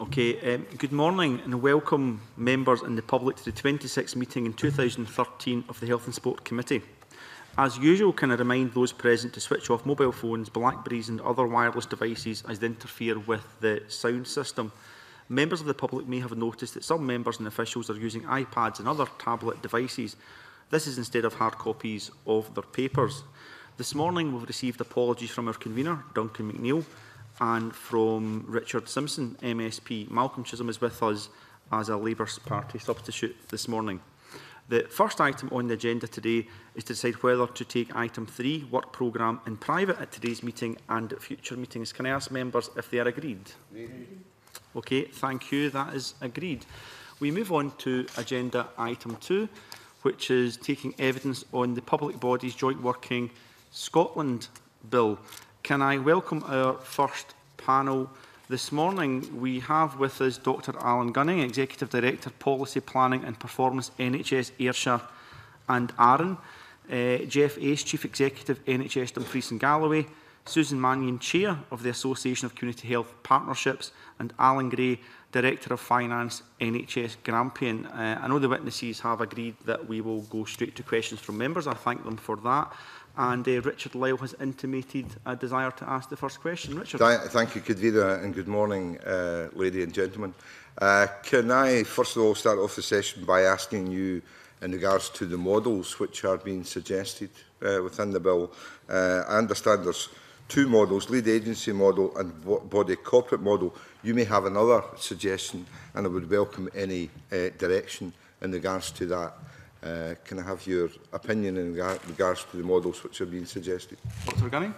Okay, good morning and welcome members and the public to the 26th meeting in 2013 of the Health and Sport Committee. As usual, can I remind those present to switch off mobile phones, Blackberries and other wireless devices as they interfere with the sound system. Members of the public may have noticed that some members and officials are using iPads and other tablet devices. This is instead of hard copies of their papers. This morning we've received apologies from our convener, Duncan McNeill, and from Richard Simpson, MSP. Malcolm Chisholm is with us as a Labour Party substitute this morning. The first item on the agenda today is to decide whether to take item 3, work programme, in private at today's meeting and at future meetings. Can I ask members if they are agreed? Agreed. Okay, thank you. That is agreed. We move on to agenda item 2, which is taking evidence on the Public Bodies (Joint Working) (Scotland) Bill. Can I welcome our first panel this morning? We have with us Dr Alan Gunning, Executive Director, Policy Planning and Performance, NHS Ayrshire and Arran; Jeff Ace, Chief Executive, NHS Dumfries and Galloway; Susan Manion, Chair of the Association of Community Health Partnerships; and Alan Gray, Director of Finance, NHS Grampian. I know the witnesses have agreed that we will go straight to questions from members. I thank them for that. And Richard Lyle has intimated a desire to ask the first question. Richard. Thank you, Convener, and good morning, ladies and gentlemen. Can I, first of all, start off the session by asking you in regards to the models which are being suggested within the bill? I understand there's two models, lead agency model and body corporate model. You may have another suggestion, and I would welcome any direction in regards to that. Can I have your opinion in regards to the models which are being suggested? Dr Gunning?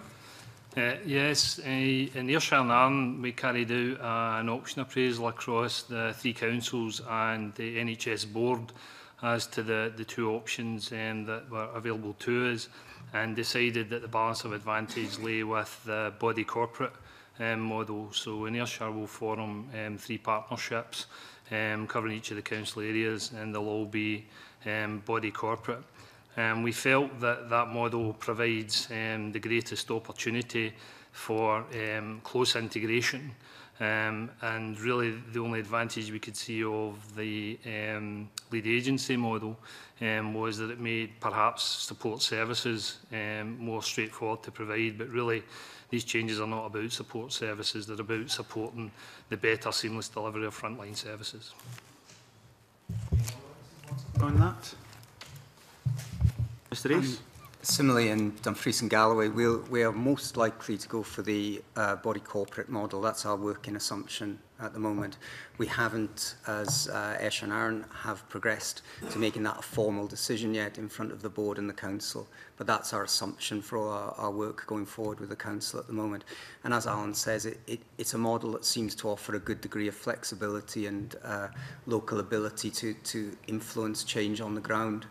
Yes, in Ayrshire and Arran we carried out an auction appraisal across the three councils and the NHS board as to the two options that were available to us, and decided that the balance of advantage lay with the body corporate model. So in Ayrshire we'll form three partnerships covering each of the council areas, and they'll all be body corporate. We felt that that model provides the greatest opportunity for close integration, and really the only advantage we could see of the lead agency model was that it made perhaps support services more straightforward to provide, but really these changes are not about support services, they're about supporting the better seamless delivery of frontline services. On that, Mr Ace? Similarly, in Dumfries and Galloway, we are most likely to go for the body corporate model. That's our working assumption at the moment. We haven't, as Ayrshire and Arran, have progressed to making that a formal decision yet in front of the board and the council. But that's our assumption for all our work going forward with the council at the moment. And as Alan says, it's a model that seems to offer a good degree of flexibility and local ability to influence change on the ground.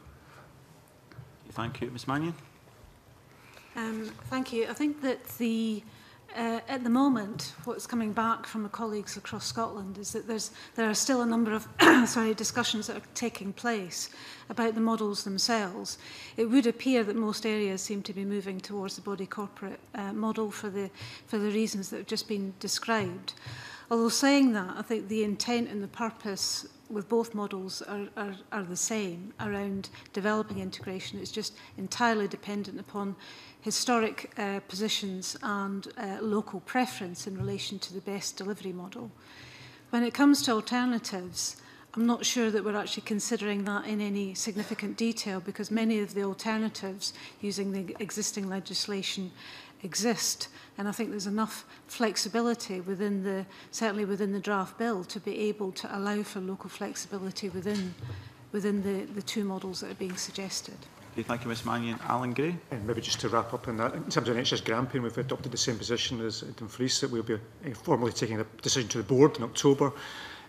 Thank you. Ms Manion? Thank you. I think that at the moment, what's coming back from my colleagues across Scotland is that there are still a number of discussions that are taking place about the models themselves. It would appear that most areas seem to be moving towards the body corporate model for the reasons that have just been described. Although saying that, I think the intent and the purpose with both models are the same around developing integration. It's just entirely dependent upon historic positions and local preference in relation to the best delivery model. When it comes to alternatives, I'm not sure that we're actually considering that in any significant detail, because many of the alternatives using the existing legislation exist, and I think there's enough flexibility within the, certainly within the draft bill, to be able to allow for local flexibility within the two models that are being suggested. Okay, thank you, Ms Mannion. Alan Gray? And maybe just to wrap up on that, in terms of NHS Grampian, we've adopted the same position as Dumfries, that we'll be formally taking a decision to the board in October.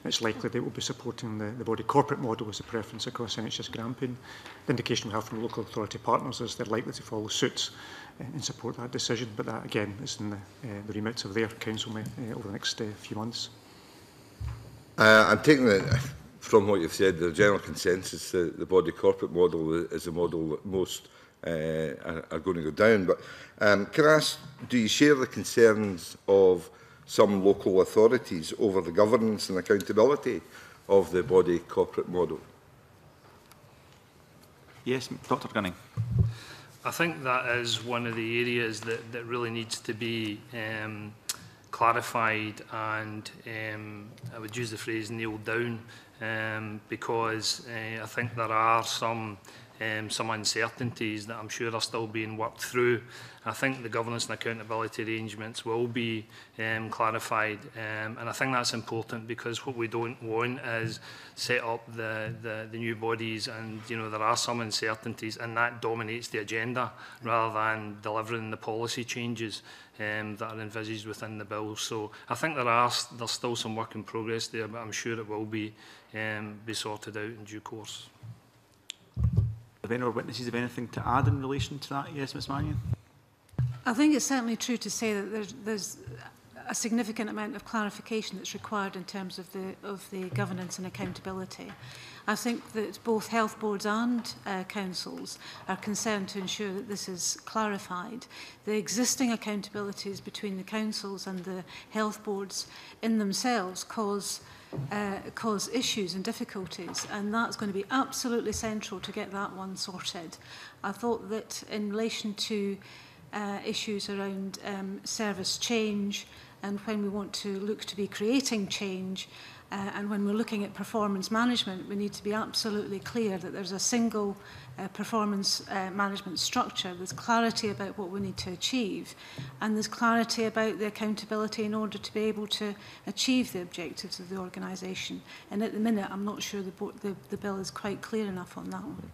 It's likely that we'll be supporting the body corporate model as a preference across NHS Grampian. The indication we have from local authority partners is they're likely to follow suit and support that decision, but that again is in the remit of their council over the next few months. I'm taking it from what you've said, the general consensus that the body corporate model is a model that most are going to go down. But can I ask, do you share the concerns of some local authorities over the governance and accountability of the body corporate model. Yes, Dr. Gunning. I think that is one of the areas that really needs to be clarified and I would use the phrase nailed down, because I think there are some uncertainties that I'm sure are still being worked through. I think the governance and accountability arrangements will be clarified, and I think that's important, because what we don't want is set up the new bodies and, you know, there are some uncertainties and that dominates the agenda rather than delivering the policy changes that are envisaged within the bill. So I think there's still some work in progress there, but I'm sure it will be sorted out in due course. If any witnesses have anything to add in relation to that? Yes, Ms Manion? I think it's certainly true to say that there's a significant amount of clarification that's required in terms of the governance and accountability. I think that both health boards and councils are concerned to ensure that this is clarified. The existing accountabilities between the councils and the health boards in themselves cause issues and difficulties, and that's going to be absolutely central to get that one sorted. I thought that in relation to issues around service change and when we want to look to be creating change, and when we're looking at performance management, we need to be absolutely clear that there's a single performance management structure. There's clarity about what we need to achieve, and there's clarity about the accountability in order to be able to achieve the objectives of the organisation. And at the minute, I'm not sure the bill is quite clear enough on that one.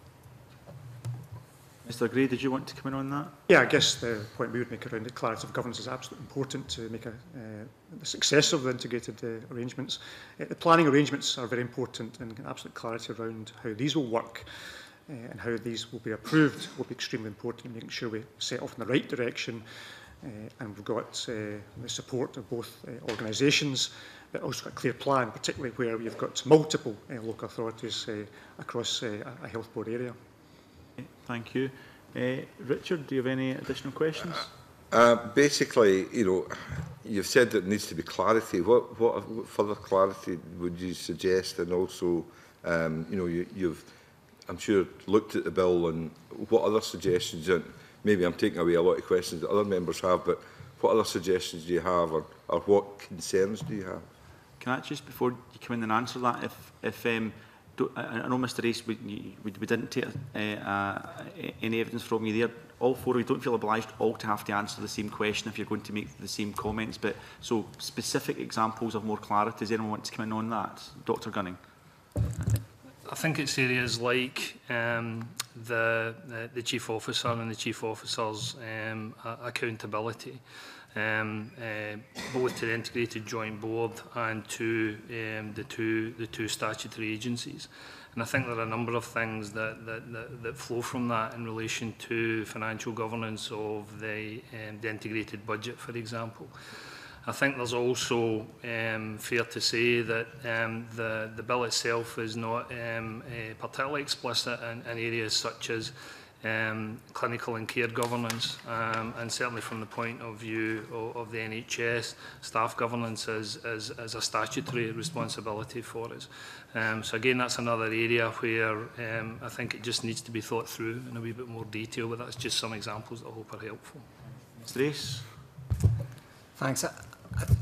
Mr Gray, did you want to come in on that? Yeah, I guess the point we would make around the clarity of governance is absolutely important to make the success of the integrated arrangements. The planning arrangements are very important, and absolute clarity around how these will work and how these will be approved will be extremely important, making sure we set off in the right direction, and we've got the support of both organisations, but also a clear plan, particularly where you've got multiple local authorities across a health board area. Thank you. Richard, do you have any additional questions? Basically, you know, you've said that there needs to be clarity. What further clarity would you suggest? And also, you know, you've, I'm sure, looked at the bill, and what other suggestions, and maybe I'm taking away a lot of questions that other members have, but what other suggestions do you have, or what concerns do you have? Can I just, before you come in and answer that, I know, Mr Ace, we didn't take any evidence from you there. All four, we don't feel obliged all to have to answer the same question if you're going to make the same comments. But so specific examples of more clarity. Does anyone want to come in on that? Dr Gunning. I think it's areas like the chief officer and the chief officer's accountability, both to the integrated joint board and to the two statutory agencies. And I think there are a number of things that flow from that in relation to financial governance of the integrated budget, for example. I think there's also fair to say that the bill itself is not particularly explicit in areas such as clinical and care governance, and certainly from the point of view of the NHS, staff governance is a statutory responsibility for us. So again, that's another area where I think it just needs to be thought through in a wee bit more detail, but that's just some examples that I hope are helpful. Mr Ace. Thanks.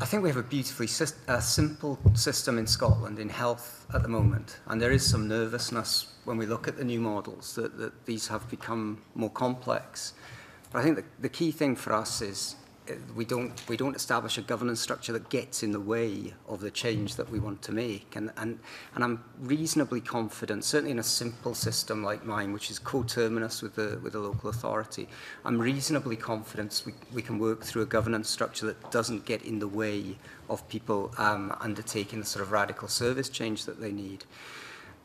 I think we have a beautifully simple system in Scotland in health at the moment, and there is some nervousness when we look at the new models that these have become more complex. But I think the key thing for us is we don't establish a governance structure that gets in the way of the change that we want to make. And I'm reasonably confident, certainly in a simple system like mine, which is coterminous with the local authority, I'm reasonably confident we can work through a governance structure that doesn't get in the way of people undertaking the sort of radical service change that they need.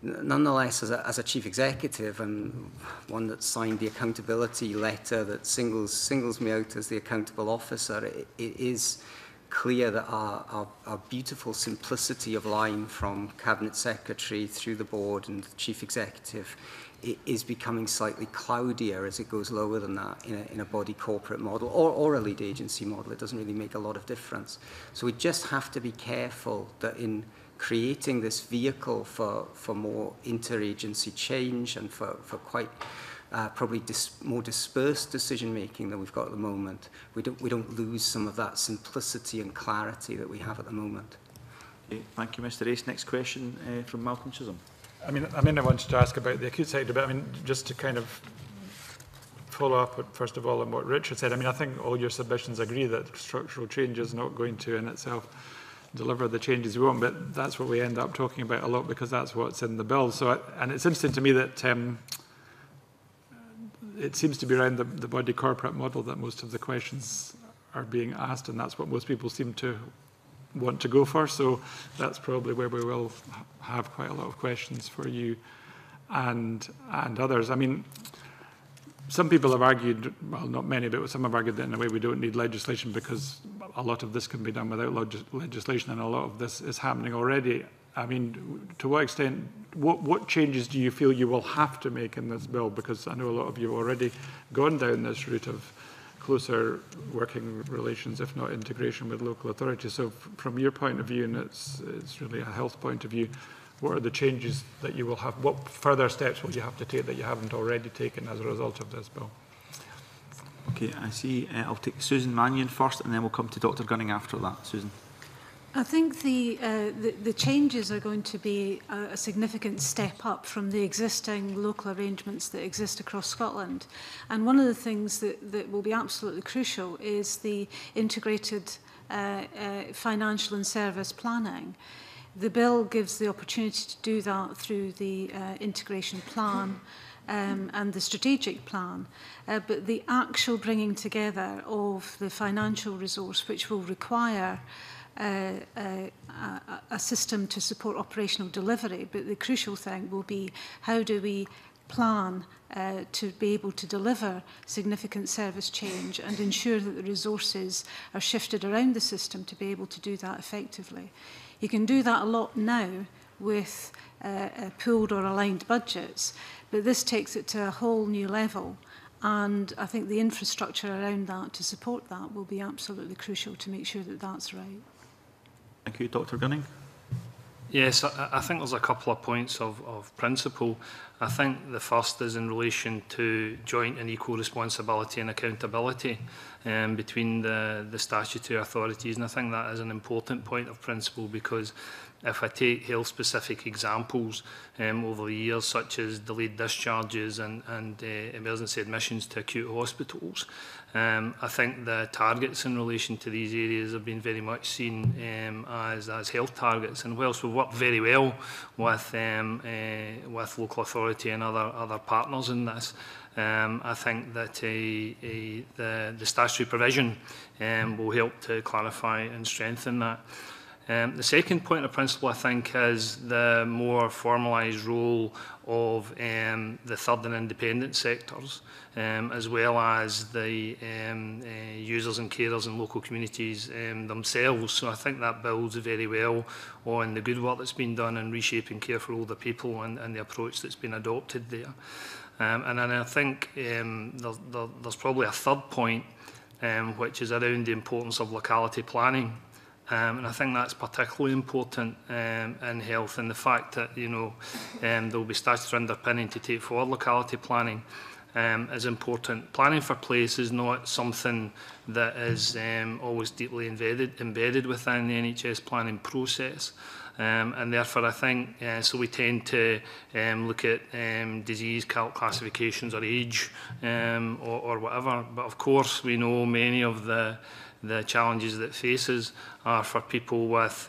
Nonetheless, as a chief executive, and one that signed the accountability letter that singles me out as the accountable officer, it is clear that our beautiful simplicity of line from Cabinet Secretary through the board and the chief executive it is becoming slightly cloudier as it goes lower than that in a body corporate model or a lead agency model. It doesn't really make a lot of difference. So we just have to be careful that in creating this vehicle for more interagency change and for quite probably more dispersed decision-making than we've got at the moment, we don't lose some of that simplicity and clarity that we have at the moment. Okay, thank you, Mr. Ace. Next question from Malcolm Chisholm. I wanted to ask about the acute sector, but just to kind of follow up, first of all, on what Richard said. I think all your submissions agree that structural change is not going to, in itself, deliver the changes we want, but that's what we end up talking about a lot because that's what's in the bill. So, and it's interesting to me that it seems to be around the body corporate model that most of the questions are being asked, and that's what most people seem to want to go for, so that's probably where we will have quite a lot of questions for you and others. Some people have argued, well, not many, but some have argued that in a way we don't need legislation because a lot of this can be done without legislation, and a lot of this is happening already. To what extent, what changes do you feel you will have to make in this bill? Because I know a lot of you have already gone down this route of closer working relations, if not integration with local authorities. So from your point of view, and it's really a health point of view, what are the changes that you will have? What further steps will you have to take that you haven't already taken as a result of this bill? Okay, I see. I'll take Susan Manion first, and then we'll come to Dr. Gunning after that. Susan. I think the changes are going to be a significant step up from the existing local arrangements that exist across Scotland. And one of the things that will be absolutely crucial is the integrated financial and service planning. The bill gives the opportunity to do that through the integration plan and the strategic plan, but the actual bringing together of the financial resource, which will require a system to support operational delivery, but the crucial thing will be how do we plan to be able to deliver significant service change and ensure that the resources are shifted around the system to be able to do that effectively. You can do that a lot now with pooled or aligned budgets, but this takes it to a whole new level, and I think the infrastructure around that to support that will be absolutely crucial to make sure that that's right. Thank you. Dr. Gunning? Yes, I think there's a couple of points of principle. I think the first is in relation to joint and equal responsibility and accountability between the statutory authorities, and I think that is an important point of principle, because if I take health-specific examples over the years, such as delayed discharges and emergency admissions to acute hospitals, I think the targets in relation to these areas have been very much seen as health targets. And whilst we work very well with local authority and other partners in this, I think that the statutory provision will help to clarify and strengthen that. The second point of principle, I think, is the more formalised role of the third and independent sectors, as well as the users and carers in local communities themselves. So I think that builds very well on the good work that's been done in Reshaping Care for Older People and the approach that's been adopted there. And then I think there's probably a third point, which is around the importance of locality planning. And I think that's particularly important in health, and the fact that there will be statutory underpinning to take forward locality planning is important. Planning for place is not something that is always deeply embedded within the NHS planning process. And therefore, I think, so we tend to look at disease classifications or age or whatever. But of course, we know many of the challenges that faces are for people with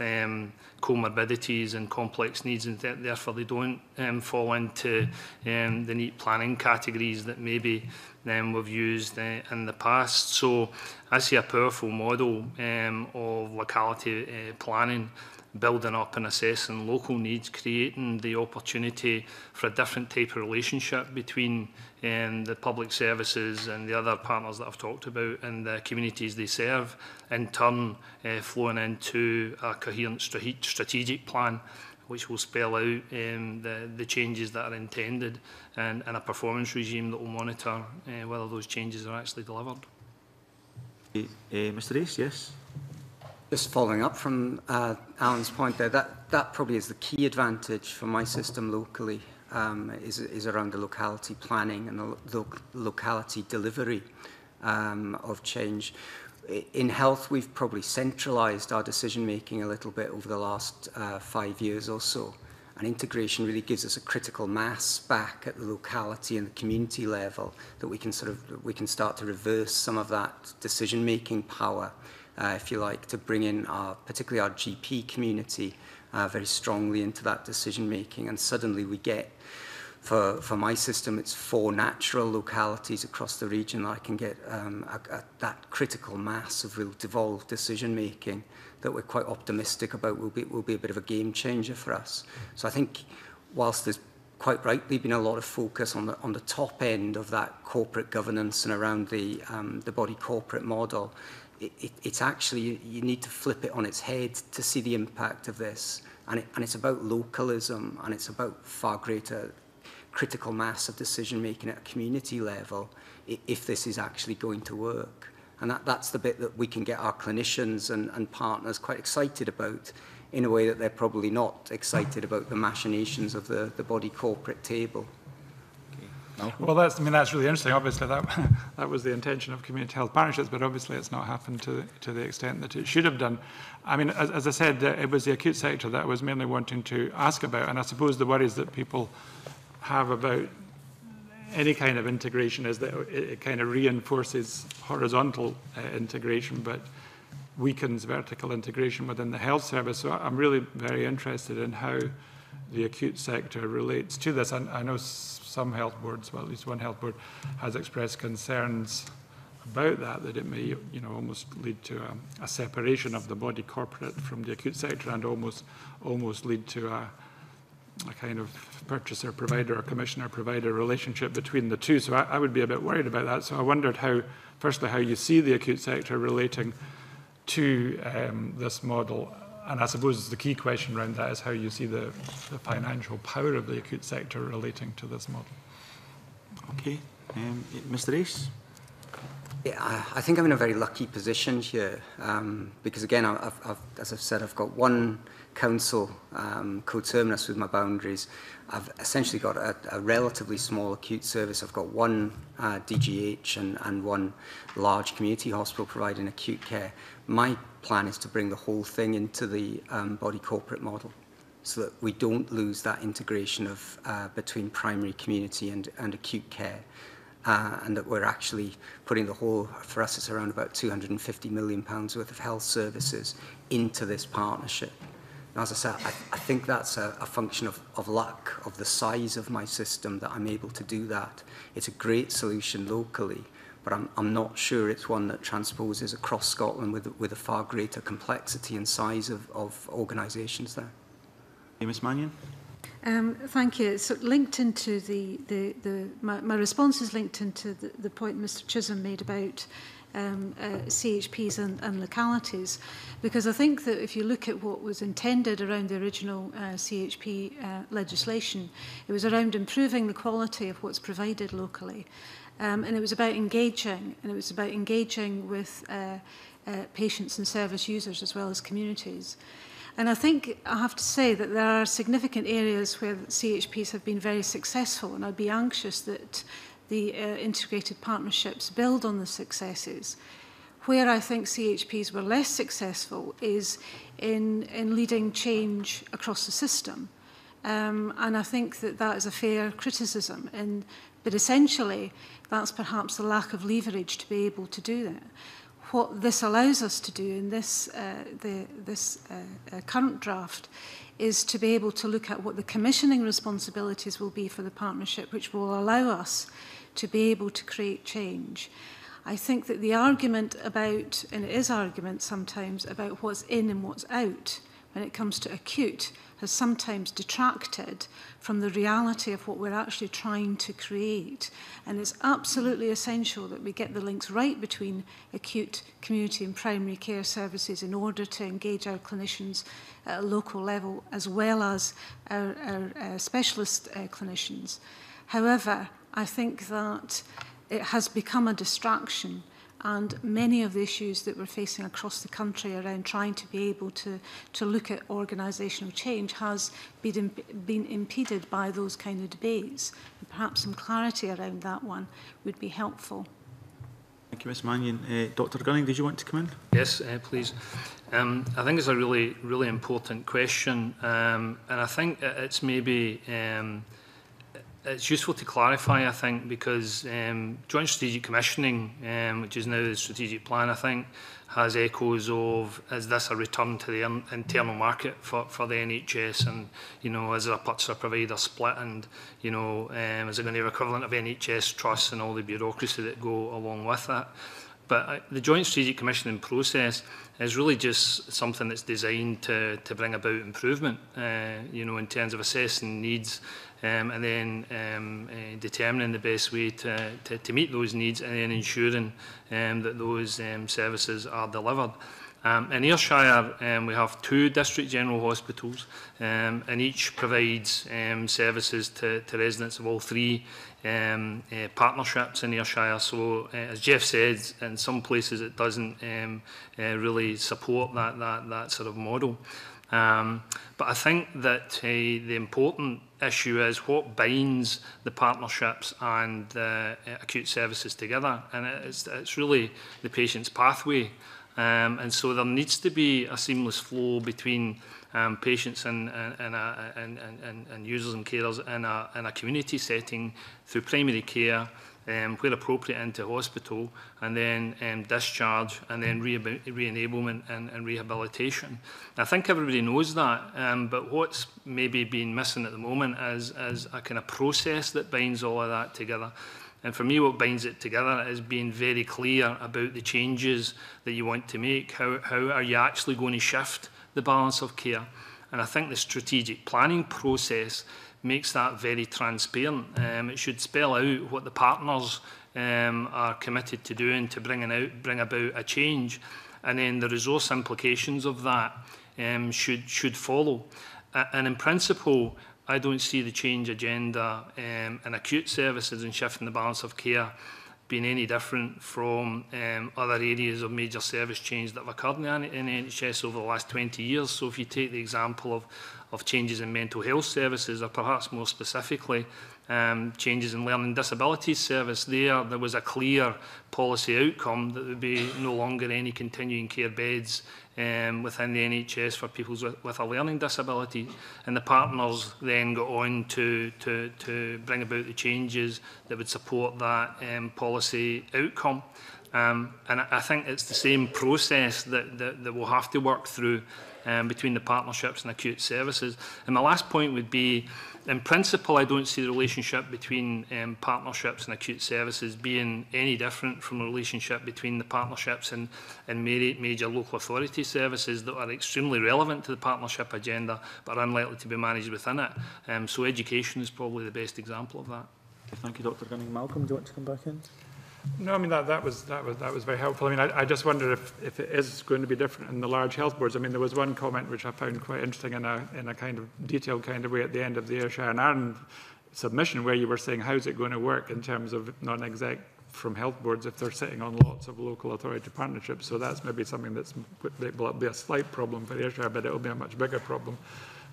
comorbidities and complex needs, and therefore they don't fall into the neat planning categories that maybe we've used in the past. So I see a powerful model of locality planning, building up and assessing local needs, creating the opportunity for a different type of relationship between the public services and the other partners that I've talked about and the communities they serve, in turn flowing into a coherent strategic plan which will spell out the changes that are intended, and a performance regime that will monitor whether those changes are actually delivered. Mr. Ace, yes. Just following up from Alan's point there, that probably is the key advantage for my system locally, is around the locality planning and the locality delivery of change. In health, we've probably centralised our decision-making a little bit over the last 5 years or so, and integration really gives us a critical mass back at the locality and the community level that we can start to reverse some of that decision-making power, if you like, to bring in particularly our GP community very strongly into that decision-making, and suddenly we get. For my system, it's 4 natural localities across the region that I can get that critical mass of real devolved decision-making that we're quite optimistic about will be a bit of a game-changer for us. So I think whilst there's quite rightly been a lot of focus on the top end of that corporate governance and around the body corporate model, it's actually, you need to flip it on its head to see the impact of this. And it's about localism, and it's about far greater critical mass of decision-making at a community level if this is actually going to work. And that's the bit that we can get our clinicians and partners quite excited about, in a way that they're probably not excited about the machinations of the body corporate table. Okay. Well, that's really interesting. Obviously, that was the intention of community health partnerships, but obviously it's not happened to the extent that it should have done. I mean, as I said, it was the acute sector that I was mainly wanting to ask about, and I suppose the worries that people have about any kind of integration is that it kind of reinforces horizontal integration but weakens vertical integration within the health service. So I'm really very interested in how the acute sector relates to this. I know some health boards, well, at least one health board, has expressed concerns about that it may, almost lead to a separation of the body corporate from the acute sector, and almost lead to a kind of purchaser-provider or commissioner-provider relationship between the two. So I would be a bit worried about that. So I wondered how, firstly, how you see the acute sector relating to this model. And I suppose the key question around that is how you see the financial power of the acute sector relating to this model. Okay. Mr. Ace? Yeah, I think I'm in a very lucky position here because, again, as I've said, I've got one council coterminous with my boundaries. I've essentially got a relatively small acute service. I've got one DGH and one large community hospital providing acute care. My plan is to bring the whole thing into the body corporate model, so that we don't lose that integration of between primary community and acute care. And that we're actually putting the whole, for us it's around about £250 million worth of health services into this partnership. And as I said, I think that's a function of luck, of the size of my system, that I'm able to do that. It's a great solution locally, but I'm not sure it's one that transposes across Scotland with a far greater complexity and size of organisations there. Hey, Ms Manion? Thank you. So linked into my response is linked into the point Mr Chisholm made about CHPs and localities, because I think that if you look at what was intended around the original CHP legislation, it was around improving the quality of what's provided locally, and it was about engaging, with patients and service users as well as communities. And I think I have to say that there are significant areas where CHPs have been very successful, and I'd be anxious that the integrated partnerships build on the successes. Where I think CHPs were less successful is in leading change across the system. And I think that is a fair criticism. But essentially, that's perhaps the lack of leverage to be able to do that. What this allows us to do in this current draft is to be able to look at what the commissioning responsibilities will be for the partnership, which will allow us to be able to create change. I think that the argument about, and it is argument sometimes, about what's in and what's out, when it comes to acute has sometimes detracted from the reality of what we're actually trying to create. And it's absolutely essential that we get the links right between acute, community and primary care services in order to engage our clinicians at a local level, as well as our specialist clinicians. However, I think that it has become a distraction, and many of the issues that we're facing across the country around trying to be able to look at organisational change has been impeded by those kind of debates. And perhaps some clarity around that one would be helpful. Thank you, Ms Manion. Dr Gunning, did you want to come in? Yes, please. I think it's a really, really important question, and I think it's maybe... It's useful to clarify, I think, because Joint Strategic Commissioning, which is now the strategic plan, I think, has echoes of, is this a return to the internal market for the NHS? And, you know, is there a purchaser provider split? And, you know, is it going to be an equivalent of NHS trusts and all the bureaucracy that go along with that? But the Joint Strategic Commissioning process is really just something that's designed to bring about improvement, you know, in terms of assessing needs, and then determining the best way to meet those needs, and then ensuring that those services are delivered. In Ayrshire, we have 2 district general hospitals, and each provides services to residents of all 3 partnerships in Ayrshire. So, as Jeff said, in some places it doesn't really support that sort of model. But I think that the important issue is what binds the partnerships and acute services together, and it's really the patient's pathway. And so there needs to be a seamless flow between patients and users and carers in a community setting, through primary care, where appropriate into hospital, and then discharge, and then re-enablement and rehabilitation. I think everybody knows that, but what's maybe been missing at the moment is a kind of process that binds all of that together. And for me, what binds it together is being very clear about the changes that you want to make. How are you actually going to shift the balance of care? And I think the strategic planning process makes that very transparent. It should spell out what the partners are committed to doing to bring about a change, and then the resource implications of that should follow. And in principle, I don't see the change agenda in acute services and shifting the balance of care being any different from other areas of major service change that have occurred in the NHS over the last 20 years. So if you take the example of changes in mental health services, or perhaps more specifically, changes in learning disabilities service, there was a clear policy outcome that there would be no longer any continuing care beds within the NHS for people with a learning disability, and the partners then got on to bring about the changes that would support that policy outcome. And I think it's the same process that we'll have to work through between the partnerships and acute services. And my last point would be, in principle, I don't see the relationship between partnerships and acute services being any different from the relationship between the partnerships and major local authority services that are extremely relevant to the partnership agenda but are unlikely to be managed within it. So education is probably the best example of that. Thank you, Dr Gunning. Malcolm, do you want to come back in? No, I mean, that was very helpful. I mean, I just wonder if it is going to be different in the large health boards. I mean, there was one comment which I found quite interesting in a kind of detailed kind of way at the end of the Ayrshire and Arran submission, where you were saying, how's it going to work in terms of non-exec from health boards if they're sitting on lots of local authority partnerships? So that's maybe something that will be a slight problem for Ayrshire, but it will be a much bigger problem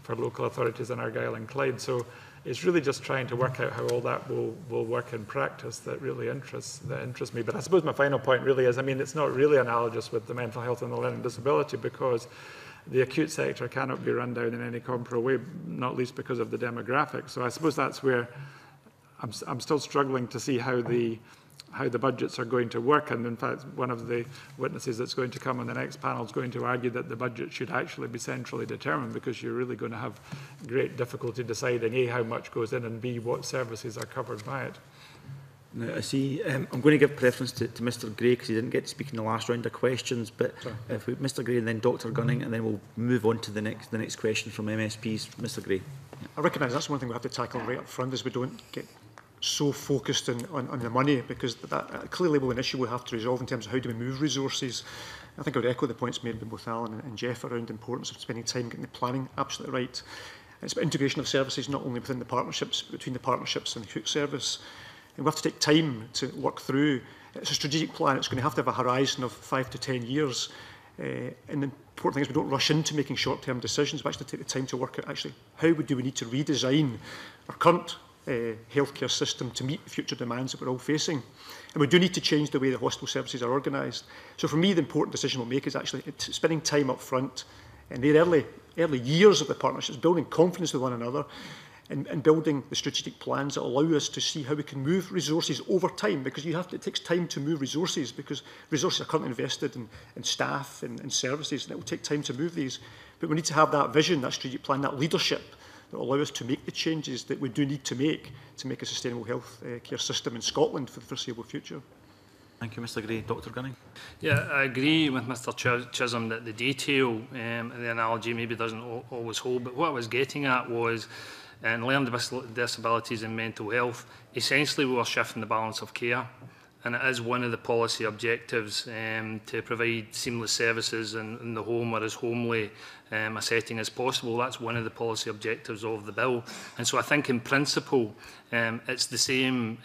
for local authorities in Argyll and Clyde. So it's really just trying to work out how all that will work in practice that really interests me. But I suppose my final point really is, I mean, it's not really analogous with the mental health and the learning disability, because the acute sector cannot be run down in any comparable way, not least because of the demographics. So I suppose that's where I'm still struggling to see how the budgets are going to work. And in fact, one of the witnesses that's going to come on the next panel is going to argue that the budget should actually be centrally determined, because you're really going to have great difficulty deciding, A, how much goes in, and B, what services are covered by it. Now, I see. I'm going to give preference to Mr Gray because he didn't get to speak in the last round of questions. But if we, Mr Gray and then Dr Gunning, and then we'll move on to the next question from MSPs. Mr Gray. Yeah. I recognise that's one thing we have to tackle right up front, is we don't get so focused on the money, because that clearly will be an issue we have to resolve in terms of how do we move resources. I think I would echo the points made by both Alan and Jeff around the importance of spending time getting the planning absolutely right. It's about integration of services, not only within the partnerships, but between the partnerships and the acute service. And we have to take time to work through. It's a strategic plan. It's going to have a horizon of 5 to 10 years. And the important thing is we don't rush into making short-term decisions. We actually take the time to work out actually how do we need to redesign our current healthcare system to meet the future demands that we're all facing. And we do need to change the way the hospital services are organised. So for me, the important decision we'll make is actually spending time up front in the early years of the partnerships, building confidence with one another, and building the strategic plans that allow us to see how we can move resources over time, because it takes time to move resources, because resources are currently invested in staff and services, and it will take time to move these. But we need to have that vision, that strategic plan, that leadership that will allow us to make the changes that we do need to make a sustainable health care system in Scotland for the foreseeable future. Thank you, Mr Gray. Dr Gunning? Yeah, I agree with Mr Chisholm that the detail and the analogy maybe doesn't always hold, but what I was getting at was, in learned disabilities and mental health, essentially we were shifting the balance of care, and it is one of the policy objectives to provide seamless services in the home, or as homely a setting as possible. That's one of the policy objectives of the bill. And so I think in principle it's the same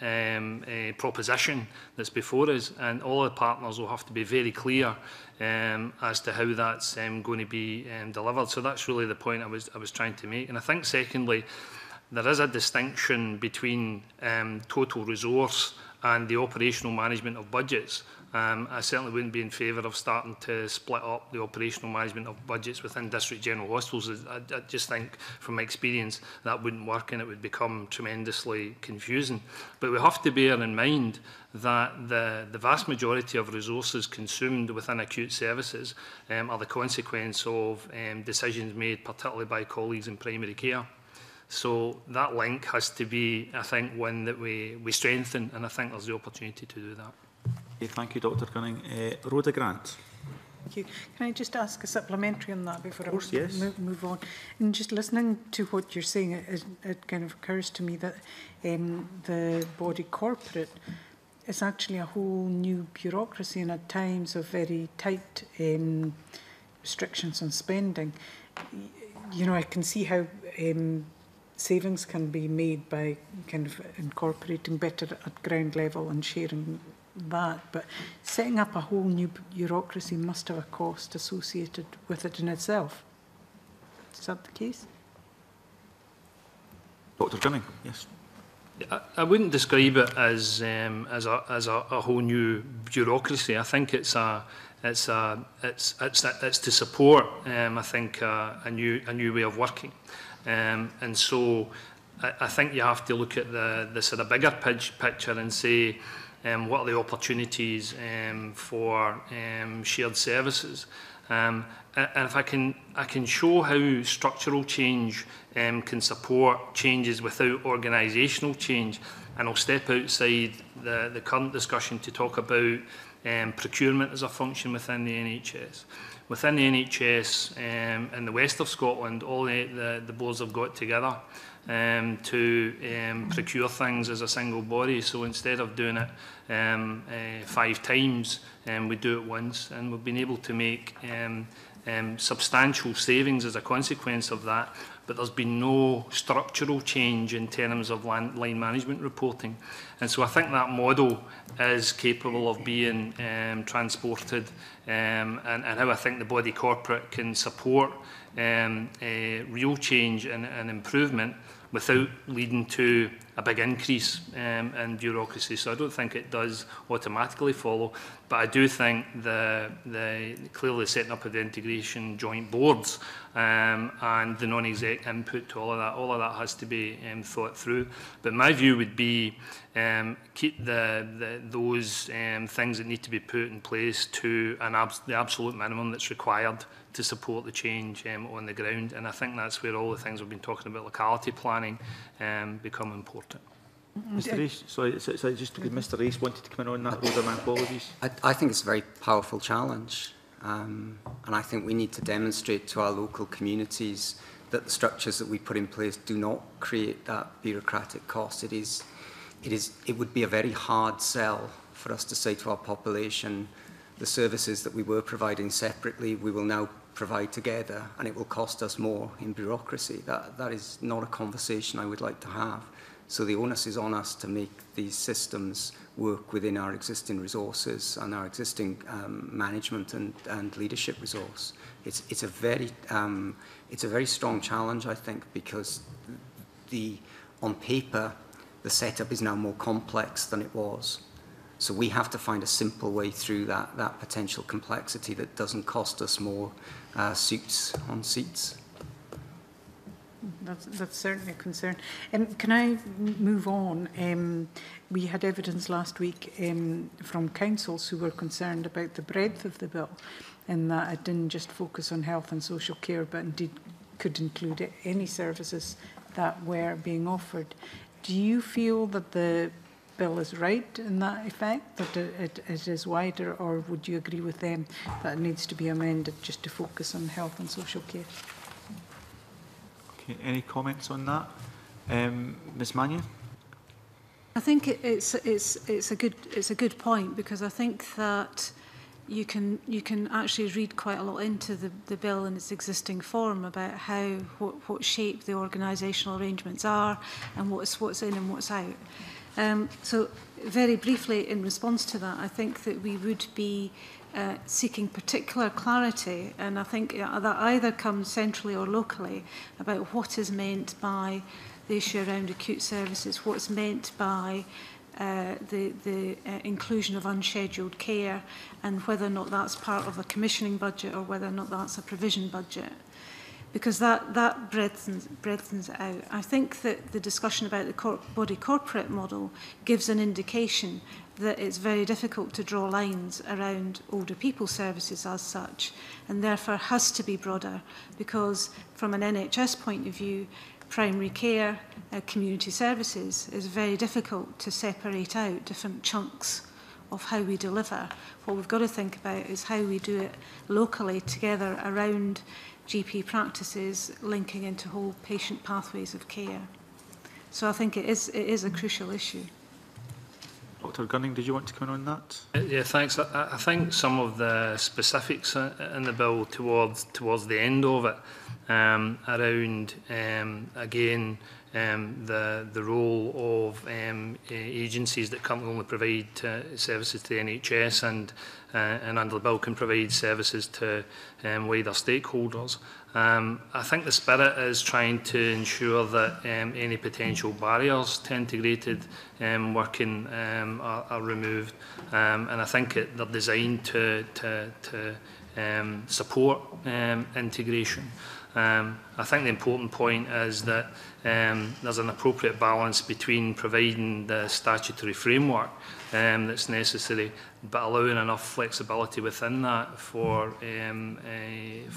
proposition that's before us, and all the partners will have to be very clear as to how that's going to be delivered. So that's really the point I was trying to make. And I think secondly, there is a distinction between total resource and the operational management of budgets. I certainly wouldn't be in favour of starting to split up the operational management of budgets within district general hospitals. I just think, from my experience, that wouldn't work, and it would become tremendously confusing. But we have to bear in mind that the vast majority of resources consumed within acute services are the consequence of decisions made, particularly by colleagues in primary care. So that link has to be, I think, one that we strengthen, and I think there's the opportunity to do that. Okay, thank you, Dr Gunning. Rhoda Grant. Thank you. Can I just ask a supplementary on that before I move on? And just listening to what you're saying, it kind of occurs to me that the body corporate is actually a whole new bureaucracy, and at times of very tight restrictions on spending. You know, I can see how savings can be made by kind of incorporating better at ground level and sharing that, but setting up a whole new bureaucracy must have a cost associated with it in itself. Is that the case? Dr Gunning? Yes. I wouldn't describe it as a whole new bureaucracy. I think it's to support I think a new way of working. And so I think you have to look at the sort of bigger picture and say what are the opportunities for shared services. And if I can show how structural change can support changes without organisational change, and I'll step outside the current discussion to talk about procurement as a function within the NHS. Within the NHS in the west of Scotland, all the boards have got together to procure things as a single body. So instead of doing it 5 times, we do it once, and we've been able to make substantial savings as a consequence of that. But there's been no structural change in terms of line management reporting. And so I think that model is capable of being transported, and how I think the body corporate can support real change and improvement without leading to a big increase in bureaucracy. So I don't think it does automatically follow, but I do think the clearly setting up of the integration joint boards and the non-exec input to all of that has to be thought through. But my view would be keep those things that need to be put in place to the absolute minimum that's required to support the change on the ground. And I think that's where all the things we've been talking about, locality planning, become important. Mr Ace, sorry, just because Mr Ace wanted to come in on that, Rhoda, my apologies. I think it's a very powerful challenge, and I think we need to demonstrate to our local communities that the structures that we put in place do not create that bureaucratic cost. It would be a very hard sell for us to say to our population, the services that we were providing separately, we will now provide together, and it will cost us more in bureaucracy. That is not a conversation I would like to have. So the onus is on us to make these systems work within our existing resources and our existing management and leadership resource. It's a very strong challenge, I think, because on paper, the setup is now more complex than it was. So we have to find a simple way through that potential complexity that doesn't cost us more suits on seats. That's certainly a concern. Can I move on? We had evidence last week from councils who were concerned about the breadth of the bill, and that it didn't just focus on health and social care, but indeed could include any services that were being offered. Do you feel that the bill is right in that effect, that it is wider, or would you agree with them that it needs to be amended just to focus on health and social care? Any comments on that? Ms Manion? I think it's a good point, because I think that you can actually read quite a lot into the bill in its existing form about what shape the organisational arrangements are and what's in and what's out. So very briefly, in response to that, I think that we would be seeking particular clarity, and I think that either comes centrally or locally, about what is meant by the issue around acute services, what's meant by the inclusion of unscheduled care, and whether or not that's part of a commissioning budget or whether or not that's a provision budget. Because that breadthens out. I think that the discussion about the body-corporate model gives an indication that it's very difficult to draw lines around older people services as such, and therefore has to be broader, because from an NHS point of view, primary care, community services is very difficult to separate out different chunks of how we deliver. What we've got to think about is how we do it locally together around GP practices, linking into whole patient pathways of care. So I think it is a crucial issue. Dr Gunning, did you want to comment on that? Yeah, thanks. I think some of the specifics in the bill towards the end of it, around, again, the role of agencies that currently only provide services to the NHS and under the bill can provide services to wider stakeholders. I think the spirit is trying to ensure that any potential barriers to integrated working are removed, and I think they're designed to support integration. I think the important point is that there's an appropriate balance between providing the statutory framework that's necessary, but allowing enough flexibility within that for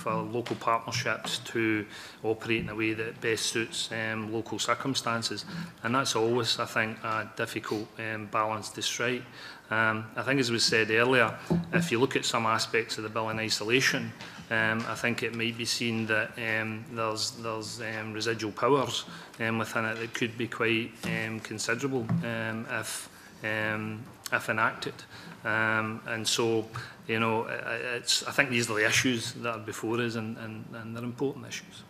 local partnerships to operate in a way that best suits local circumstances. And that's always, I think, a difficult balance to strike. I think, as we said earlier, if you look at some aspects of the bill in isolation, I think it might be seen that there's residual powers within it that could be quite considerable if enacted. And so, you know, I think these are the issues that are before us, and they're important issues.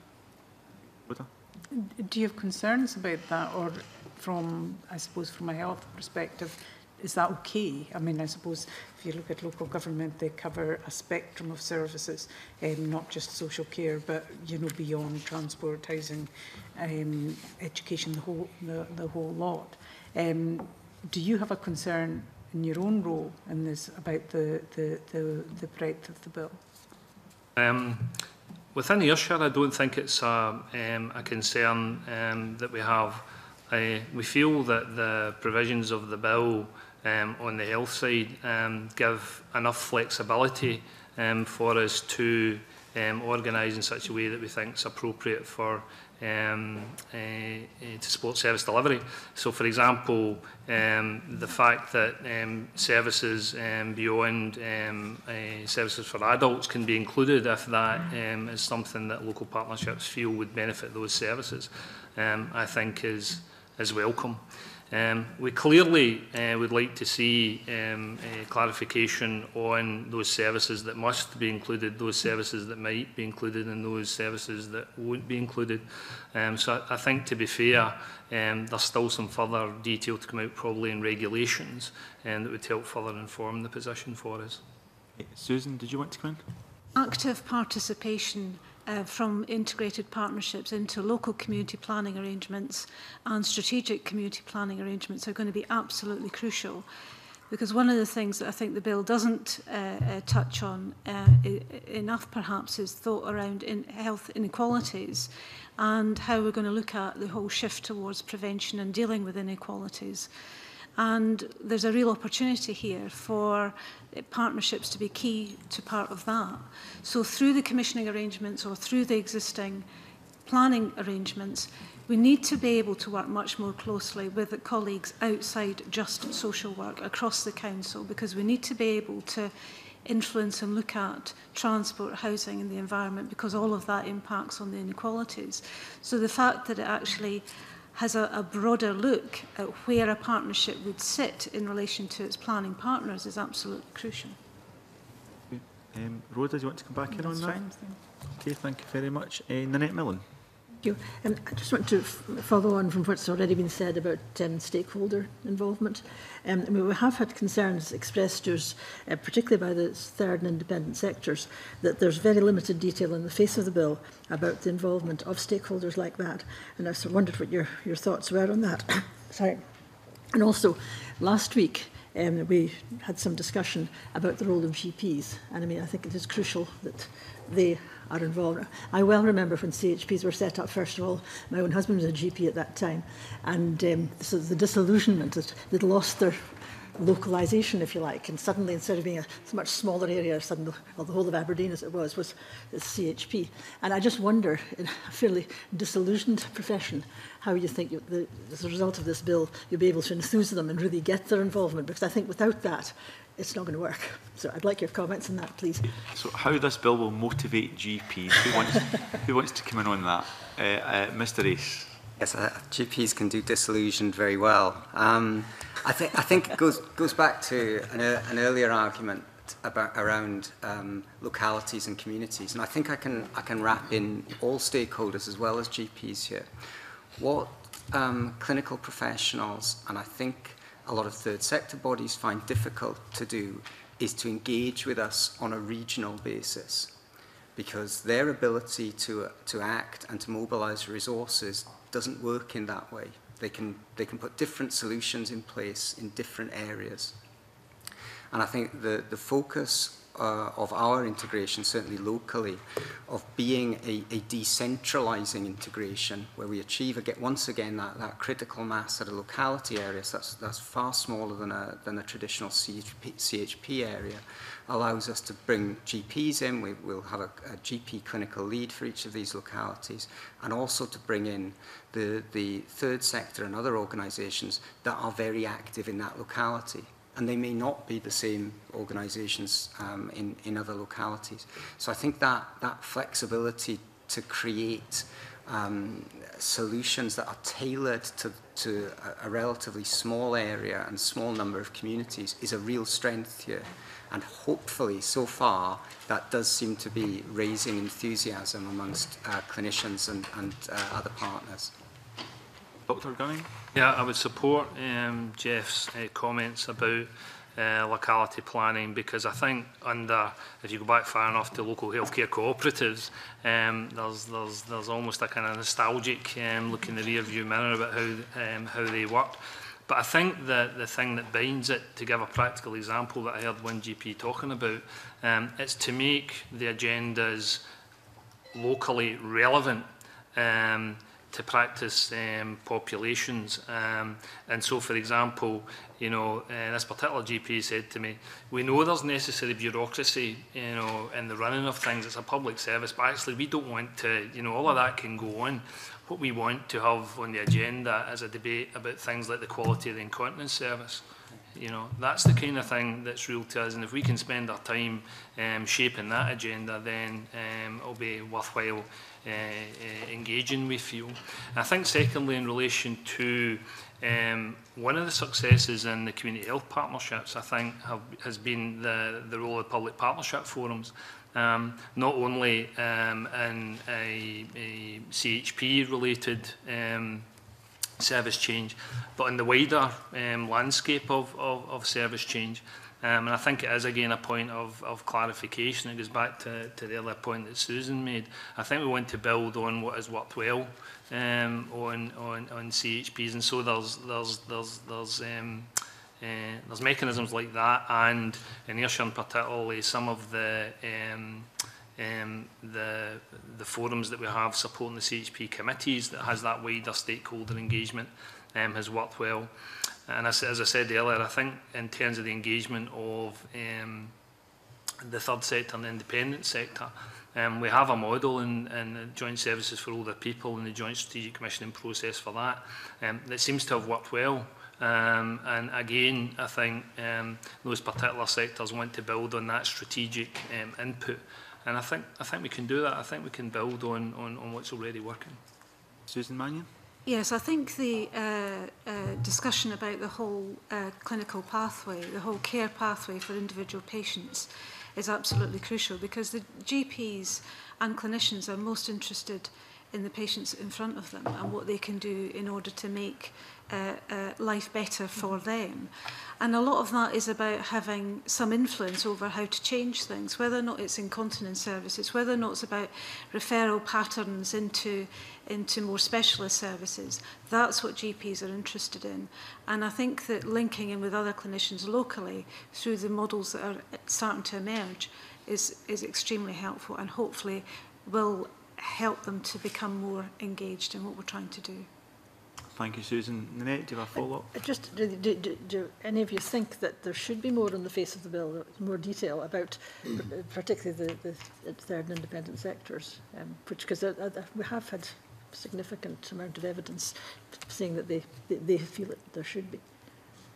Do you have concerns about that, or from, I suppose, from a health perspective, is that okay? I mean, I suppose if you look at local government, they cover a spectrum of services, not just social care, but, you know, beyond transport, housing, education, the whole lot. Do you have a concern in your own role in this about the breadth of the bill? Within Ayrshire, I don't think it's a concern that we have. We feel that the provisions of the bill on the health side give enough flexibility for us to organised in such a way that we think is appropriate for to support service delivery. So, for example, the fact that services beyond services for adults can be included if that is something that local partnerships feel would benefit those services, I think is welcome. We clearly would like to see clarification on those services that must be included, those services that might be included, and those services that won't be included. So I think, to be fair, there's still some further detail to come out probably in regulations that would help further inform the position for us. Susan, did you want to come in? Active participation from integrated partnerships into local community planning arrangements and strategic community planning arrangements are going to be absolutely crucial, because one of the things that I think the bill doesn't touch on enough perhaps is thought around health inequalities and how we're going to look at the whole shift towards prevention and dealing with inequalities. And there's a real opportunity here for partnerships to be key to part of that. So through the commissioning arrangements or through the existing planning arrangements, we need to be able to work much more closely with colleagues outside just social work across the council, because we need to be able to influence and look at transport, housing and the environment, because all of that impacts on the inequalities. So the fact that it actually has a broader look at where a partnership would sit in relation to its planning partners is absolutely crucial. Rhoda, do you want to come back in on that? Okay, thank you very much. Nanette Mullen. Thank you. I just want to follow on from what's already been said about stakeholder involvement. I mean, we have had concerns expressed to us, particularly by the third and independent sectors, that there's very limited detail in the face of the bill about the involvement of stakeholders like that. And I wondered what your thoughts were on that. Sorry. And also, last week, we had some discussion about the role of GPs. And I mean, I think it is crucial that they are involved. I well remember when CHPs were set up, first of all, my own husband was a GP at that time, and so the disillusionment that they'd lost their localisation, if you like, and suddenly, instead of being a much smaller area, suddenly the whole of Aberdeen, as it was CHP. And I just wonder, in a fairly disillusioned profession, how you think, as a result of this bill, you'll be able to enthuse them and really get their involvement, because I think without that, it's not going to work. So I'd like your comments on that, please. So how this bill will motivate GPs, who wants to come in on that? Mr. Ace. Yes, GPs can do disillusioned very well. I think it goes back to an earlier argument around localities and communities, and I think I can wrap in all stakeholders as well as GPs here. What clinical professionals, and I think a lot of third sector bodies, find difficult to do is to engage with us on a regional basis, because their ability to act and to mobilise resources doesn't work in that way. They can put different solutions in place in different areas. And I think the focus of our integration, certainly locally, of being a decentralising integration where we achieve once again that critical mass at a locality area, so that's far smaller than a traditional CHP area, allows us to bring GPs in. We'll have a GP clinical lead for each of these localities, and also to bring in the third sector and other organisations that are very active in that locality. And they may not be the same organisations in other localities. So I think that flexibility to create solutions that are tailored to a relatively small area and small number of communities is a real strength here. And hopefully, so far, that does seem to be raising enthusiasm amongst clinicians and other partners. Dr. Gunning? Yeah, I would support Jeff's comments about locality planning, because I think if you go back far enough to local healthcare cooperatives, there's almost a kind of nostalgic look in the rearview mirror about how they work. But I think that the thing that binds it, to give a practical example that I heard one GP talking about, it's to make the agendas locally relevant to practice populations. And so, for example, you know, this particular GP said to me, we know there's necessary bureaucracy, you know, in the running of things. It's a public service, but actually we don't want to, you know, all of that can go on. What we want to have on the agenda is a debate about things like the quality of the incontinence service. You know, that's the kind of thing that's real to us, and if we can spend our time shaping that agenda, then it'll be worthwhile engaging with you. I think secondly, in relation to one of the successes in the community health partnerships, I think has been the role of public partnership forums. Not only in a CHP-related service change, but in the wider landscape of service change. And I think it is, again, a point of clarification. It goes back to the other point that Susan made. I think we want to build on what has worked well on CHPs, and so there's mechanisms like that, and in Ayrshire particularly, some of the forums that we have supporting the CHP committees that has that wider stakeholder engagement has worked well. And as I said earlier, I think in terms of the engagement of the third sector and the independent sector, we have a model in the Joint Services for Older People and the Joint Strategic Commissioning process for that that seems to have worked well. And again, I think those particular sectors want to build on that strategic input, and I think we can do that. I think we can build on what's already working. Susan Manion. Yes, I think the discussion about the whole clinical pathway, the whole care pathway for individual patients, is absolutely crucial, because the GPs and clinicians are most interested in the patients in front of them and what they can do in order to make life better for them. And a lot of that is about having some influence over how to change things, whether or not it's incontinence services, whether or not it's about referral patterns into more specialist services. That's what GPs are interested in. And I think that linking in with other clinicians locally through the models that are starting to emerge is extremely helpful, and hopefully will help them to become more engaged in what we're trying to do. Thank you, Susan. Nanette, do you have a follow-up? Just, do any of you think that there should be more on the face of the bill, more detail about particularly the third and independent sectors? Because we have had a significant amount of evidence saying that they feel that there should be.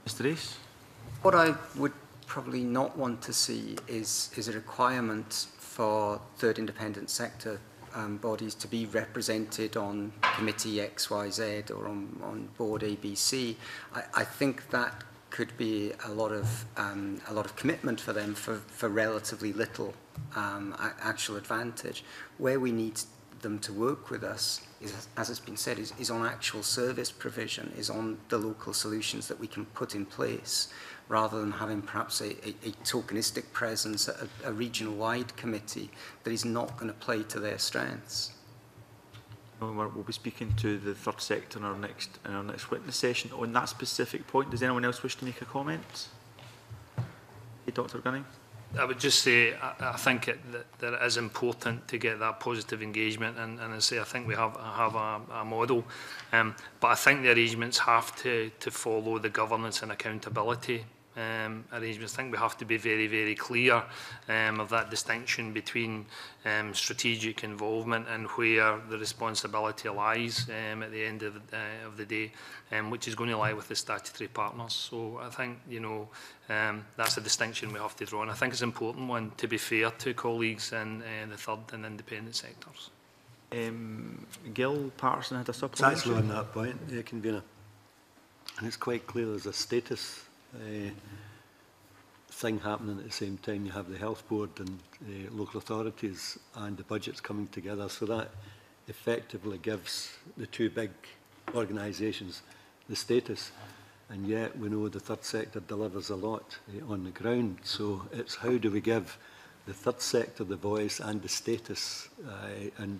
Mr. Ace? What I would probably not want to see is a requirement for third independent sector bodies to be represented on committee XYZ or on board ABC. I think that could be a lot of commitment for them for relatively little actual advantage. Where we need them to work with us is, as it's been said, is on actual service provision, is on the local solutions that we can put in place, rather than having perhaps a tokenistic presence at a regional-wide committee that is not going to play to their strengths. We'll be speaking to the third sector in our next witness session. On that specific point, does anyone else wish to make a comment? Hey, Dr. Gunning? I would just say I think that it is important to get that positive engagement, and I say I think we have a model, but I think the arrangements have to follow the governance and accountability arrangements. I think we have to be very, very clear of that distinction between strategic involvement and where the responsibility lies at the end of the day, which is going to lie with the statutory partners. So I think, you know, that's a distinction we have to draw, and I think it's an important one, to be fair to colleagues in the third and independent sectors. Gil Paterson had a supplement. It's actually on that point, Convener, and it's quite clear there's a status thing happening at the same time. You have the health board and local authorities and the budgets coming together, so that effectively gives the two big organisations the status, and yet we know the third sector delivers a lot on the ground. So it's how do we give the third sector the voice and the status and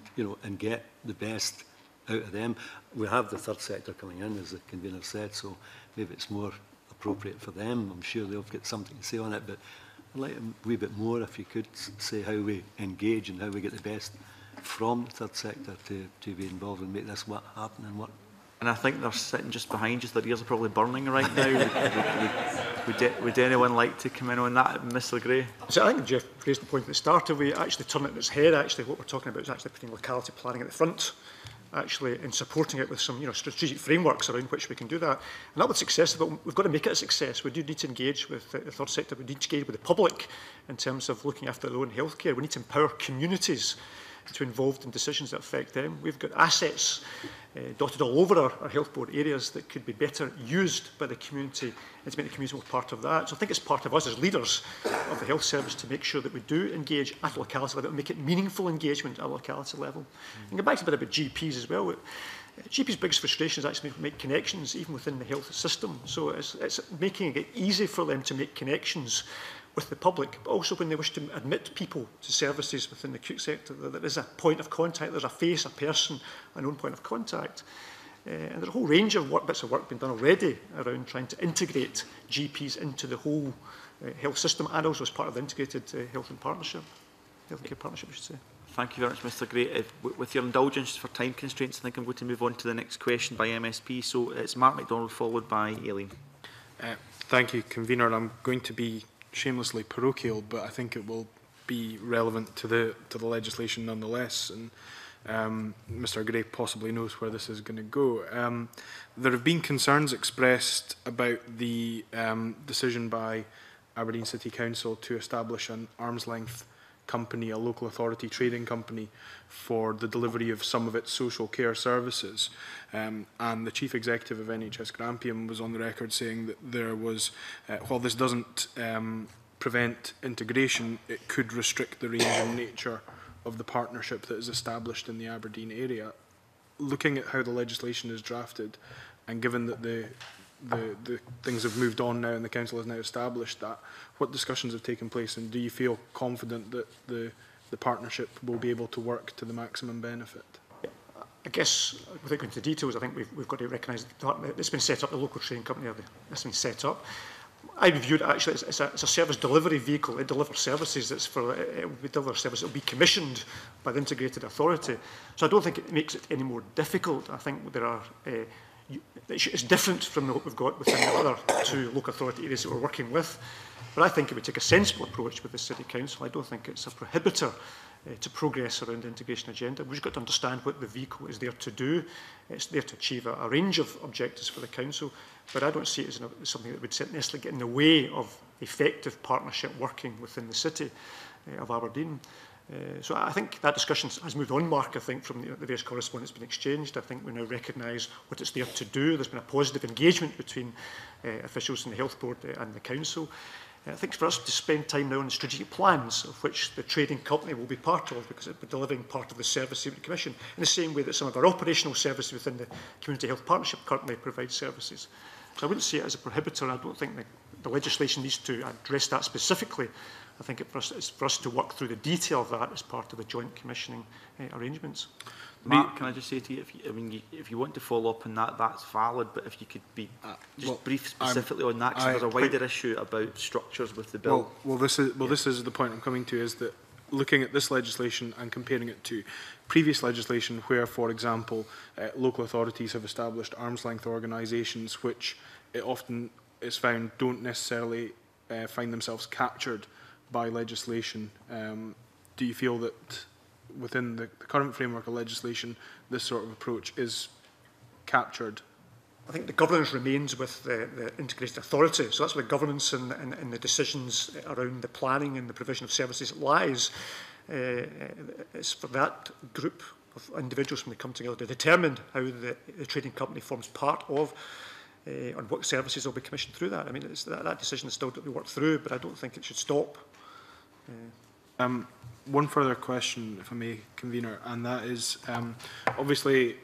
get the best out of them. We have the third sector coming in, as the convener said, so maybe it's more appropriate for them. I'm sure they'll get something to say on it, but I'd like a wee bit more if you could say how we engage and how we get the best from the third sector to be involved and make this happen and work. And I think they're sitting just behind you, their ears are probably burning right now. Would anyone like to come in on that, Mr Gray? So I think Jeff raised the point at the start of we actually turn it on its head. Actually, what we're talking about is actually putting locality planning at the front, actually, and supporting it with some strategic frameworks around which we can do that. And that was successful, but we've got to make it a success. We do need to engage with the third sector. We need to engage with the public in terms of looking after their own healthcare. We need to empower communities to be involved in decisions that affect them. We've got assets dotted all over our health board areas that could be better used by the community and to make the community more part of that. So I think it's part of us as leaders of the health service to make sure that we do engage at a locality level and make it meaningful engagement at a locality level. And go back to a bit about GPs as well. GP's biggest frustration is actually to make connections even within the health system. So it's making it easy for them to make connections with the public, but also when they wish to admit people to services within the acute sector, there is a point of contact, there's a face, a person, a known point of contact. And there's a whole range of bits of work being done already around trying to integrate GPs into the whole health system and also as part of the integrated health and care partnership, I should say. Thank you very much, Mr Gray. With your indulgence for time constraints, I think I'm going to move on to the next question by MSP. So it's Mark McDonald followed by Aileen. Thank you, Convener. I'm going to be shamelessly parochial, but I think it will be relevant to the legislation nonetheless, and Mr Gray possibly knows where this is going to go. There have been concerns expressed about the decision by Aberdeen City Council to establish an arm's length company, a local authority trading company, for the delivery of some of its social care services. And the Chief Executive of NHS Grampian was on the record saying that there was, while this doesn't prevent integration, it could restrict the range and nature of the partnership that is established in the Aberdeen area. Looking at how the legislation is drafted, and given that the things have moved on now and the council has now established that, what discussions have taken place, and do you feel confident that the partnership will be able to work to the maximum benefit? I guess, without going into details, I think we've got to recognise that it's been set up, the local trading company, it's been set up. I reviewed it actually, it's a service delivery vehicle. It delivers services, it will be commissioned by the integrated authority. So I don't think it makes it any more difficult. I think there are... It's different from what we've got within the other two local authority areas that we're working with. But I think it would take a sensible approach with the City Council. I don't think it's a prohibitor to progress around the integration agenda. We've just got to understand what the vehicle is there to do. It's there to achieve a range of objectives for the Council, but I don't see it as something that would necessarily get in the way of effective partnership working within the City of Aberdeen. So I think that discussion has moved on, Mark, I think, from the various correspondence that's been exchanged. I think we now recognise what it's there to do. There's been a positive engagement between officials in the Health Board and the Council. I think for us to spend time now on the strategic plans of which the trading company will be part of, because it will be delivering part of the service to the Commission, in the same way that some of our operational services within the Community Health Partnership currently provide services. So I wouldn't see it as a prohibitor. I don't think the legislation needs to address that specifically. I think it's for us to work through the detail of that as part of the joint commissioning arrangements. Mark, can I just say to you, if you want to follow up on that, that's valid, but if you could be just brief specifically on that, because there's a wider issue about structures with the bill. This is the point I'm coming to, is that looking at this legislation and comparing it to previous legislation where, for example, local authorities have established arm's-length organisations, which it often is found don't necessarily find themselves captured by legislation. Do you feel that within the current framework of legislation, this sort of approach is captured? I think the governance remains with the integrated authority, so that's where governance and the decisions around the planning and the provision of services lies. It's for that group of individuals when they come together to determine how the trading company forms part of and what services will be commissioned through that. I mean, that decision is still to be worked through, but I don't think it should stop. One further question, if I may, Convener, and that is, obviously,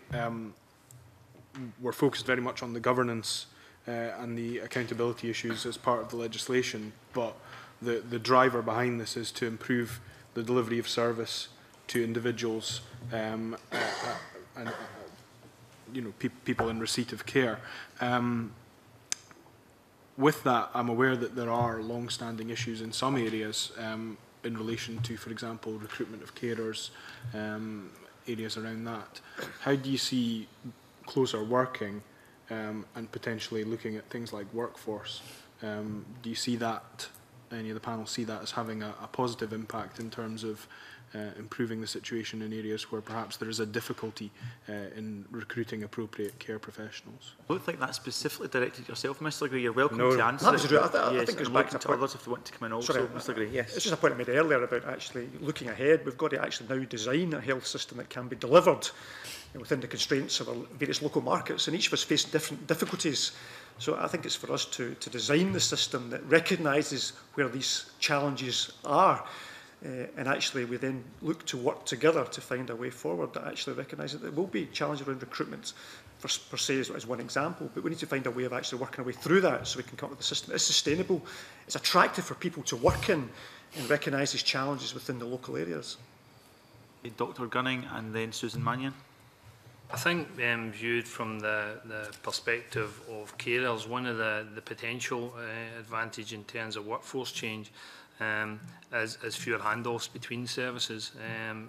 we're focused very much on the governance and the accountability issues as part of the legislation, but the driver behind this is to improve the delivery of service to individuals and people in receipt of care. With that, I'm aware that there are long-standing issues in some areas in relation to, for example, recruitment of carers, areas around that. How do you see closer working and potentially looking at things like workforce? Do you see that, any of the panel see that as having a positive impact in terms of improving the situation in areas where perhaps there is a difficulty in recruiting appropriate care professionals? I don't think that's specifically directed at yourself, Mr Gray. You're welcome to answer. I think it's back to others if they want to come in also. Sorry, Mr Gray. Yes. It's just a point I made earlier about actually looking ahead. We've got to actually now design a health system that can be delivered within the constraints of our various local markets, and each of us face different difficulties. So I think it's for us to design the system that recognises where these challenges are. And actually, we then look to work together to find a way forward that actually recognises that there will be challenges around recruitment, per se, is one example. But we need to find a way of actually working our way through that so we can come up with a system that is sustainable, it's attractive for people to work in, and recognises challenges within the local areas. Dr Gunning and then Susan Manion. I think viewed from the perspective of carers, one of the potential advantage in terms of workforce change as fewer handoffs between services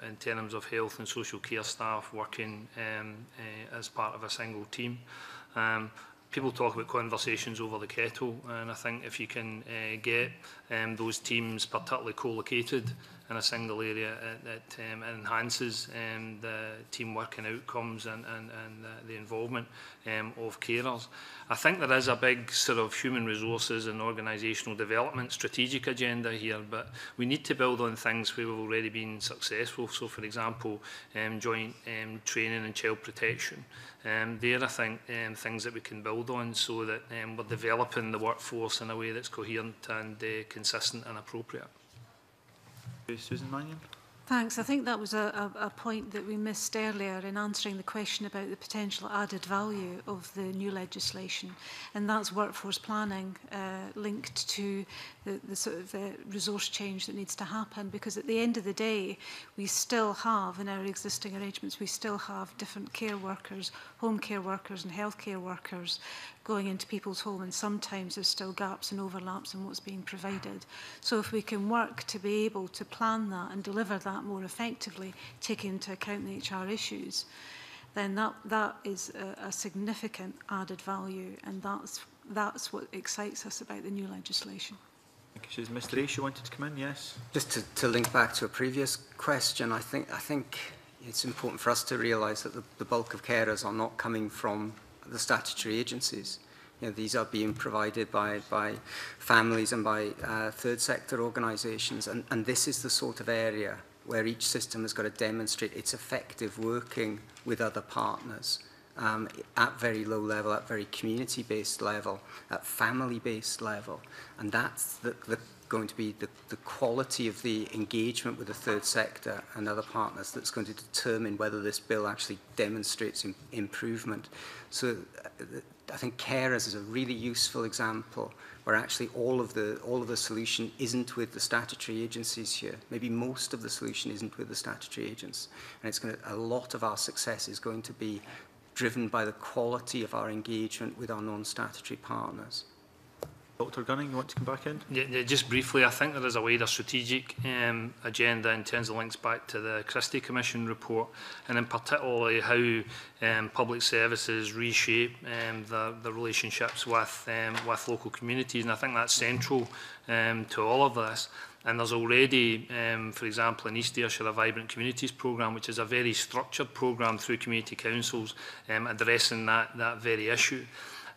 in terms of health and social care staff working as part of a single team. People talk about conversations over the kettle, and I think if you can get those teams particularly co-located in a single area, it enhances the teamwork and outcomes and the involvement of carers. I think there is a big sort of human resources and organisational development strategic agenda here, but we need to build on things where we've already been successful. So, for example, joint training and child protection. There, I think, things that we can build on so that we're developing the workforce in a way that's coherent and consistent and appropriate. Susan Manion. Thanks. I think that was a point that we missed earlier in answering the question about the potential added value of the new legislation, and that's workforce planning linked to the sort of resource change that needs to happen, because at the end of the day we still have in our existing arrangements we still have different care workers, home care workers and healthcare workers going into people's home, and sometimes there's still gaps and overlaps in what's being provided. So if we can work to be able to plan that and deliver that more effectively, taking into account the HR issues, then that is a significant added value, and that's what excites us about the new legislation. Thank you. Mr Ace, you wanted to come in, yes? Just to link back to a previous question, I think it's important for us to realise that the bulk of carers are not coming from the statutory agencies. You know, these are being provided by families and by third sector organisations, and this is the sort of area where each system has got to demonstrate its effective working with other partners at very low level, at very community-based level, at family-based level, and that's going to be the quality of the engagement with the third sector and other partners that's going to determine whether this bill actually demonstrates improvement. So I think carers is a really useful example where actually all of the solution isn't with the statutory agencies here. Maybe most of the solution isn't with the statutory agents, and it's going to, a lot of our success is going to be driven by the quality of our engagement with our non-statutory partners. Dr Gunning, you want to come back in? Yeah, just briefly, I think there is a wider strategic agenda in terms of links back to the Christie Commission report, and in particularly how public services reshape the relationships with local communities, and I think that's central to all of this. And there's already, for example, in East Ayrshire, a Vibrant Communities programme, which is a very structured programme through community councils addressing that very issue.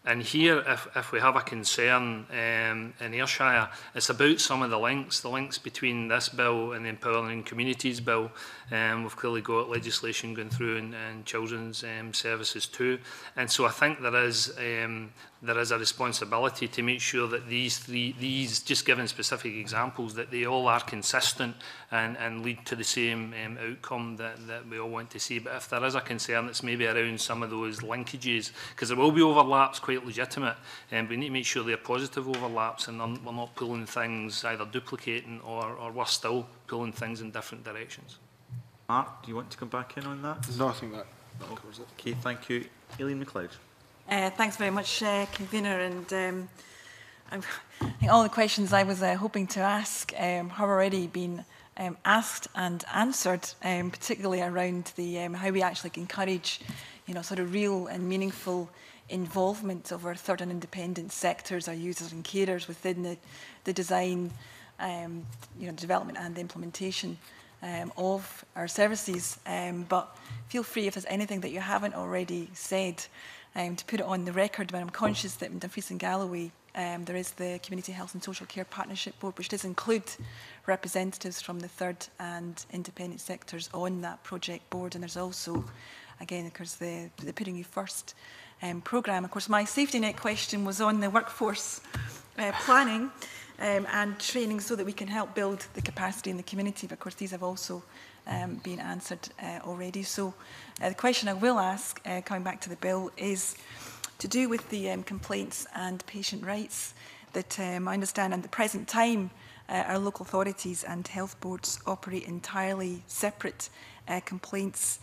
And here, if we have a concern in Ayrshire, it's about some of the links between this bill and the Empowering Communities Bill. We've clearly got legislation going through and children's services too. And so I think there is a responsibility to make sure that these just given specific examples, that they all are consistent and lead to the same outcome that we all want to see. But if there is a concern, it's maybe around some of those linkages, because there will be overlaps, quite legitimate, and we need to make sure they're positive overlaps and we're not pulling things, either duplicating or worse still, pulling things in different directions. Mark, do you want to come back in on that? No, I think that covers it. Okay, thank you. Aileen McLeod. Thanks very much, Convener, and I think all the questions I was hoping to ask have already been asked and answered, particularly around the how we actually encourage, sort of real and meaningful involvement of our third and independent sectors, our users and carers within the design, development and the implementation of our services. But feel free if there's anything that you haven't already said to put it on the record. But I'm conscious that in Dumfries and Galloway there is the Community Health and Social Care Partnership Board, which does include representatives from the third and independent sectors on that project board. And there's also, again, of course, the Putting You First programme. Of course, my safety net question was on the workforce planning and training so that we can help build the capacity in the community. But of course, these have also been answered already. So the question I will ask, coming back to the bill, is to do with the complaints and patient rights that I understand at the present time our local authorities and health boards operate entirely separate complaints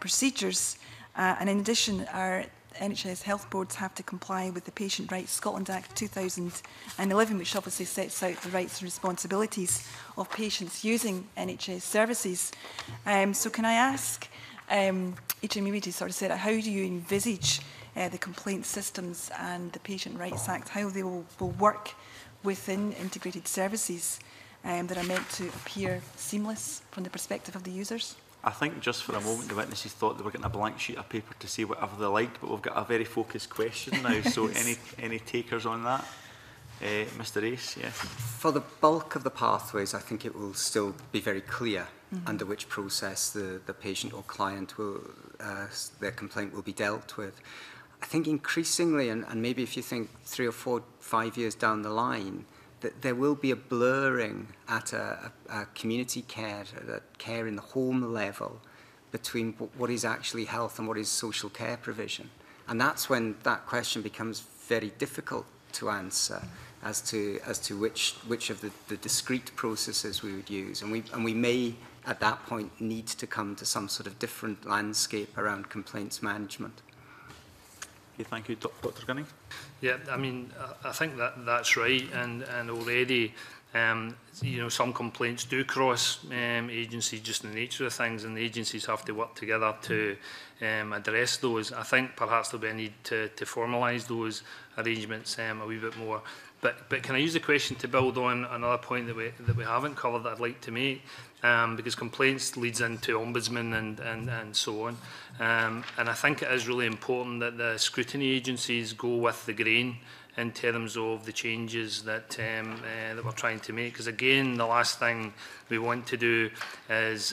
procedures. And in addition, our NHS health boards have to comply with the Patient Rights Scotland Act 2011, which obviously sets out the rights and responsibilities of patients using NHS services. So can I ask each of you to sort of say, how do you envisage the complaint systems and the Patient Rights Act, how they will work within integrated services that are meant to appear seamless from the perspective of the users? I think just for a moment the witnesses thought they were getting a blank sheet of paper to say whatever they liked, but we've got a very focused question now, so any takers on that? Mr Ace, yes? For the bulk of the pathways, I think it will still be very clear under which process the patient or client will, their complaint will be dealt with. I think increasingly, and maybe if you think 3 or 4, 5 years down the line, there will be a blurring at a community care, at care in the home level, between what is actually health and what is social care provision. And that's when that question becomes very difficult to answer as to which of the discrete processes we would use. And we may, at that point, need to come to some sort of different landscape around complaints management. Okay, thank you. Dr Gunning? Yeah, I mean, I think that's right, and already, some complaints do cross agencies, just in the nature of things, and the agencies have to work together to address those. I think perhaps there'll be a need to formalise those arrangements a wee bit more. But can I use the question to build on another point that we haven't covered that I'd like to make? Because complaints leads into ombudsman and so on. And I think it is really important that the scrutiny agencies go with the grain in terms of the changes that we're trying to make. Because again, the last thing we want to do is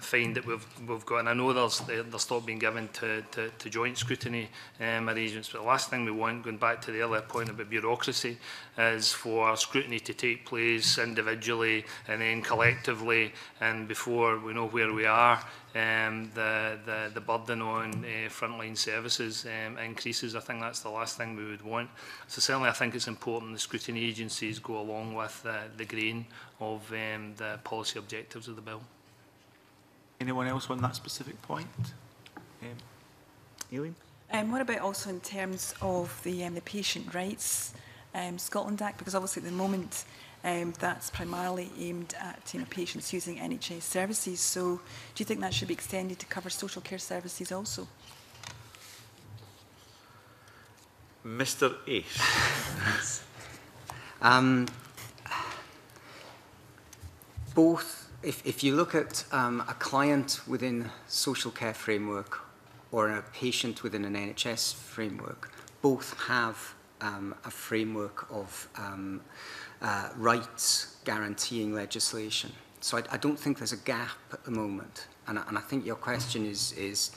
find that we've got, and I know there's thought being given to joint scrutiny arrangements, but the last thing we want, going back to the earlier point about bureaucracy, is for scrutiny to take place individually and then collectively, and before we know where we are, the burden on frontline services increases. I think that's the last thing we would want. So certainly I think it's important the scrutiny agencies go along with the grain of the policy objectives of the bill. Anyone else on that specific point? Aileen? What about also in terms of the Patient Rights Scotland Act? Because obviously at the moment that's primarily aimed at patients using NHS services. So do you think that should be extended to cover social care services also? Mr Ace. Both, if you look at a client within social care framework or a patient within an NHS framework, both have a framework of rights guaranteeing legislation. So I don't think there's a gap at the moment. And I think your question is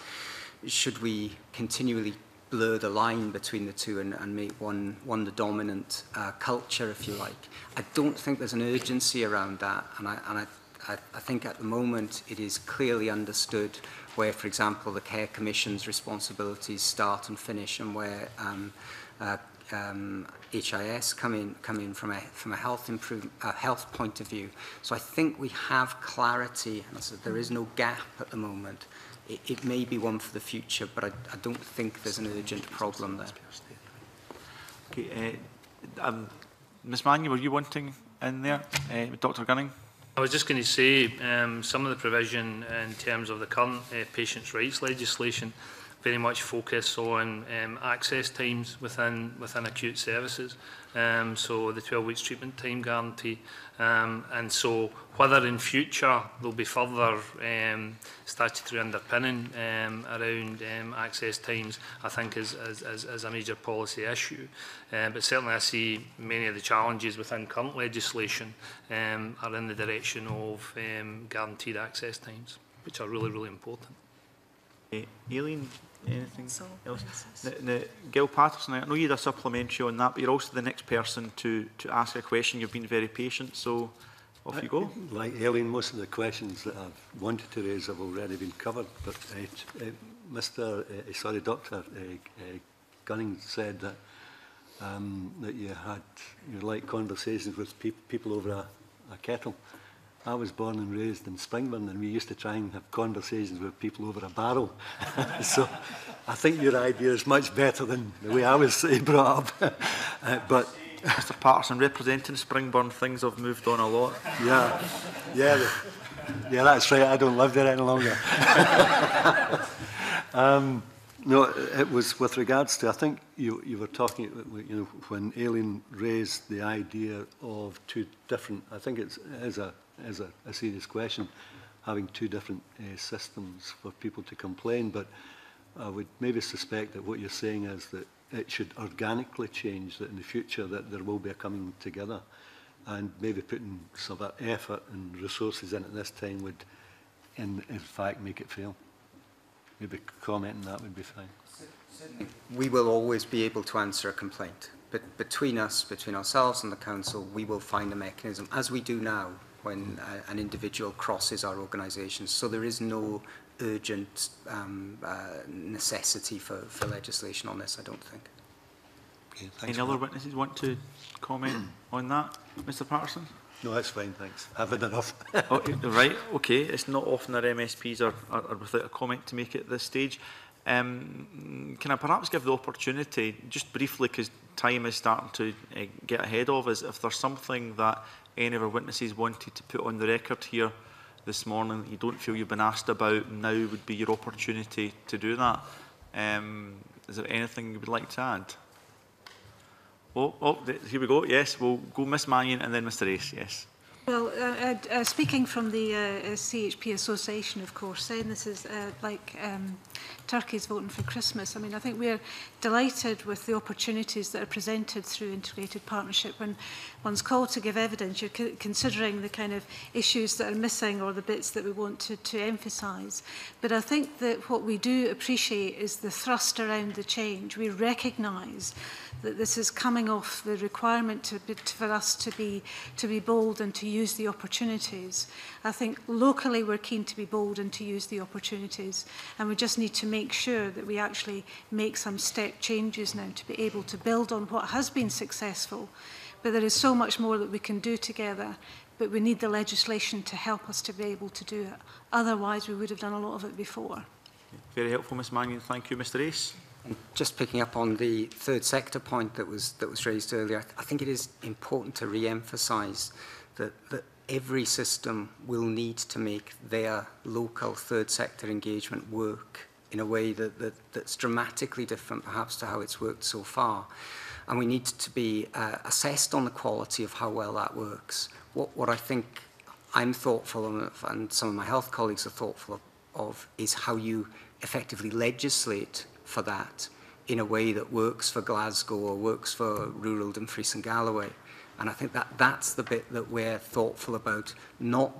should we continually blur the line between the two and make one the dominant culture, if you like. I don't think there's an urgency around that, and I think at the moment it is clearly understood where, for example, the Care Commission's responsibilities start and finish, and where HIS come in from a health point of view. So I think we have clarity, and so there is no gap at the moment. It may be one for the future, but I don't think there's an urgent problem there. Okay, Ms Manion, were you wanting in there? Dr Gunning? I was just going to say some of the provision in terms of the current patients' rights legislation very much focus on access times within acute services, so the 12 weeks treatment time guarantee, and so whether in future there will be further statutory underpinning around access times, I think is a major policy issue. But certainly I see many of the challenges within current legislation are in the direction of guaranteed access times, which are really, really important. Aileen, anything else? Gil Paterson, I know you had a supplementary on that, but you're also the next person to ask a question. You've been very patient, so off you go. Like Aileen, most of the questions that I've wanted to raise have already been covered, but Dr Gunning said that, that you had like conversations with people over a kettle. I was born and raised in Springburn, and we used to try and have conversations with people over a barrel. So I think your idea is much better than the way I was brought up. But Mr Paterson, representing Springburn, things have moved on a lot. Yeah, that's right. I don't live there any longer. No, it was with regards to, I think you were talking, when Aileen raised the idea of two different, I think it's as a serious question, having two different systems for people to complain, but I would maybe suspect that what you're saying is that it should organically change, that in the future that there will be a coming together, and maybe putting some effort and resources in at this time would in fact make it fail. Maybe commenting that would be fine. We will always be able to answer a complaint, but between us, between ourselves and the council, we will find a mechanism, as we do now, when an individual crosses our organisations. So there is no urgent necessity for legislation on this, I don't think. Okay, any other witnesses want to comment on that? Mr Paterson? No, that's fine, thanks. I've had enough. Right, okay. It's not often our MSPs are without a comment to make at this stage. Can I perhaps give the opportunity, just briefly, because time is starting to get ahead of us, if there's something that any of our witnesses wanted to put on the record here this morning that you don't feel you've been asked about, now would be your opportunity to do that. Is there anything you would like to add? Oh, here we go. Yes, we'll go Ms Manion and then Mr Ace, yes. Well, speaking from the CHP Association, of course, saying this is like turkeys voting for Christmas. I mean, I think we're delighted with the opportunities that are presented through integrated partnership. When one's called to give evidence, you're considering the kind of issues that are missing or the bits that we want to emphasise. But I think that what we do appreciate is the thrust around the change. We recognise that this is coming off the requirement for us to be bold and to use the opportunities. I think locally we're keen to be bold and to use the opportunities, and we just need to make sure that we actually make some step changes now to be able to build on what has been successful. But there is so much more that we can do together, but we need the legislation to help us to be able to do it. Otherwise we would have done a lot of it before. Very helpful, Ms Manion. Thank you. Mr Ace? And just picking up on the third sector point that was raised earlier, I think it is important to re-emphasise that every system will need to make their local third sector engagement work in a way that's dramatically different perhaps to how it's worked so far. And we need to be assessed on the quality of how well that works. What I think I'm thoughtful of, and some of my health colleagues are thoughtful of is how you effectively legislate for that in a way that works for Glasgow or works for rural Dumfries and Galloway. And I think that's the bit that we're thoughtful about, not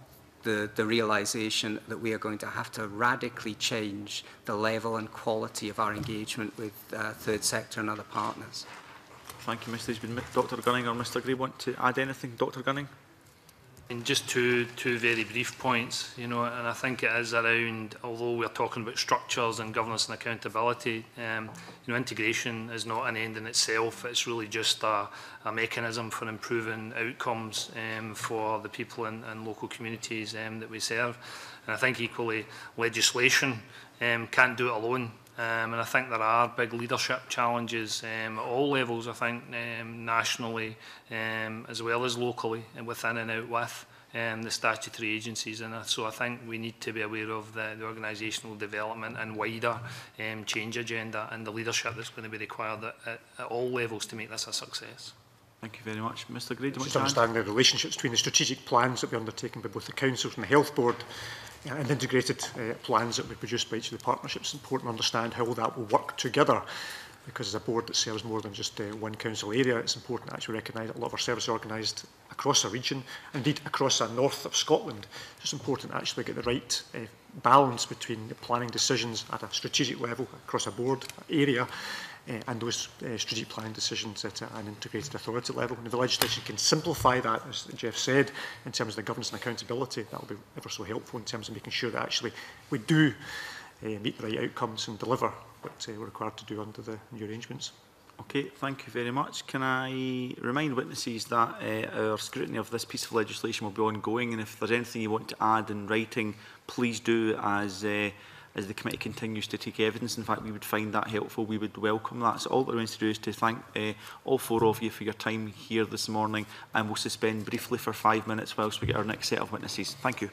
the realisation that we are going to have to radically change the level and quality of our engagement with third sector and other partners. Thank you, Mr. Dr Gunning or Mr Gray want to add anything? Dr Gunning? And just two very brief points, and I think it is around, although we're talking about structures and governance and accountability, integration is not an end in itself. It's really just a mechanism for improving outcomes for the people and local communities that we serve. And I think equally legislation can't do it alone. And I think there are big leadership challenges at all levels, I think, nationally as well as locally and within and out with the statutory agencies. And so I think we need to be aware of the organisational development and wider change agenda and the leadership that's going to be required at all levels to make this a success. Thank you very much. Mr Gray, do you want to understand the relationships between the strategic plans that were undertaken by both the councils and the health board and integrated plans that were produced by each of the partnerships? It's important to understand how all that will work together, because as a board that serves more than just one council area, it's important to actually recognise that a lot of our services are organised across a region, indeed across the north of Scotland. So it's important to actually get the right balance between the planning decisions at a strategic level across a board area and those strategic planning decisions at an integrated authority level. And if the legislation can simplify that, as Jeff said, in terms of the governance and accountability, that will be ever so helpful in terms of making sure that actually we do meet the right outcomes and deliver what we're required to do under the new arrangements. Okay, thank you very much. Can I remind witnesses that our scrutiny of this piece of legislation will be ongoing, and if there's anything you want to add in writing, please do, as the committee continues to take evidence. In fact, we would find that helpful. We would welcome that. So all that remains to do is to thank all four of you for your time here this morning, and we'll suspend briefly for 5 minutes whilst we get our next set of witnesses. Thank you.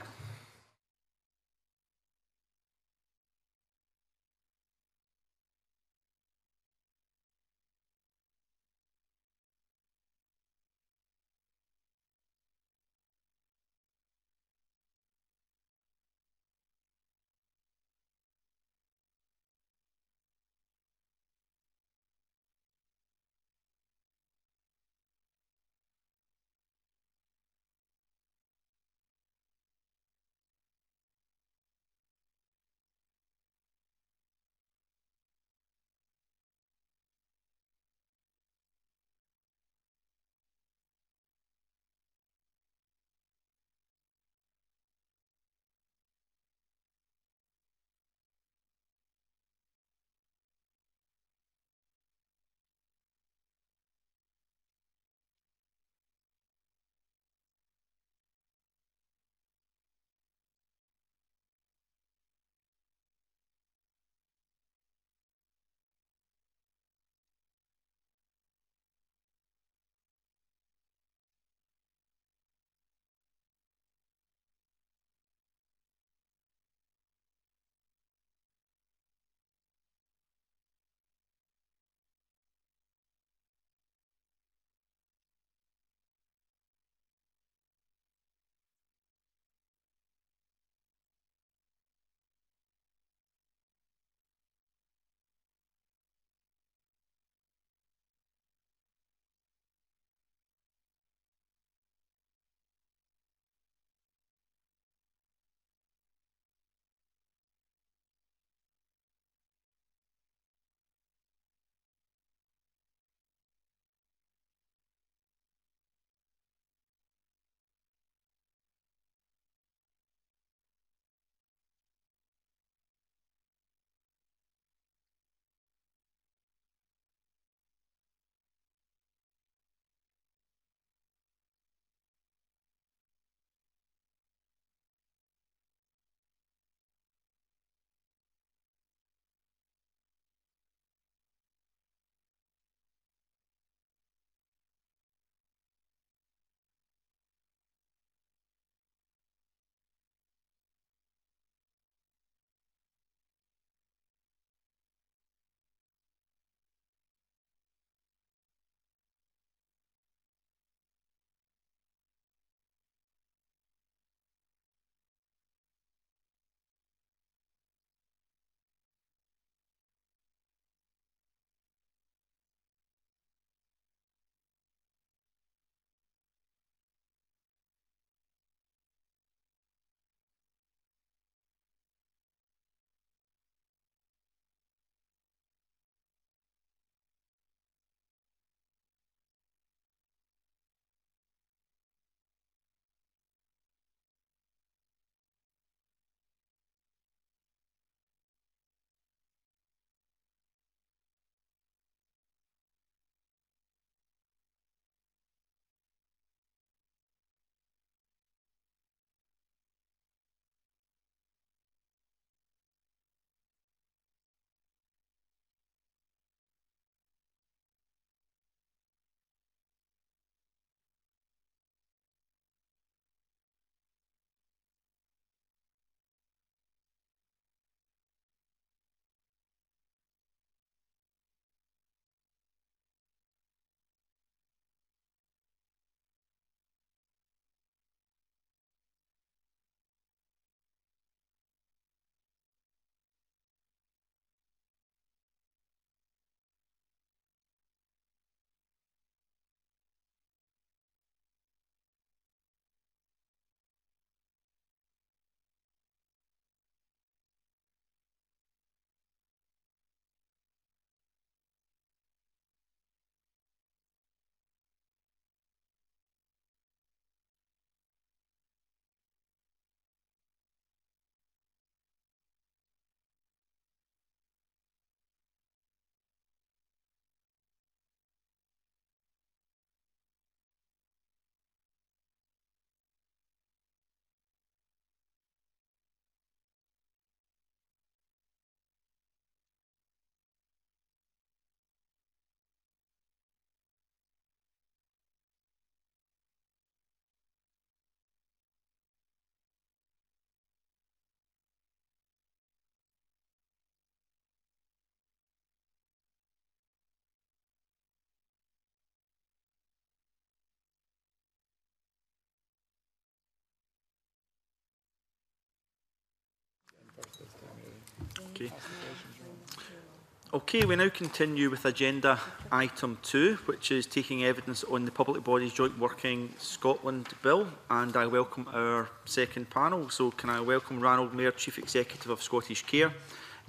Okay, we now continue with agenda item 2, which is taking evidence on the Public Bodies (Joint Working) (Scotland) Bill, and I welcome our second panel. So can I welcome Ranald Mair, Chief Executive of Scottish Care,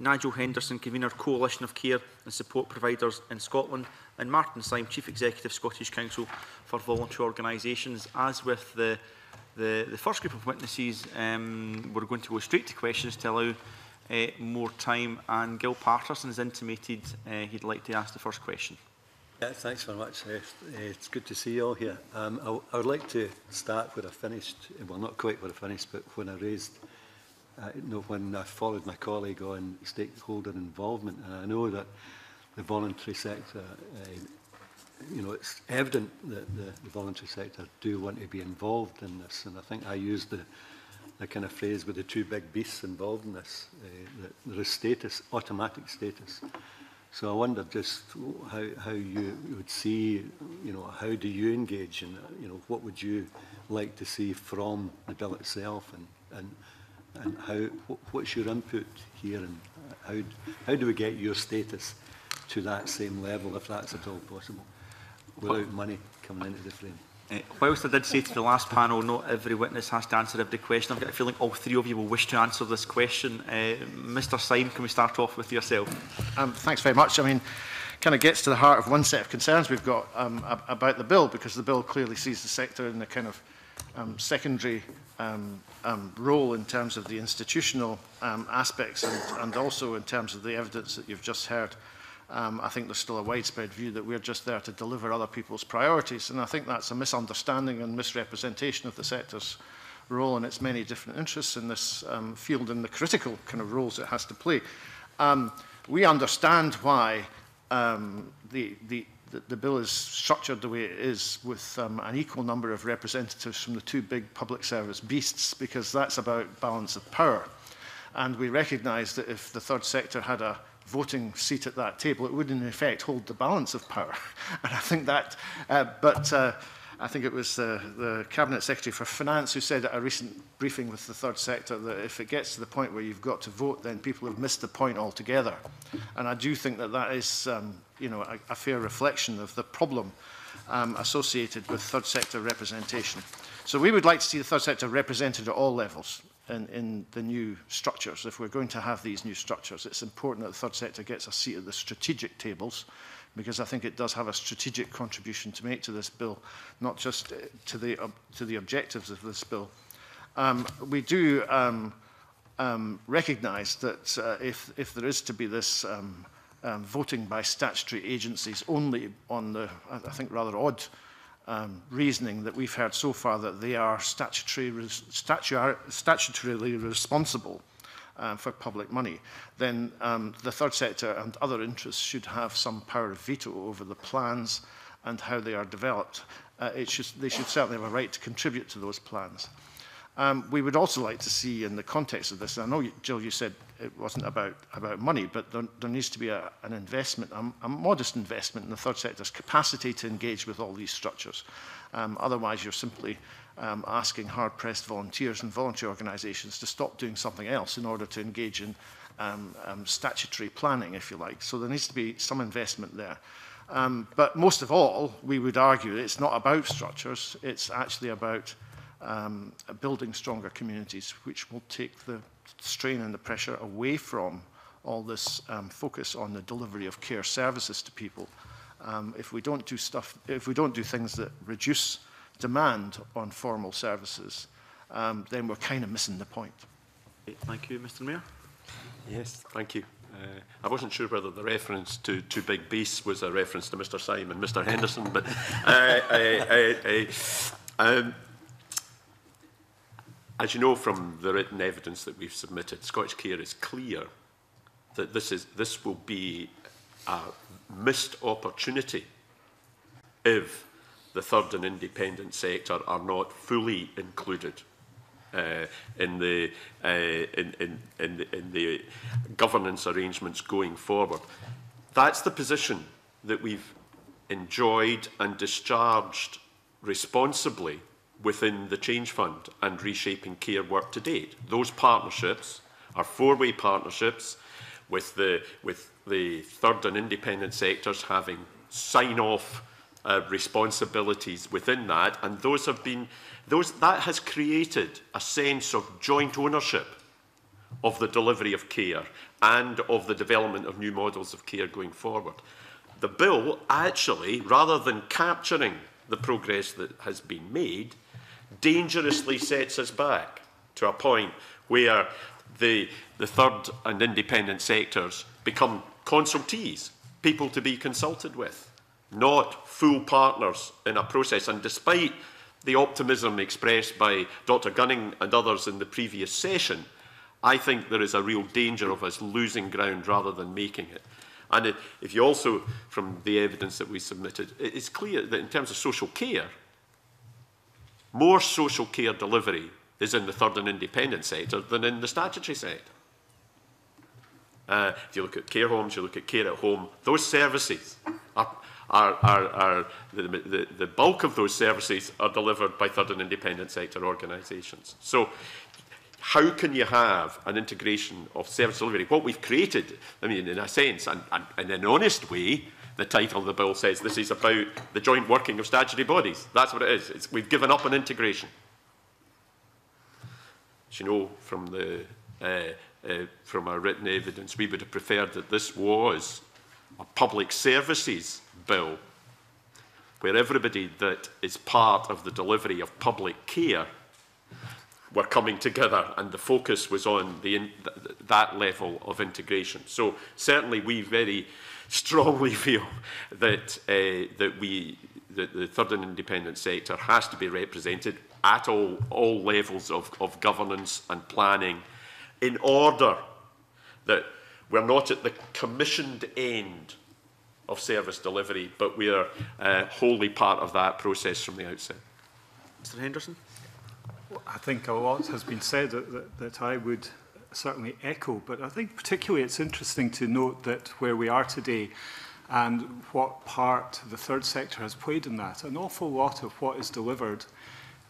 Nigel Henderson, Convener, Coalition of Care and Support Providers in Scotland, and Martin Syme, Chief Executive, Scottish Council for Voluntary Organisations. As with the first group of witnesses, we're going to go straight to questions to allow more time, and Gil Paterson has intimated he'd like to ask the first question. Yeah, thanks very much. It's good to see you all here. I would like to start where I finished, well, not quite where I finished, but when I raised, when I followed my colleague on stakeholder involvement. And I know that the voluntary sector, it's evident that the voluntary sector do want to be involved in this, and I think I used the kind of phrase with the two big beasts involved in this, that there is status, automatic status. So I wonder just how you would see, how do you engage in, what would you like to see from the bill itself, and what's your input here, and how do we get your status to that same level, if that's at all possible, without money coming into the frame? Whilst I did say to the last panel, not every witness has to answer every question, I've got a feeling all three of you will wish to answer this question. Mr Syme, can we start off with yourself? Thanks very much. I mean, kind of gets to the heart of one set of concerns we've got about the bill, because the bill clearly sees the sector in the kind of secondary role in terms of the institutional aspects, and also in terms of the evidence that you've just heard. I think there's still a widespread view that we're just there to deliver other people's priorities, and I think that's a misunderstanding and misrepresentation of the sector's role and its many different interests in this field and the critical kind of roles it has to play. We understand why the bill is structured the way it is, with an equal number of representatives from the two big public service beasts, because that's about balance of power. And we recognise that if the third sector had a voting seat at that table, it would in effect hold the balance of power. And I think that, I think it was the Cabinet Secretary for Finance who said at a recent briefing with the third sector that if it gets to the point where you've got to vote, then people have missed the point altogether. And I do think that that is, a fair reflection of the problem associated with third sector representation. So we would like to see the third sector represented at all levels in the new structures. If we're going to have these new structures, it's important that the third sector gets a seat at the strategic tables, because I think it does have a strategic contribution to make to this bill, not just to the objectives of this bill. We do recognise that if there is to be this voting by statutory agencies only on the, I think, rather odd reasoning that we've heard so far that they are statutorily responsible for public money, then the third sector and other interests should have some power of veto over the plans and how they are developed. They should certainly have a right to contribute to those plans. We would also like to see, in the context of this, I know, Jill, you said it wasn't about money, but there needs to be an investment, a modest investment in the third sector's capacity to engage with all these structures. Otherwise, you're simply asking hard-pressed volunteers and voluntary organisations to stop doing something else in order to engage in statutory planning, if you like. So there needs to be some investment there. But most of all, we would argue it's not about structures, it's actually about building stronger communities, which will take the strain and the pressure away from all this focus on the delivery of care services to people. If we don't do things that reduce demand on formal services, then we're kind of missing the point. Thank you, Mr Mayor. Yes, thank you. I wasn't sure whether the reference to two big beasts was a reference to Mr Syme and Mr Henderson, but as you know from the written evidence that we've submitted, Scottish Care is clear that this will be a missed opportunity if the third and independent sector are not fully included in the governance arrangements going forward. That's the position that we've enjoyed and discharged responsibly within the Change Fund and Reshaping Care work to date. Those partnerships are four-way partnerships with the third and independent sectors having sign-off responsibilities within that, and those have been that has created a sense of joint ownership of the delivery of care and of the development of new models of care going forward. The bill actually, rather than capturing the progress that has been made, dangerously sets us back to a point where the third and independent sectors become consultees, people to be consulted with, not full partners in a process. And despite the optimism expressed by Dr. Gunning and others in the previous session, I think there is a real danger of us losing ground rather than making it. And if you also, from the evidence that we submitted, it is clear that in terms of social care, more social care delivery is in the third and independent sector than in the statutory sector. If you look at care homes, you look at care at home, those services the bulk of those services are delivered by third and independent sector organisations. So how can you have an integration of service delivery? What we've created, I mean, in a sense, and in an honest way, the title of the bill says this is about the joint working of statutory bodies. That's what it is. It's, we've given up on integration. As you know, from our written evidence, we would have preferred that this was a public services bill where everybody that is part of the delivery of public care were coming together, and the focus was on that level of integration. So certainly we very strongly feel that, that the third and independent sector has to be represented at all levels of governance and planning, in order that we're not at the commissioned end of service delivery, but we are wholly part of that process from the outset. Mr. Henderson? Well, I think a lot has been said that I would certainly echo, but I think particularly it's interesting to note that where we are today and what part the third sector has played in that. An awful lot of what is delivered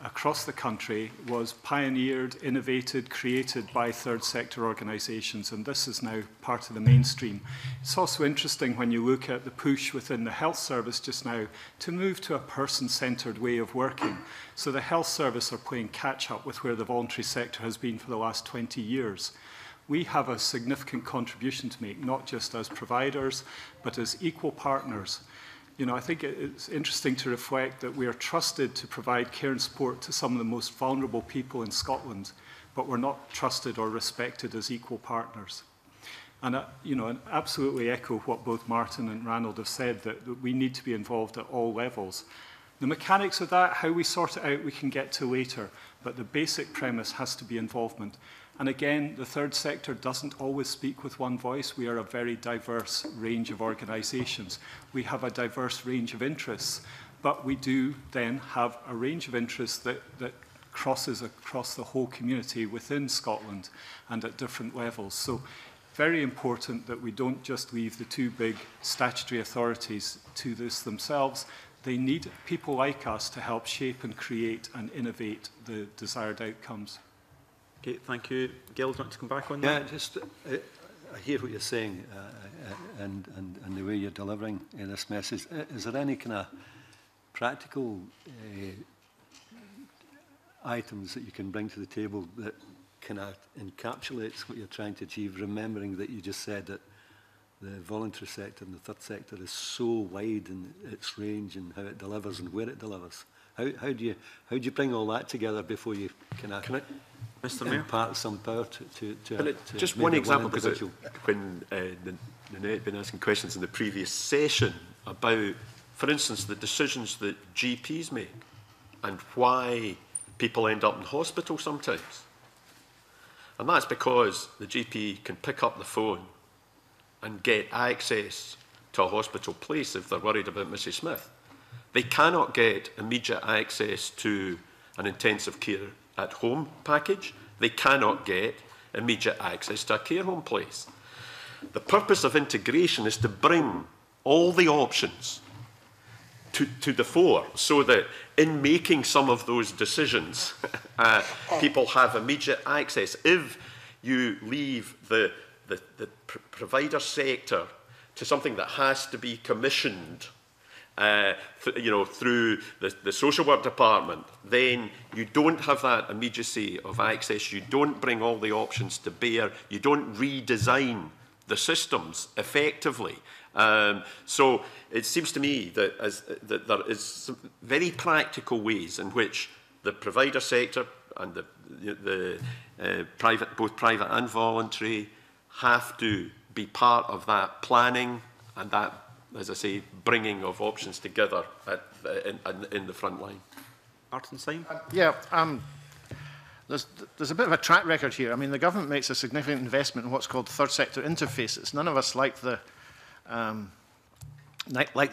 across the country was pioneered, innovated, created by third sector organisations, and this is now part of the mainstream. It's also interesting when you look at the push within the health service just now to move to a person-centred way of working. So the health service are playing catch-up with where the voluntary sector has been for the last 20 years. We have a significant contribution to make, not just as providers, but as equal partners. You know, I think it's interesting to reflect that we are trusted to provide care and support to some of the most vulnerable people in Scotland, but we're not trusted or respected as equal partners. And, you know, I absolutely echo what both Martin and Ranald have said, that we need to be involved at all levels. The mechanics of that, how we sort it out, we can get to later, but the basic premise has to be involvement. And again, the third sector doesn't always speak with one voice. We are a very diverse range of organisations. We have a diverse range of interests, but we do then have a range of interests that crosses across the whole community within Scotland and at different levels. So very important that we don't just leave the two big statutory authorities to this themselves. They need people like us to help shape and create and innovate the desired outcomes. Okay, thank you. Gil, do you want to come back on that? Yeah, just, I hear what you're saying and the way you're delivering this message. Is there any kind of practical items that you can bring to the table that kind of encapsulates what you're trying to achieve, remembering that you just said that the voluntary sector and the third sector is so wide in its range and how it delivers and where it delivers? How do you bring all that together before you can I Mr. Mayor, impart some power to just one example, because when Nanette been asking questions in the previous session about, for instance, the decisions that GPs make and why people end up in hospital sometimes, and that's because the GP can pick up the phone and get access to a hospital place if they're worried about Mrs. Smith. They cannot get immediate access to an intensive care at home package. They cannot get immediate access to a care home place. The purpose of integration is to bring all the options to the fore, so that in making some of those decisions, people have immediate access. If you leave the the provider sector to something that has to be commissioned, through the social work department, then you don't have that immediacy of access. You don't bring all the options to bear. You don't redesign the systems effectively. So it seems to me that, that there is some very practical ways in which the provider sector and the private, both private and voluntary, have to be part of that planning and that, as I say, bringing of options together at, in the front line. Martin Syme? There's a bit of a track record here. I mean, the government makes a significant investment in what's called third sector interfaces. None of us like the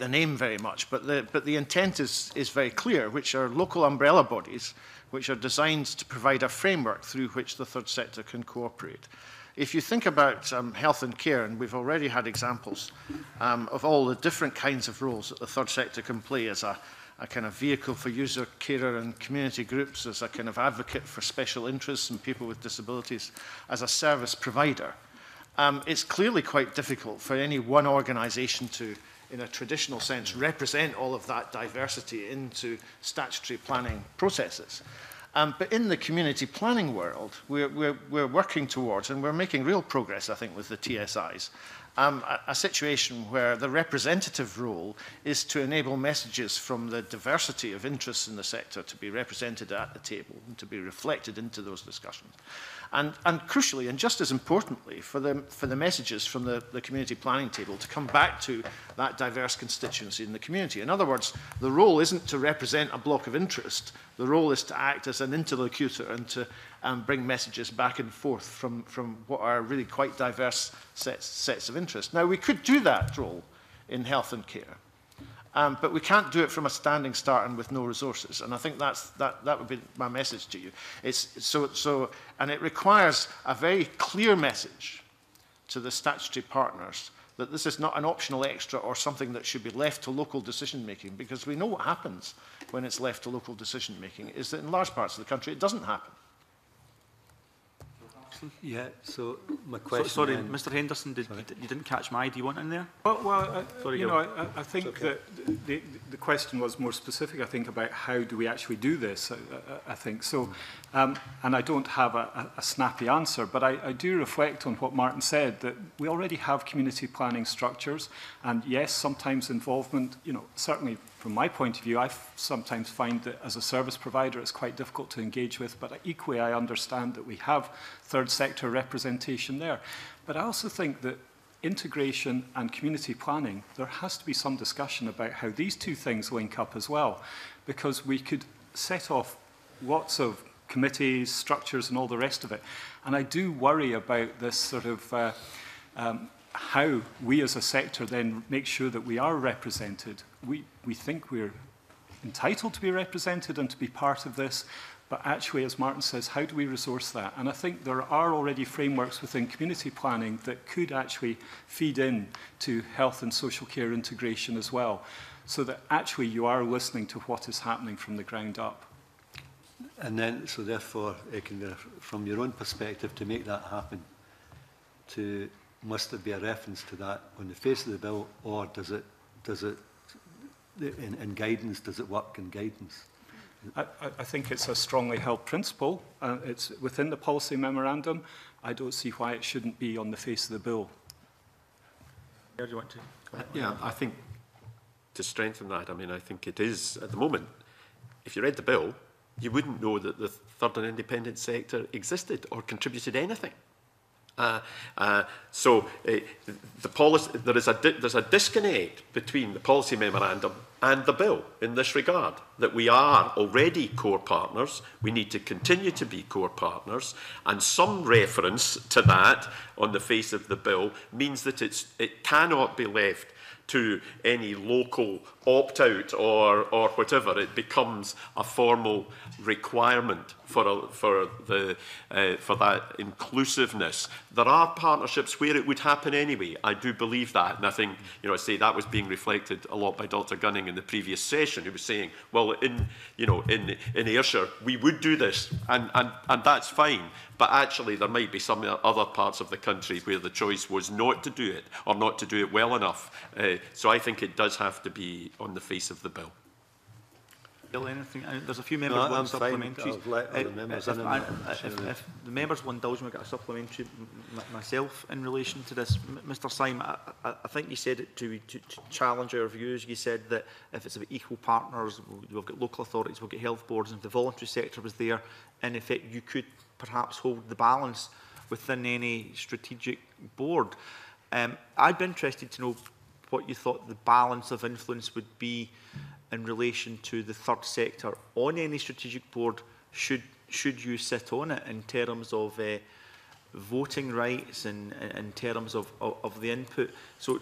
name very much, but the intent is very clear, which are local umbrella bodies which are designed to provide a framework through which the third sector can cooperate. If you think about health and care, and we've already had examples of all the different kinds of roles that the third sector can play as a kind of vehicle for user, carer and community groups, as a kind of advocate for special interests and people with disabilities, as a service provider, it's clearly quite difficult for any one organisation to, in a traditional sense, represent all of that diversity into statutory planning processes. But in the community planning world, we're working towards, and we're making real progress, I think, with the TSIs, a situation where the representative role is to enable messages from the diversity of interests in the sector to be represented at the table and to be reflected into those discussions. And crucially, and just as importantly, for the messages from the community planning table to come back to that diverse constituency in the community. In other words, the role isn't to represent a block of interest. The role is to act as an interlocutor and to bring messages back and forth from what are really quite diverse sets of interest. Now, we could do that role in health and care, but we can't do it from a standing start and with no resources. And I think that would be my message to you. And it requires a very clear message to the statutory partners that this is not an optional extra or something that should be left to local decision-making, because we know what happens when it's left to local decision-making is that in large parts of the country it doesn't happen. Yeah, so my question... So, sorry, Mr Henderson, you didn't catch my... Do you want in there? I think that the question was more specific, I think, about how do we actually do this, I think. So, and I don't have a snappy answer, but I do reflect on what Martin said, that we already have community planning structures, and yes, sometimes involvement, certainly from my point of view, I sometimes find that as a service provider it's quite difficult to engage with, but equally I understand that we have third sector representation there. But I also think that integration and community planning, there has to be some discussion about how these two things link up as well, because we could set off lots of committees, structures and all the rest of it. And I do worry about this sort of... how we as a sector then make sure that we are represented. We think we're entitled to be represented and to be part of this, but actually, as Martin says, how do we resource that? And I think there are already frameworks within community planning that could actually feed in to health and social care integration as well, so that actually you are listening to what is happening from the ground up. And then, so therefore, from your own perspective, to make that happen, must there be a reference to that on the face of the bill, or does it in guidance, does it work in guidance? I think it's a strongly held principle. It's within the policy memorandum. I don't see why it shouldn't be on the face of the bill. Do you want to? Yeah, I think to strengthen that, I mean, I think it is at the moment. If you read the bill, you wouldn't know that the third and independent sector existed or contributed anything. The policy, there's a disconnect between the policy memorandum and the bill in this regard, that we are already core partners, we need to continue to be core partners, and some reference to that on the face of the bill means that it cannot be left to any local opt-out or whatever. It becomes a formal requirement for that inclusiveness. There are partnerships where it would happen anyway. I do believe that, and I think I say that was being reflected a lot by Dr Gunning in the previous session who was saying, well, in Ayrshire, we would do this, and that's fine. But actually, there might be some other parts of the country where the choice was not to do it, or not to do it well enough. So I think it does have to be on the face of the bill. Bill, anything? There's a few members who want supplementaries. If the members will indulge me, I've got a supplementary myself in relation to this. Mr Syme, I think you said it to challenge our views. You said that if it's about equal partners, we've got local authorities, we've got health boards, and if the voluntary sector was there, in effect, you could perhaps hold the balance within any strategic board. I'd be interested to know what you thought the balance of influence would be in relation to the third sector on any strategic board, should you sit on it, in terms of voting rights and in terms of the input. So,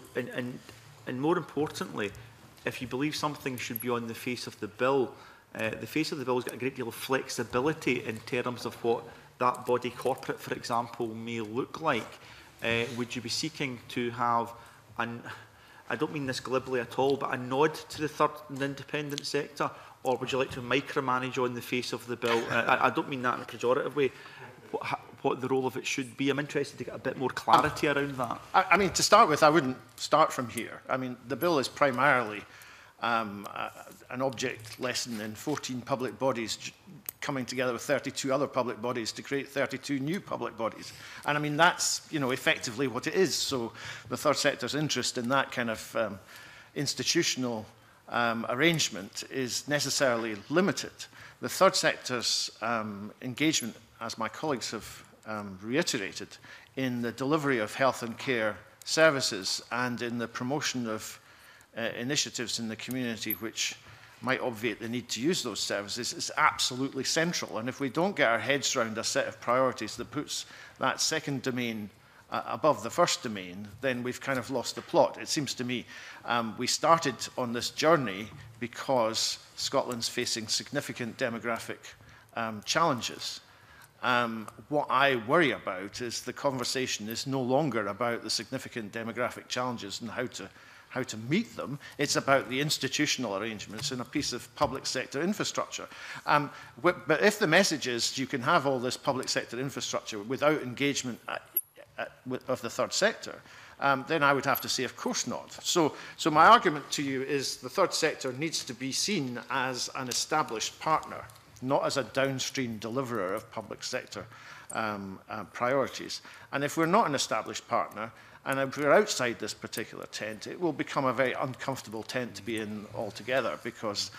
and more importantly, if you believe something should be on the face of the face of the bill has got a great deal of flexibility in terms of what that body corporate, for example, may look like. Would you be seeking to have an... I don't mean this glibly at all, but a nod to the third and independent sector, or would you like to micromanage on the face of the bill? I don't mean that in a pejorative way, what the role of it should be. I'm interested to get a bit more clarity around that. I mean, to start with, I wouldn't start from here. I mean, the bill is primarily an object lesson in 14 public bodies coming together with 32 other public bodies to create 32 new public bodies. And I mean, that's, you know, effectively what it is. So the third sector's interest in that kind of institutional arrangement is necessarily limited. The third sector's engagement, as my colleagues have reiterated, in the delivery of health and care services and in the promotion of initiatives in the community which might obviate the need to use those services is absolutely central. And if we don't get our heads around a set of priorities that puts that second domain above the first domain, then we've kind of lost the plot. It seems to me we started on this journey because Scotland's facing significant demographic challenges. What I worry about is the conversation is no longer about the significant demographic challenges and how to meet them. It's about the institutional arrangements in a piece of public sector infrastructure. But if the message is you can have all this public sector infrastructure without engagement of the third sector, then I would have to say, of course not. So my argument to you is the third sector needs to be seen as an established partner, not as a downstream deliverer of public sector priorities. And if we're not an established partner, and if we're outside this particular tent, it will become a very uncomfortable tent to be in altogether, because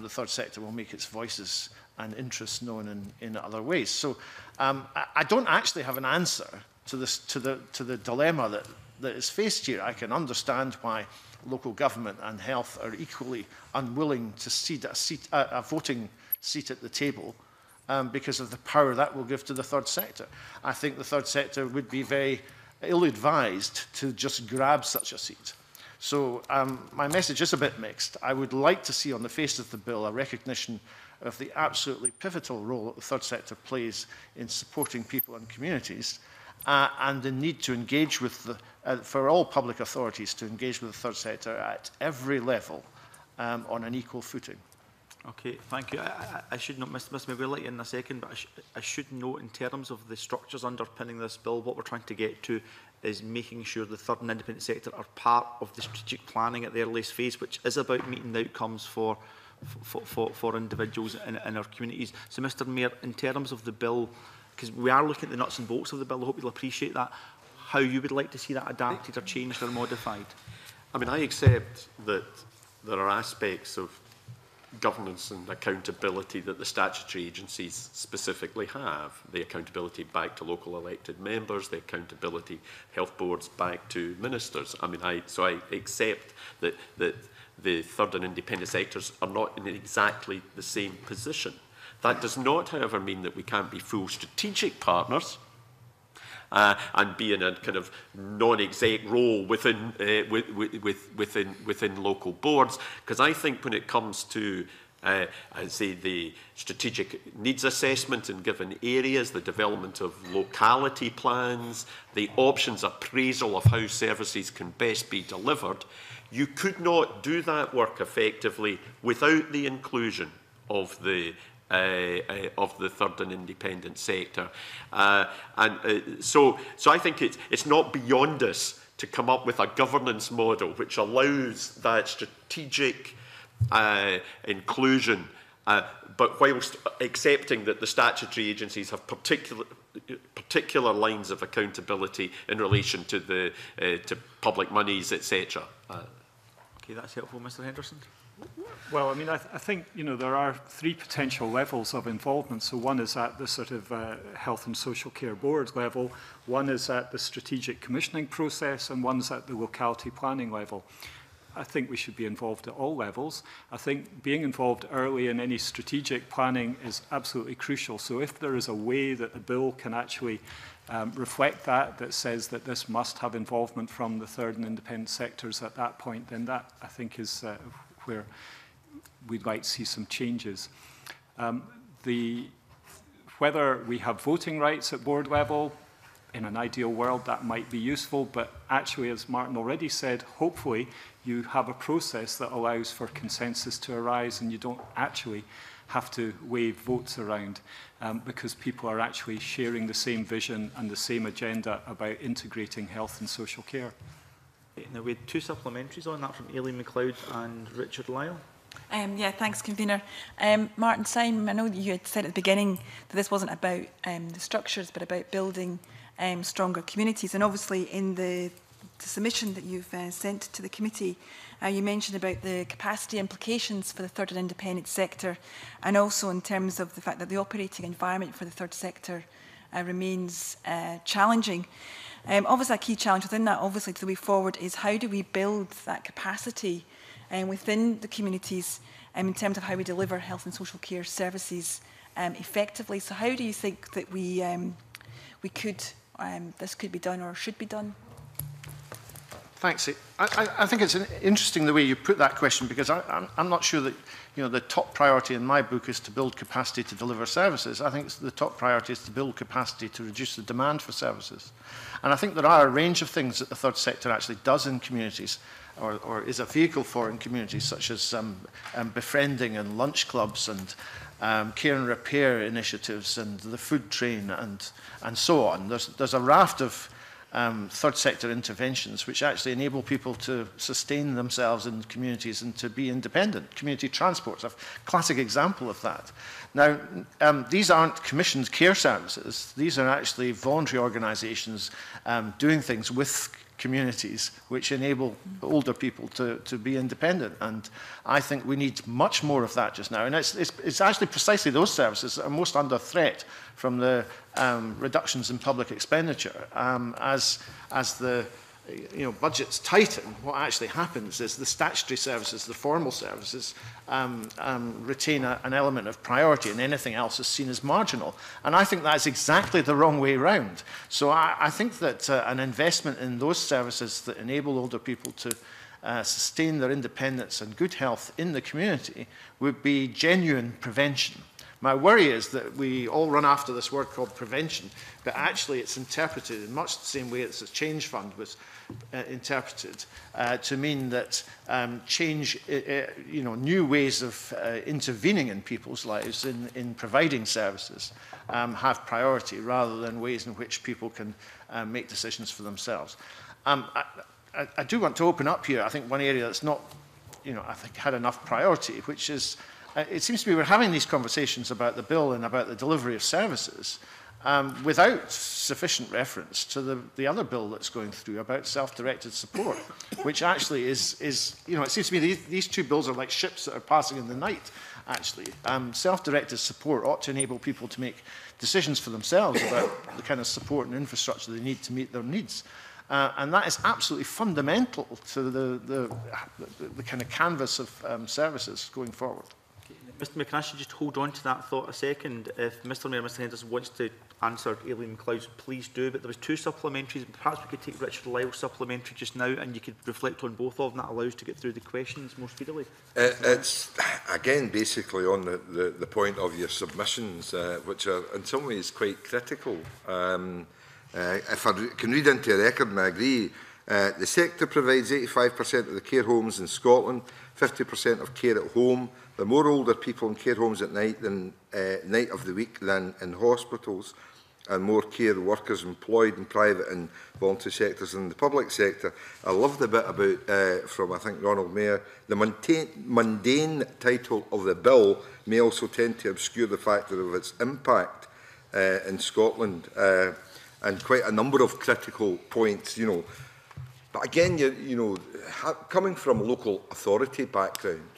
the third sector will make its voices and interests known in other ways. So I don't actually have an answer to this, to the dilemma that is faced here. I can understand why local government and health are equally unwilling to cede a voting seat at the table because of the power that will give to the third sector. I think the third sector would be very ill-advised to just grab such a seat. So my message is a bit mixed. I would like to see on the face of the bill a recognition of the absolutely pivotal role that the third sector plays in supporting people and communities, and the need to engage with for all public authorities to engage with the third sector at every level on an equal footing. Okay, thank you. I should not miss me. We'll let you in a second, but I should note, in terms of the structures underpinning this bill, what we're trying to get to is making sure the third and independent sector are part of the strategic planning at the earliest phase, which is about meeting the outcomes for individuals in our communities. So, Mr Mayor, in terms of the bill, because we are looking at the nuts and bolts of the bill, I hope you'll appreciate that, how you would like to see that adapted or changed or modified? I mean, I accept that there are aspects of governance and accountability that the statutory agencies specifically have. The accountability back to local elected members, the accountability health boards back to ministers. I mean, so I accept that the third and independent sectors are not in exactly the same position. That does not, however, mean that we can't be full strategic partners and be in a kind of non-exec role within local boards, because I think when it comes to I say the strategic needs assessment in given areas, the development of locality plans, the options appraisal of how services can best be delivered. You could not do that work effectively without the inclusion of the third and independent sector. So I think it's not beyond us to come up with a governance model which allows that strategic inclusion, but whilst accepting that the statutory agencies have particular lines of accountability in relation to the to public monies, etc. Okay, that's helpful, Mr. Henderson. Well, I mean, I think, you know, there are three potential levels of involvement. So one is at the sort of health and social care board level, one is at the strategic commissioning process, and one's at the locality planning level. I think we should be involved at all levels. I think being involved early in any strategic planning is absolutely crucial. So if there is a way that the bill can actually reflect that, that says that this must have involvement from the third and independent sectors at that point, then that, I think, is where we'd like to see some changes. Whether we have voting rights at board level, in an ideal world, that might be useful, but actually, as Martin already said, hopefully you have a process that allows for consensus to arise and you don't actually have to wave votes around because people are actually sharing the same vision and the same agenda about integrating health and social care. Now, we had two supplementaries on that from Aileen McLeod and Richard Lyle. Yeah, thanks, Convener. Martin Syme, I know you had said at the beginning that this wasn't about the structures but about building stronger communities, and obviously in the submission that you've sent to the committee, you mentioned about the capacity implications for the third and independent sector, and also in terms of the fact that the operating environment for the third sector remains challenging. Obviously a key challenge within that, obviously, to the way forward is how do we build that capacity within the communities in terms of how we deliver health and social care services effectively. So how do you think that we could, this could be done or should be done? Thanks. I think it's interesting the way you put that question, because I'm not sure that, you know, the top priority in my book is to build capacity to deliver services. I think it's the top priority is to build capacity to reduce the demand for services. And I think there are a range of things that the third sector actually does in communities, or is a vehicle for in communities, such as befriending and lunch clubs and care and repair initiatives and the food train and so on. There's a raft of third sector interventions which actually enable people to sustain themselves in communities and to be independent. Community transport's a classic example of that. Now, these aren't commissioned care services. These are actually voluntary organisations doing things with communities which enable older people to be independent, and I think we need much more of that just now. And it's actually precisely those services that are most under threat from the reductions in public expenditure. As the, you know, budgets tighten, what actually happens is the statutory services, the formal services, retain an element of priority, and anything else is seen as marginal. And I think that's exactly the wrong way round. So I think that an investment in those services that enable older people to sustain their independence and good health in the community would be genuine prevention. My worry is that we all run after this word called prevention, but actually it's interpreted in much the same way as the Change Fund was interpreted to mean that change, you know, new ways of intervening in people's lives in providing services have priority rather than ways in which people can make decisions for themselves. I do want to open up here, I think, one area that's not, you know, I think had enough priority, which is, it seems to me we're having these conversations about the bill and about the delivery of services without sufficient reference to the other bill that's going through about self-directed support, which actually is, you know, it seems to me these two bills are like ships that are passing in the night, actually. Self-directed support ought to enable people to make decisions for themselves about the kind of support and infrastructure they need to meet their needs. And that is absolutely fundamental to the kind of canvas of services going forward. Mr Mayor, can I just hold on to that thought a second? If Mr Mayor, Mr Henderson wants to answer Aileen McLeod, please do. But there was two supplementaries. Perhaps we could take Richard Lyle's supplementary just now, and you could reflect on both of them. That allows to get through the questions more speedily. It's again basically on the point of your submissions, which are in some ways quite critical. If I can read into a record, and I agree, the sector provides 85% of the care homes in Scotland, 50% of care at home. There are more older people in care homes at night than night of the week than in hospitals, and more care workers employed in private and voluntary sectors than the public sector. I love the bit about, from I think Ranald Mair, the mundane title of the bill may also tend to obscure the factor of its impact in Scotland, and quite a number of critical points, you know. But again, you know, coming from a local authority background,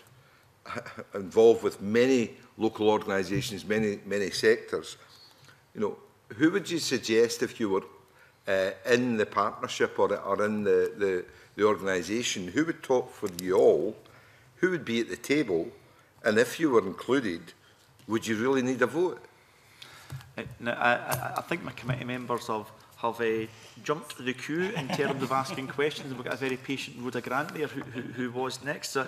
involved with many local organisations, many sectors, you know, who would you suggest if you were in the partnership or in the organisation, who would talk for you all, who would be at the table, and if you were included, would you really need a vote? No, I think my committee members have jumped the queue in terms of asking questions. We've got a very patient Rhoda Grant there who was next. So,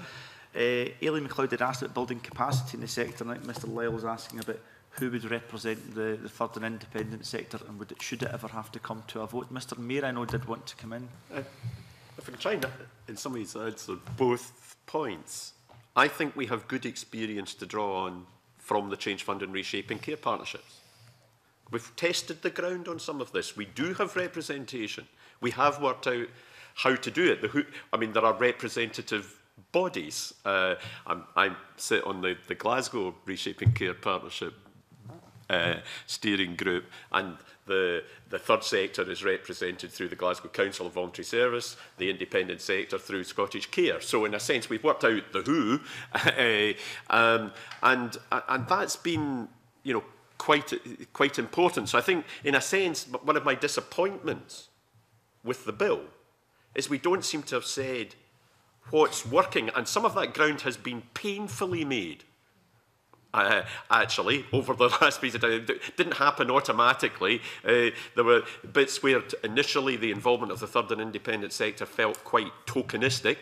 Aileen McLeod had asked about building capacity in the sector, and I think Mr Lyle was asking about who would represent the third and independent sector, and should it ever have to come to a vote. Mr Mayor, I know, did want to come in. If I can try and in some ways answer both points, I think we have good experience to draw on from the Change Fund and Reshaping Care Partnerships. We've tested the ground on some of this. We do have representation. We have worked out how to do it. I mean, there are representative bodies. I sit on the Glasgow Reshaping Care Partnership steering group, and the third sector is represented through the Glasgow Council of Voluntary Service, the independent sector through Scottish Care. So in a sense, we've worked out the who, and that's been, you know, quite important. So I think, in a sense, one of my disappointments with the bill is we don't seem to have said what's working, and some of that ground has been painfully made, actually, over the last piece of time. It didn't happen automatically. There were bits where initially the involvement of the third and independent sector felt quite tokenistic,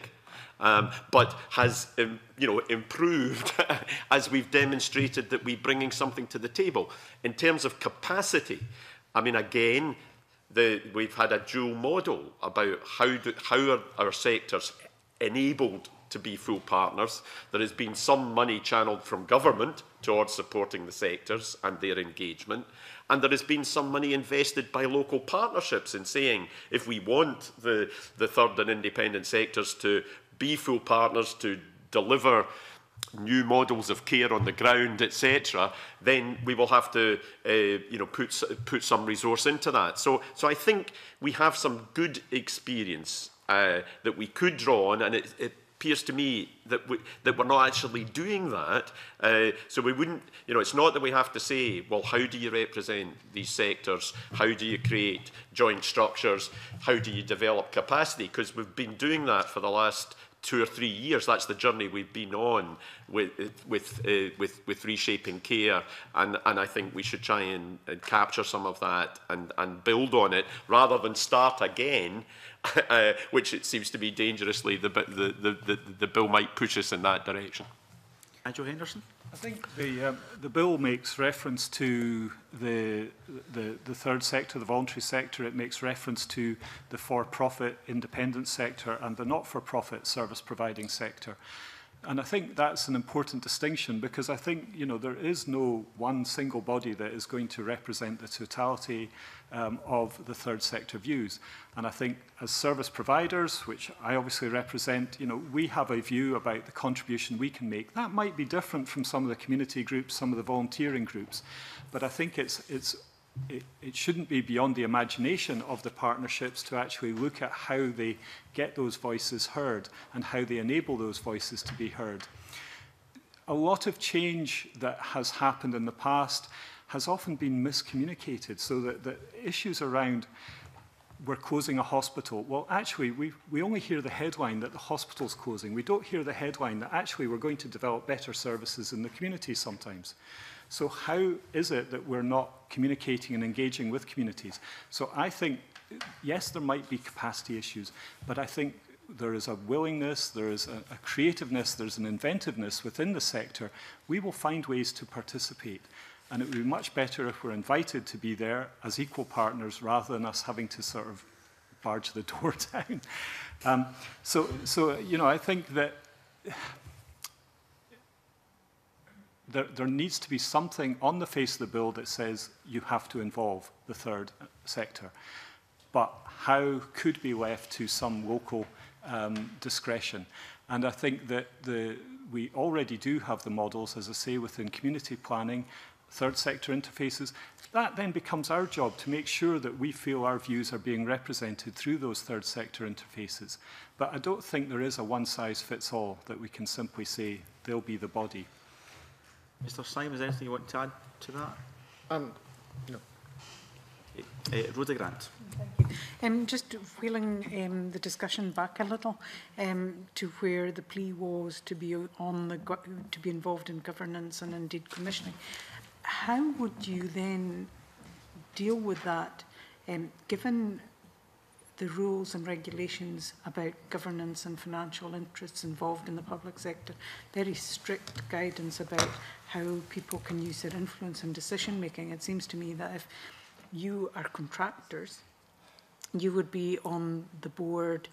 but has you know, improved as we've demonstrated that we're bringing something to the table. In terms of capacity, I mean, again, we've had a dual model about how are our sectors enabled to be full partners. There has been some money channelled from government towards supporting the sectors and their engagement, and there has been some money invested by local partnerships in saying, if we want the third and independent sectors to be full partners, to deliver new models of care on the ground, etc., then we will have to you know, put some resource into that. So I think we have some good experience that we could draw on, and it appears to me that we're not actually doing that. So we wouldn't, you know, it's not that we have to say, well, how do you represent these sectors? How do you create joint structures? How do you develop capacity? Because we've been doing that for the last 2 or 3 years. That's the journey we've been on with Reshaping Care, and I think we should try and capture some of that and build on it rather than start again, which it seems to be dangerously the bill might push us in that direction. Nigel Henderson. I think the bill makes reference to the third sector, the voluntary sector. It makes reference to the for-profit independent sector and the not-for-profit service providing sector. And I think that's an important distinction, because I think, you know, there is no one single body that is going to represent the totality of the third sector views. And I think as service providers, which I obviously represent, you know, we have a view about the contribution we can make. That might be different from some of the community groups, some of the volunteering groups. But I think it shouldn't be beyond the imagination of the partnerships to actually look at how they get those voices heard and how they enable those voices to be heard. A lot of change that has happened in the past has often been miscommunicated, so that the issues around we're closing a hospital. Well, actually, we only hear the headline that the hospital's closing. We don't hear the headline that actually we're going to develop better services in the community sometimes. So how is it that we're not communicating and engaging with communities? So I think, yes, there might be capacity issues, but I think there is a willingness, there is a creativeness, there's an inventiveness within the sector. We will find ways to participate. And it would be much better if we're invited to be there as equal partners rather than us having to sort of barge the door down. So you know, I think that there needs to be something on the face of the bill that says you have to involve the third sector. But how could be left to some local discretion. And I think that we already do have the models, as I say, within community planning, third sector interfaces. That then becomes our job to make sure that we feel our views are being represented through those third sector interfaces. But I don't think there is a one-size-fits-all that we can simply say they'll be the body. Mr. Syme, is there anything you want to add to that? No. Rhoda Grant. Thank you. Just wheeling the discussion back a little to where the plea was to be involved in governance and indeed commissioning. How would you then deal with that, given the rules and regulations about governance and financial interests involved in the public sector, very strict guidance about how people can use their influence in decision making? It seems to me that if you are contractors, you would be on the board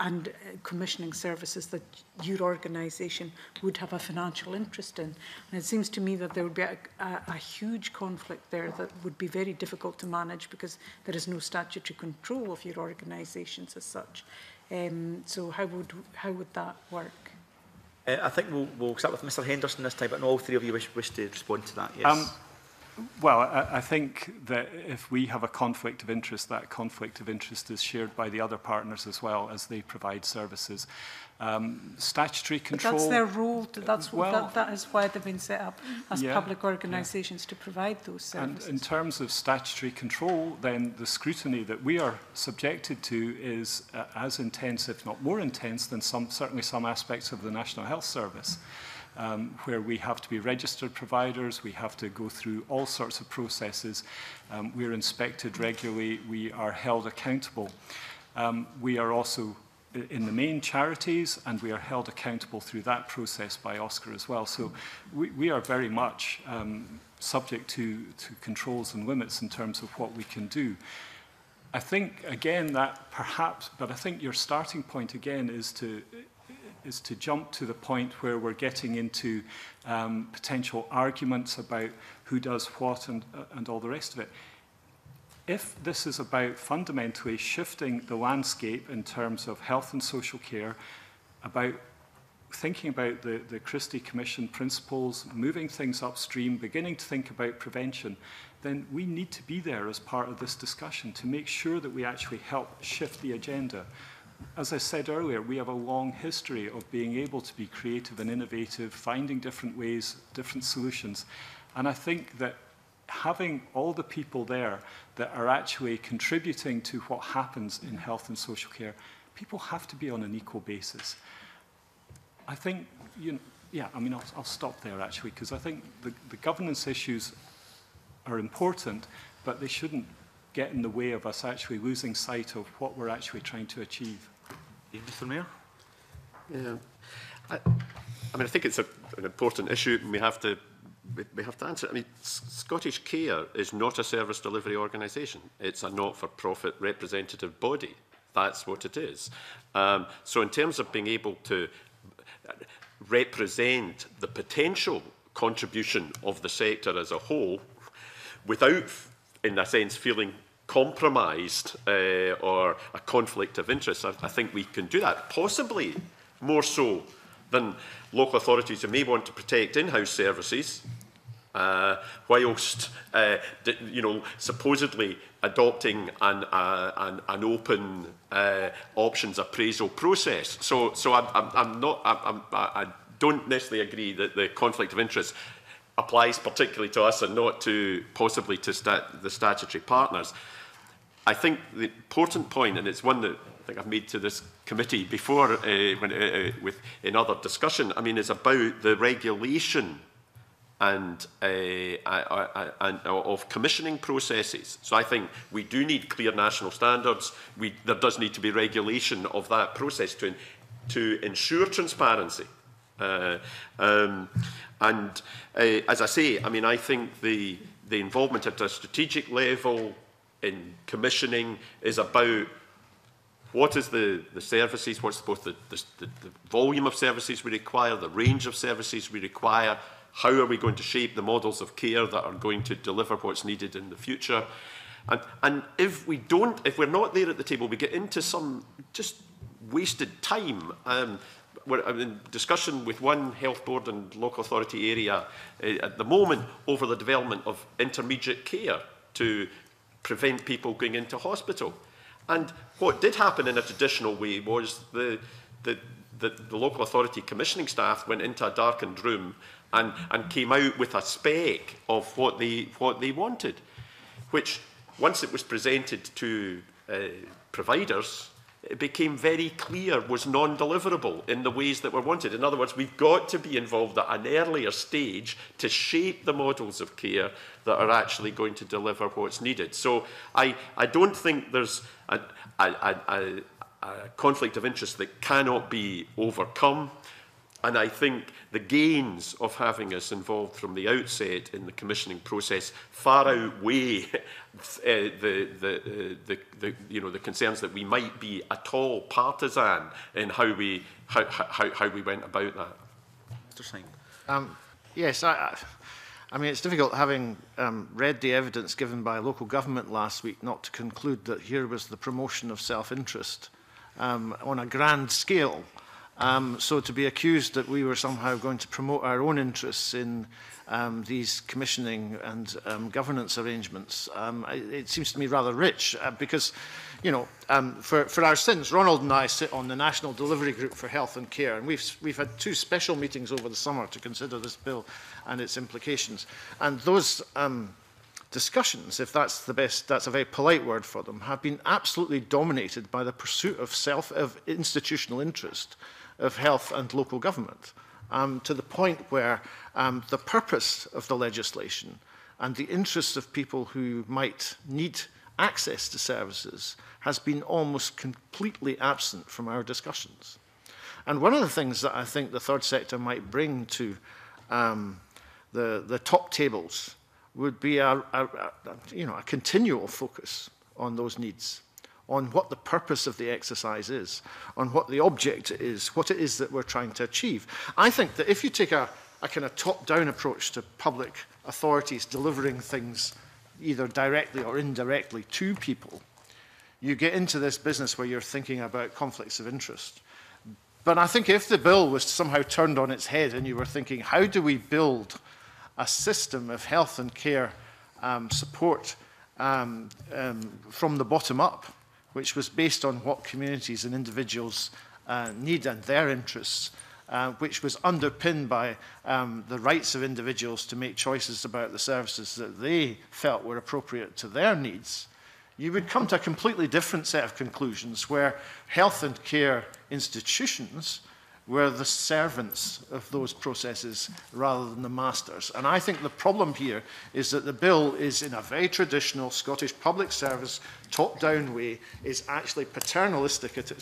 and commissioning services that your organisation would have a financial interest in. And it seems to me that there would be a huge conflict there that would be very difficult to manage because there is no statutory control of your organisations as such. So how would that work? I think we'll start with Mr. Henderson this time, but all three of you wish to respond to that, yes. Well, I think that if we have a conflict of interest, that conflict of interest is shared by the other partners as well as they provide services. Statutory control... But that's their role. That is why they've been set up as public organisations, to provide those services. And in terms of statutory control, then the scrutiny that we are subjected to is as intense, if not more intense, than certainly some aspects of the National Health Service. Where we have to be registered providers, we have to go through all sorts of processes, we're inspected regularly, we are held accountable. We are also in the main charities, and we are held accountable through that process by Oscar as well. So we are very much subject to controls and limits in terms of what we can do. I think, again, that perhaps, but I think your starting point again is to jump to the point where we're getting into potential arguments about who does what and all the rest of it. If this is about fundamentally shifting the landscape in terms of health and social care, about thinking about the Christie Commission principles, moving things upstream, beginning to think about prevention, then we need to be there as part of this discussion to make sure that we actually help shift the agenda. As I said earlier, we have a long history of being able to be creative and innovative, finding different ways, different solutions. And I think that having all the people there that are actually contributing to what happens in health and social care, people have to be on an equal basis. I think, you know, I'll stop there actually, because I think the governance issues are important, but they shouldn't get in the way of us actually losing sight of what we're actually trying to achieve. Mr. Mayor? Yeah. I mean, I think it's an important issue, and we have to answer it. I mean, Scottish Care is not a service delivery organisation. It's a not-for-profit representative body. That's what it is. So in terms of being able to represent the potential contribution of the sector as a whole without, in a sense, feeling compromised or a conflict of interest, I think we can do that, possibly more so than local authorities who may want to protect in-house services, whilst supposedly adopting an open options appraisal process. So I don't necessarily agree that the conflict of interest applies particularly to us and not to possibly to the statutory partners. I think the important point, and it's one that I think I've made to this committee before in other discussion, I mean, is about the regulation and of commissioning processes. So I think we do need clear national standards. There does need to be regulation of that process to ensure transparency. As I say, I mean, I think the involvement at a strategic level in commissioning is about what is the services, what's both the volume of services we require, the range of services we require, how are we going to shape the models of care that are going to deliver what's needed in the future. And if we don't, if we're not there at the table, we get into some just wasted time. We're in discussion with one health board and local authority area at the moment over the development of intermediate care to prevent people going into hospital. And what did happen in a traditional way was the local authority commissioning staff went into a darkened room and came out with a spec of what they wanted, which, once it was presented to providers, it became very clear was non-deliverable in the ways that were wanted. In other words, we've got to be involved at an earlier stage to shape the models of care that are actually going to deliver what's needed. So I don't think there's a conflict of interest that cannot be overcome. And I think the gains of having us involved from the outset in the commissioning process far outweigh the concerns that we might be at all partisan in how we went about that. Mr. Syme. Yes, I mean, it's difficult, having read the evidence given by local government last week, not to conclude that here was the promotion of self-interest on a grand scale. So to be accused that we were somehow going to promote our own interests in these commissioning and governance arrangements, it seems to me rather rich, because, you know, for our sins, Ranald and I sit on the National Delivery Group for Health and Care, and we've had two special meetings over the summer to consider this bill and its implications. And those discussions, if that's the best, that's a very polite word for them, have been absolutely dominated by the pursuit of institutional interest of health and local government, to the point where the purpose of the legislation and the interests of people who might need access to services has been almost completely absent from our discussions. And one of the things that I think the third sector might bring to the top tables would be a continual focus on those needs, on what the purpose of the exercise is, on what the object is, what it is that we're trying to achieve. I think that if you take a kind of top-down approach to public authorities delivering things either directly or indirectly to people, you get into this business where you're thinking about conflicts of interest. But I think if the bill was somehow turned on its head and you were thinking, how do we build a system of health and care support from the bottom up, which was based on what communities and individuals need and their interests, which was underpinned by the rights of individuals to make choices about the services that they felt were appropriate to their needs, you would come to a completely different set of conclusions where health and care institutions were the servants of those processes rather than the masters. And I think the problem here is that the bill is, in a very traditional Scottish public service, top-down way, is actually paternalistic at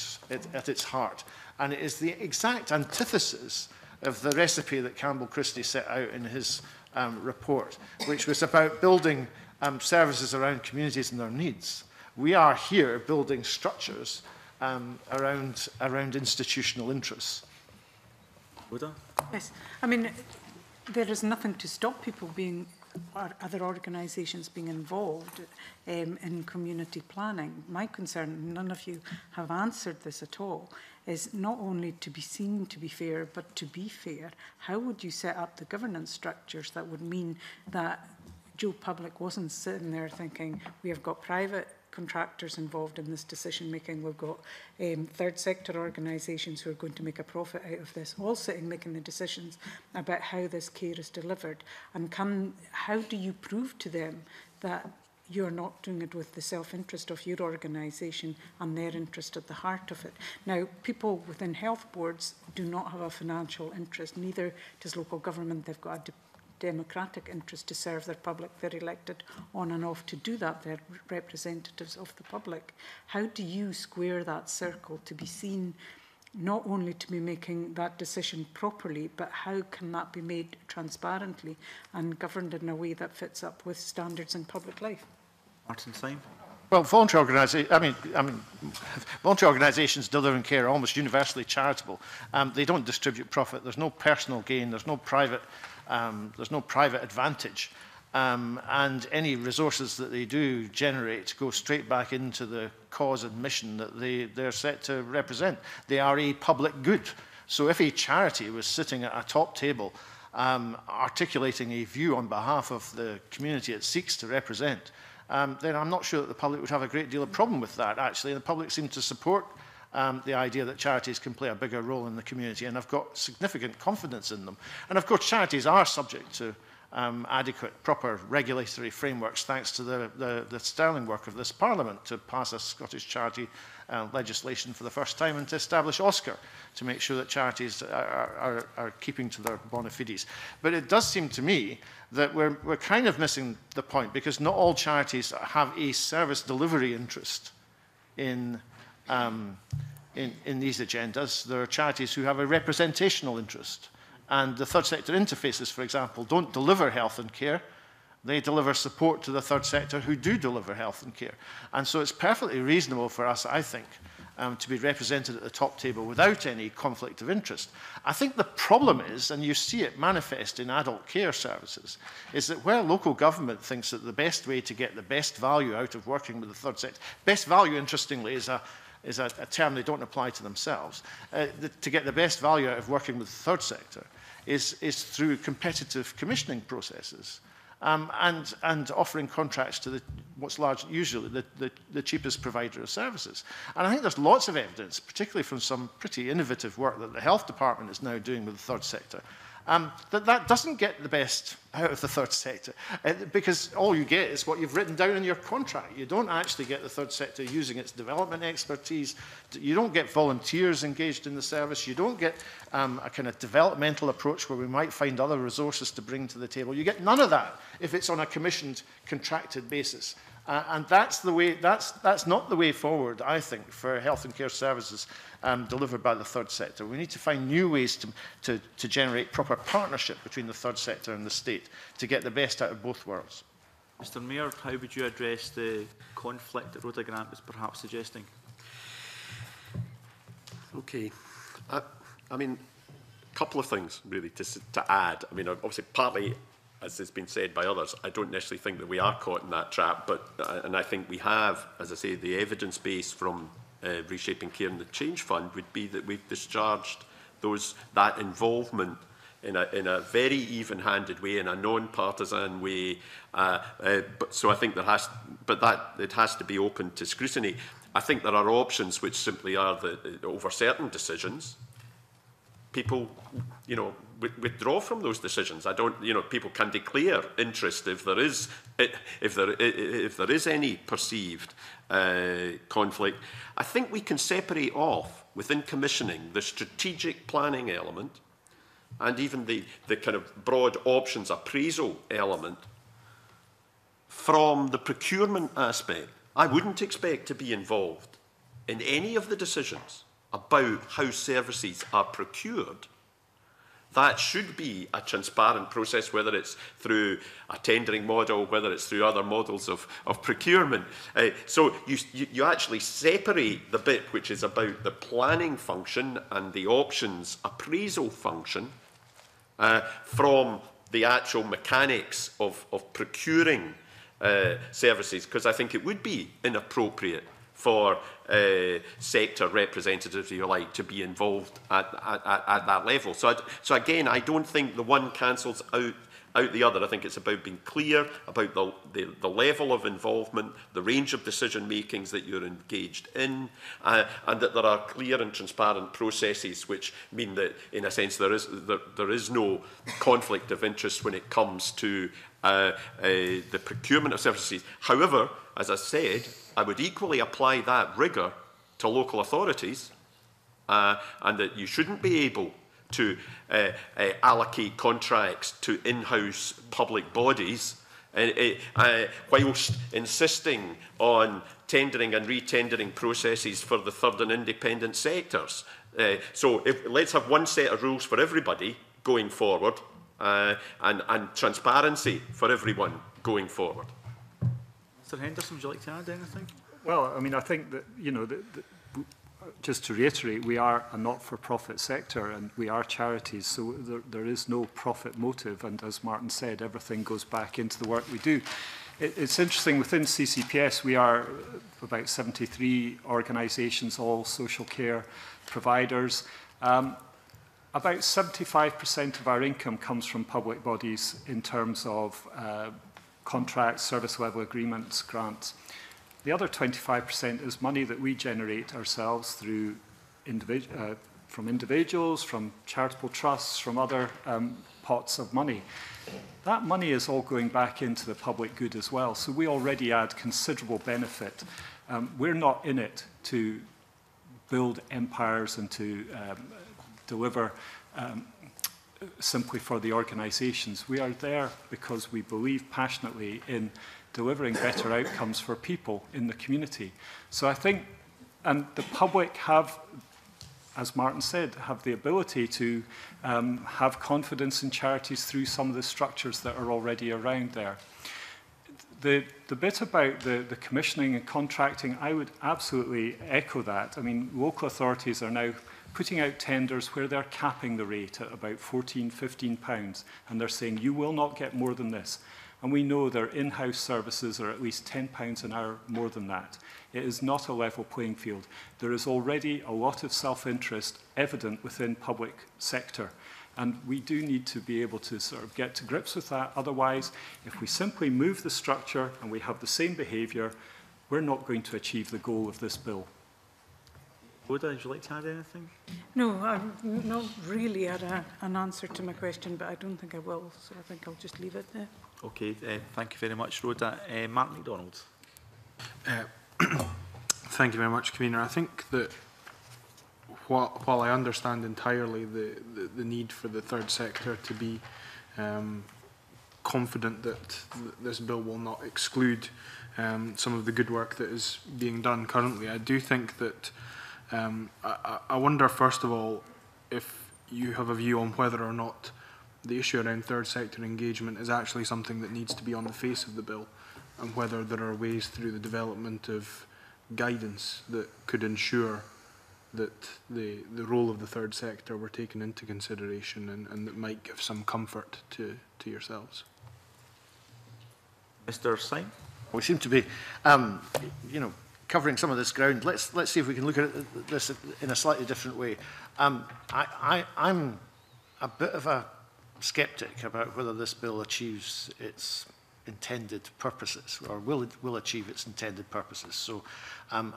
its heart. And it is the exact antithesis of the recipe that Campbell Christie set out in his report, which was about building services around communities and their needs. We are here building structures around institutional interests. Rhoda? Yes, I mean, there is nothing to stop people being, or other organisations being involved in community planning. My concern, none of you have answered this at all, is not only to be seen to be fair, but to be fair. How would you set up the governance structures that would mean that Joe Public wasn't sitting there thinking, we have got private contractors involved in this decision-making. We've got third sector organisations who are going to make a profit out of this, all sitting making the decisions about how this care is delivered. And how do you prove to them that you're not doing it with the self-interest of your organisation and their interest at the heart of it. Now, people within health boards do not have a financial interest, neither does local government. They've got a democratic interest to serve their public. They're elected on and off to do that. They're representatives of the public. How do you square that circle to be seen not only to be making that decision properly, but how can that be made transparently and governed in a way that fits up with standards in public life? Martin Syme. Well, voluntary organisations, voluntary organisations delivering care are almost universally charitable. They don't distribute profit. There's no personal gain. There's no private advantage, and any resources that they do generate go straight back into the cause and mission that they're set to represent. They are a public good. So if a charity was sitting at a top table articulating a view on behalf of the community it seeks to represent, then I'm not sure that the public would have a great deal of problem with that, actually. And the public seem to support the idea that charities can play a bigger role in the community, and I've got significant confidence in them. And of course, charities are subject to adequate, proper regulatory frameworks, thanks to the sterling work of this Parliament to pass a Scottish charity legislation for the first time and to establish Oscar to make sure that charities are keeping to their bona fides. But it does seem to me that we're kind of missing the point, because not all charities have a service delivery interest in these agendas. There are charities who have a representational interest, and the third sector interfaces, for example, don't deliver health and care. They deliver support to the third sector who do deliver health and care. And so it's perfectly reasonable for us, I think, to be represented at the top table without any conflict of interest. I think the problem is, and you see it manifest in adult care services, is that where local government thinks that the best way to get the best value out of working with the third sector, best value, interestingly, is a term they don't apply to themselves, to get the best value out of working with the third sector is through competitive commissioning processes and offering contracts to usually the cheapest provider of services. And I think there's lots of evidence, particularly from some pretty innovative work that the health department is now doing with the third sector, that doesn't get the best out of the third sector, because all you get is what you've written down in your contract. You don't actually get the third sector using its development expertise. You don't get volunteers engaged in the service. You don't get a kind of developmental approach where we might find other resources to bring to the table. You get none of that if it's on a commissioned, contracted basis. And that's not the way forward, I think, for health and care services delivered by the third sector. We need to find new ways to generate proper partnership between the third sector and the state to get the best out of both worlds. Mr. Mayor, how would you address the conflict that Rhoda Grant was perhaps suggesting? Okay. I mean, a couple of things, really, to add. I mean, obviously, partly, as has been said by others, I don't necessarily think that we are caught in that trap, and I think we have, as I say, the evidence base from Reshaping Care and the Change Fund would be that we've discharged that involvement in a very even-handed way, in a non-partisan way. So I think it has to be open to scrutiny. I think there are options which simply are that over certain decisions, people, withdraw from those decisions. I don't, people can declare interest if there is any perceived conflict. I think we can separate off within commissioning the strategic planning element and even the kind of broad options appraisal element from the procurement aspect. I wouldn't expect to be involved in any of the decisions about how services are procured. That should be a transparent process, whether it's through a tendering model, whether it's through other models of procurement. So you actually separate the bit which is about the planning function and the options appraisal function from the actual mechanics of procuring services, because I think it would be inappropriate for sector representatives, if you like, to be involved at that level. So again, I don't think the one cancels out the other. I think it's about being clear about the level of involvement, the range of decision makings that you're engaged in, and that there are clear and transparent processes which mean that, in a sense, there is no conflict of interest when it comes to the procurement of services. However, as I said, I would equally apply that rigour to local authorities, and that you shouldn't be able to allocate contracts to in-house public bodies whilst insisting on tendering and re-tendering processes for the third and independent sectors. So let's have one set of rules for everybody going forward, and transparency for everyone going forward. Mr. Henderson, would you like to add anything? Well, I mean, I think that, you know, just to reiterate, we are a not-for-profit sector and we are charities, so there is no profit motive, and as Martin said, everything goes back into the work we do. It's interesting, within CCPS we are about 73 organisations, all social care providers. About 75% of our income comes from public bodies in terms of contracts, service level agreements, grants. The other 25% is money that we generate ourselves through from individuals, from charitable trusts, from other pots of money. That money is all going back into the public good as well, so we already add considerable benefit. We're not in it to build empires and to deliver simply for the organisations. We are there because we believe passionately in delivering better outcomes for people in the community. So I think, and the public have, as Martin said, have the ability to have confidence in charities through some of the structures that are already around there. The bit about the commissioning and contracting, I would absolutely echo that. I mean, local authorities are now putting out tenders where they're capping the rate at about £14–15, and they're saying, you will not get more than this. And we know their in-house services are at least £10 an hour more than that. It is not a level playing field. There is already a lot of self-interest evident within public sector. And we do need to be able to sort of get to grips with that. Otherwise, if we simply move the structure and we have the same behaviour, we're not going to achieve the goal of this bill. Rhoda, would you like to add anything? No, I'm not really at an answer to my question, but I don't think I will, so I think I'll just leave it there. Okay, thank you very much, Rhoda. Mark McDonald. Thank you very much, Convener. I think that while I understand entirely the need for the third sector to be confident that this bill will not exclude some of the good work that is being done currently, I do think that I wonder, first of all, if you have a view on whether or not the issue around third sector engagement is actually something that needs to be on the face of the bill, and whether there are ways through the development of guidance that could ensure that the role of the third sector were taken into consideration, and that might give some comfort to yourselves. Mr. Syme? We seem to be, you know, covering some of this ground. Let's see if we can look at this in a slightly different way. I'm a bit of a sceptic about whether this bill achieves its intended purposes, or will achieve its intended purposes. So I'm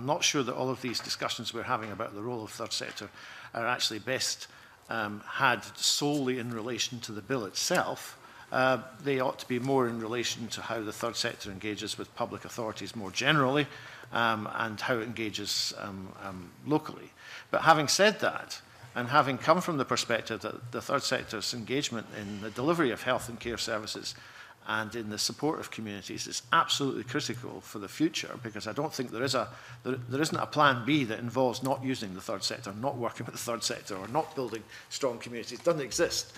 not sure that all of these discussions we're having about the role of third sector are actually best had solely in relation to the bill itself. They ought to be more in relation to how the third sector engages with public authorities more generally, and how it engages locally. But having said that, and having come from the perspective that the third sector's engagement in the delivery of health and care services and in the support of communities is absolutely critical for the future, because I don't think there isn't a plan B that involves not using the third sector, not working with the third sector, or not building strong communities. It doesn't exist.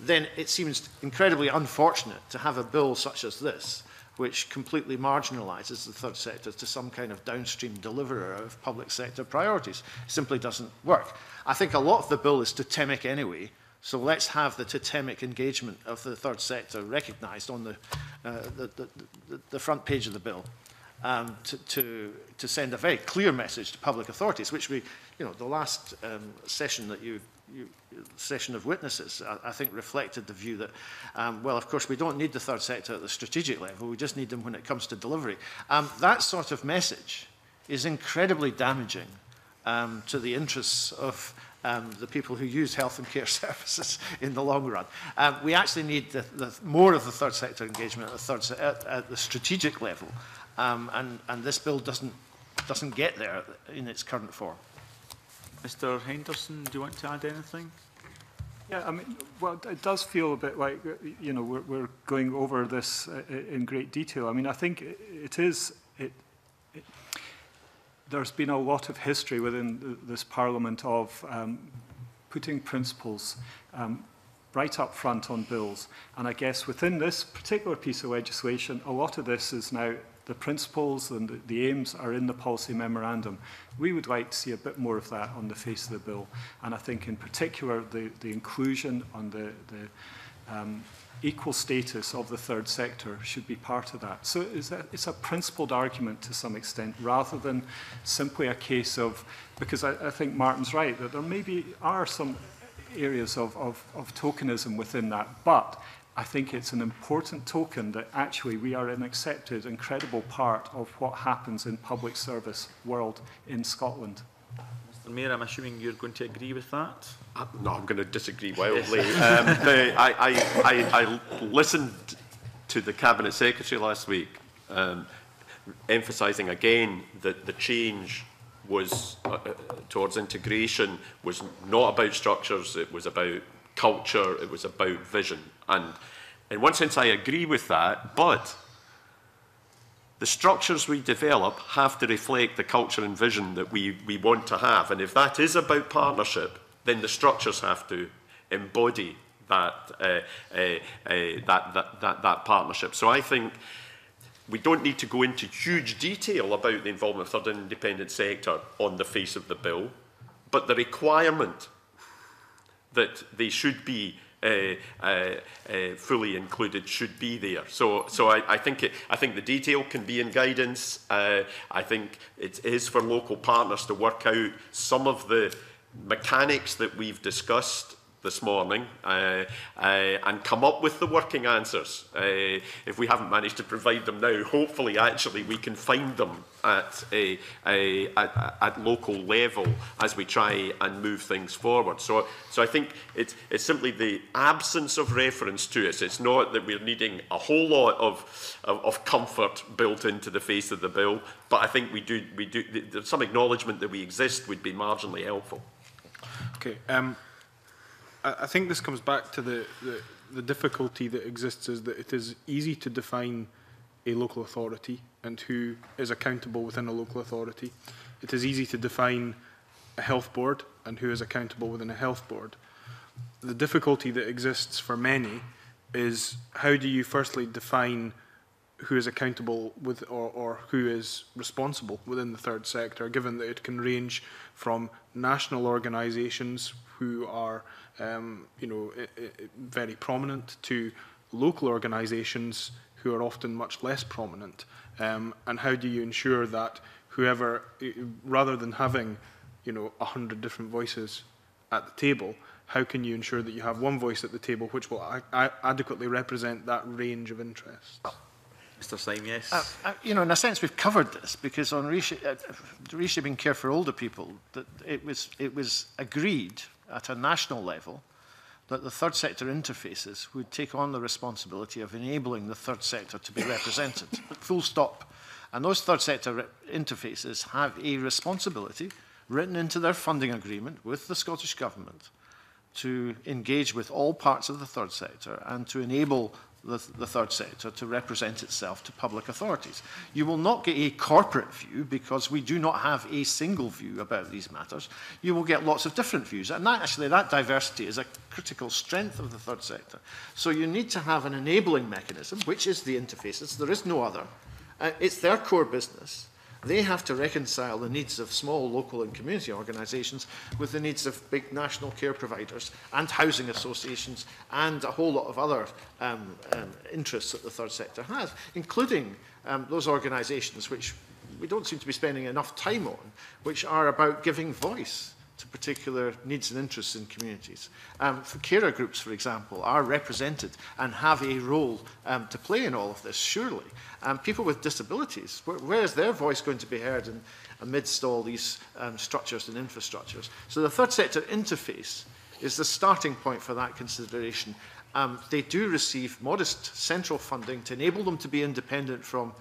Then it seems incredibly unfortunate to have a bill such as this, which completely marginalises the third sector to some kind of downstream deliverer of public sector priorities. It simply doesn't work. I think a lot of the bill is totemic anyway, so let's have the totemic engagement of the third sector recognised on the front page of the bill, to send a very clear message to public authorities, which we, you know, the last session that you session of witnesses, I think, reflected the view that, well, of course, we don't need the third sector at the strategic level, we just need them when it comes to delivery. That sort of message is incredibly damaging to the interests of the people who use health and care services in the long run. We actually need more of the third sector engagement at the, strategic level, and this bill doesn't get there in its current form. Mr. Henderson, do you want to add anything? Yeah, I mean, well, it does feel a bit like, you know, we're going over this in great detail. I mean, I think it is. There's been a lot of history within this Parliament of putting principles right up front on bills. And I guess within this particular piece of legislation, a lot of this is now the principles and the aims are in the policy memorandum. We would like to see a bit more of that on the face of the bill. And I think in particular, the inclusion on the equal status of the third sector should be part of that. So it's a principled argument to some extent, rather than simply a case of, because I think Martin's right, that there maybe are some areas of tokenism within that, but I think it's an important token that actually we are an accepted and credible part of what happens in public service world in Scotland. Mr. Mayor, I'm assuming you're going to agree with that? No, I'm going to disagree wildly. I listened to the Cabinet Secretary last week, emphasising again that the change was towards integration was not about structures, it was about culture, it was about vision. And in one sense, I agree with that, but the structures we develop have to reflect the culture and vision that we want to have. And if that is about partnership, then the structures have to embody that, that partnership. So I think we don't need to go into huge detail about the involvement of third and independent sector on the face of the bill, but the requirement that they should be fully included should be there. So I think the detail can be in guidance. I think it is for local partners to work out some of the mechanics that we've discussed this morning and come up with the working answers. If we haven't managed to provide them now, hopefully actually we can find them at local level as we try and move things forward. So I think it's simply the absence of reference to it. It's not that we're needing a whole lot of comfort built into the face of the bill, but I think we do some acknowledgement that we exist would be marginally helpful. Okay. I think this comes back to the difficulty that exists is that it is easy to define a local authority and who is accountable within a local authority. It is easy to define a health board and who is accountable within a health board. The difficulty that exists for many is how do you firstly define who is accountable with or who is responsible within the third sector, given that it can range from national organisations who are you know, very prominent to local organisations who are often much less prominent. And how do you ensure that whoever, rather than having, you know, 100 different voices at the table, how can you ensure that you have one voice at the table which will adequately represent that range of interests? Mr. Syme, yes. You know, in a sense, we've covered this because on reshaping care for older people, that it was agreed at a national level that the third sector interfaces would take on the responsibility of enabling the third sector to be represented, full stop. And those third sector interfaces have a responsibility written into their funding agreement with the Scottish Government to engage with all parts of the third sector and to enable the third sector to represent itself to public authorities. You will not get a corporate view because we do not have a single view about these matters. You will get lots of different views, and that diversity is a critical strength of the third sector. So you need to have an enabling mechanism, which is the interfaces. There is no other. It's their core business. They have to reconcile the needs of small local and community organisations with the needs of big national care providers and housing associations and a whole lot of other interests that the third sector has, including those organisations which we don't seem to be spending enough time on, which are about giving voice to particular needs and interests in communities. Carer groups, for example, are represented and have a role to play in all of this, surely. People with disabilities, where is their voice going to be heard in, amidst all these structures and infrastructures? So the third sector interface is the starting point for that consideration. They do receive modest central funding to enable them to be independent from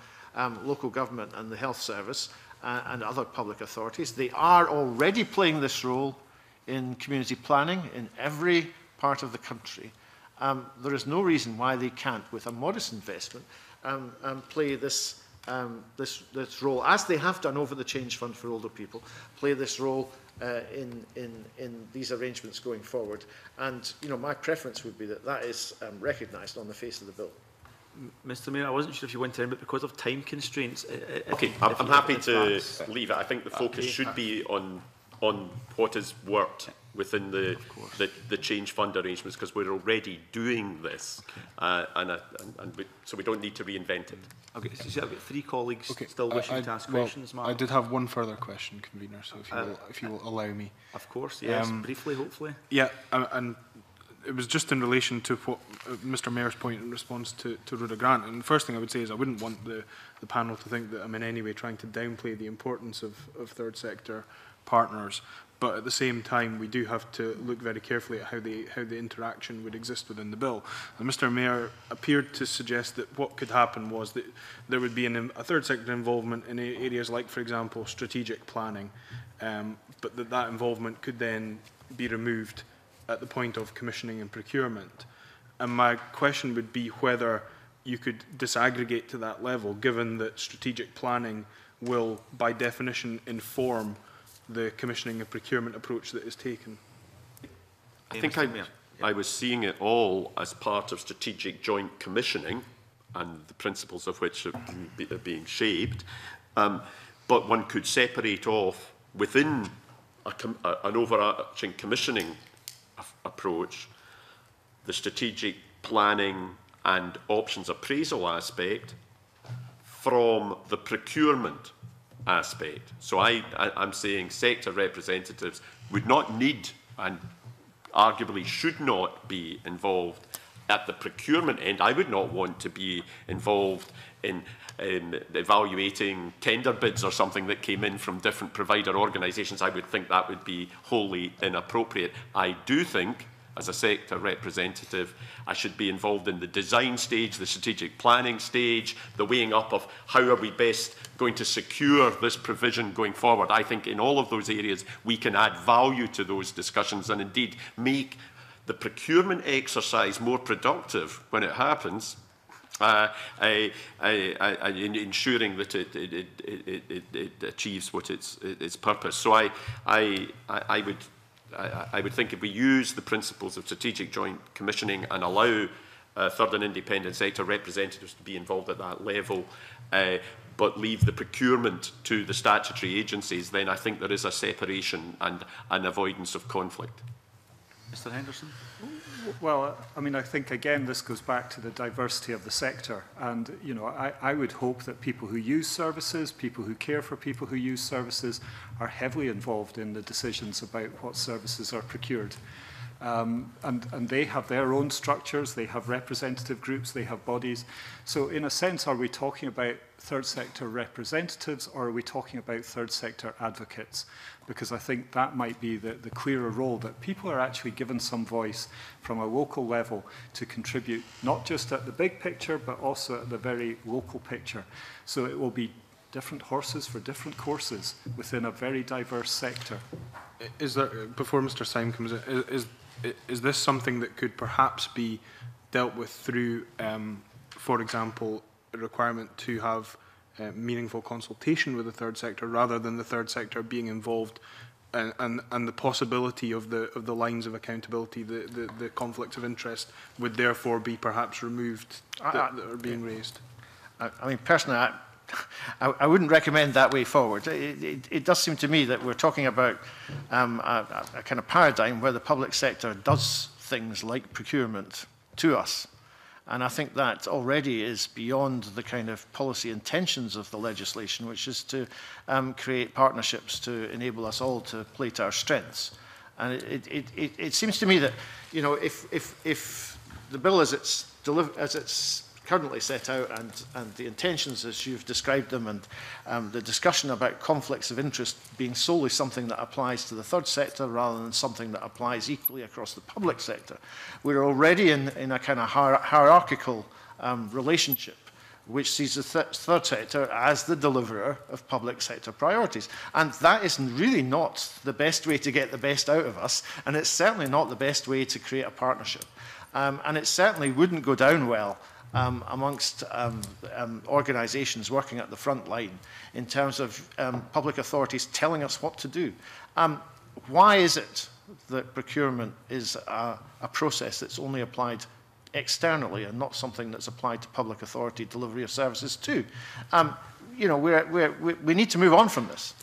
local government and the health service and other public authorities. They are already playing this role in community planning in every part of the country. There is no reason why they can't, with a modest investment, play this role, as they have done over the Change Fund for Older People, play this role in these arrangements going forward. And you know, my preference would be that that is recognised on the face of the bill. Mr Mayor, I wasn't sure if you went in, but because of time constraints... OK, I'm happy to leave it. I think the focus should be on what has worked within the Change Fund arrangements, because we're already doing this, so we don't need to reinvent it. Okay, so I've got three colleagues still wishing to ask questions, Mark. I did have one further question, Convener, so if you will allow me. Of course, yes, briefly, hopefully. Yeah, and it was just in relation to what Mr Mayor's point in response to Rhoda Grant. And the first thing I would say is I wouldn't want the panel to think that I'm in any way trying to downplay the importance of third sector partners. But at the same time, we do have to look very carefully at how the interaction would exist within the bill. And Mr Mayor appeared to suggest that what could happen was that there would be a third sector involvement in areas like, for example, strategic planning, but that involvement could then be removed at the point of commissioning and procurement. And my question would be whether you could disaggregate to that level, given that strategic planning will, by definition, inform the commissioning and procurement approach that is taken. I think I was seeing it all as part of strategic joint commissioning, and the principles of which are being shaped. But one could separate off within an overarching commissioning approach the strategic planning and options appraisal aspect from the procurement aspect. So I'm saying sector representatives would not need and arguably should not be involved at the procurement end. I would not want to be involved in evaluating tender bids or something that came in from different provider organisations. I would think that would be wholly inappropriate. I do think, as a sector representative, I should be involved in the design stage, the strategic planning stage, the weighing up of how are we best going to secure this provision going forward. I think in all of those areas we can add value to those discussions and indeed make the procurement exercise more productive when it happens, ensuring that it achieves what its purpose. So I would think if we use the principles of strategic joint commissioning and allow third and independent sector representatives to be involved at that level, but leave the procurement to the statutory agencies, then I think there is a separation and an avoidance of conflict. Mr Henderson? Well, I mean, I think, again, this goes back to the diversity of the sector. And, you know, I would hope that people who use services, people who care for people who use services, are heavily involved in the decisions about what services are procured. And they have their own structures, they have representative groups, they have bodies. So, in a sense, are we talking about third sector representatives or are we talking about third sector advocates? Because I think that might be the clearer role, that people are actually given some voice from a local level to contribute, not just at the big picture, but also at the very local picture. So it will be different horses for different courses within a very diverse sector. Is there, before Mr Syme comes in, is this something that could perhaps be dealt with through, for example, a requirement to have meaningful consultation with the third sector, rather than the third sector being involved, and the possibility of the lines of accountability, the conflicts of interest would therefore be perhaps removed that are being raised? I mean, personally, I wouldn't recommend that way forward. It does seem to me that we're talking about a kind of paradigm where the public sector does things like procurement to us. And I think that already is beyond the kind of policy intentions of the legislation, which is to create partnerships to enable us all to play to our strengths. And it seems to me that, you know, if the bill as it's currently set out and the intentions as you've described them, and the discussion about conflicts of interest being solely something that applies to the third sector rather than something that applies equally across the public sector, we're already in a kind of hierarchical relationship which sees the third sector as the deliverer of public sector priorities. And that is really not the best way to get the best out of us, and it's certainly not the best way to create a partnership. And it certainly wouldn't go down well amongst organisations working at the front line in terms of public authorities telling us what to do. Why is it that procurement is a process that's only applied externally and not something that's applied to public authority delivery of services too? You know, we need to move on from this.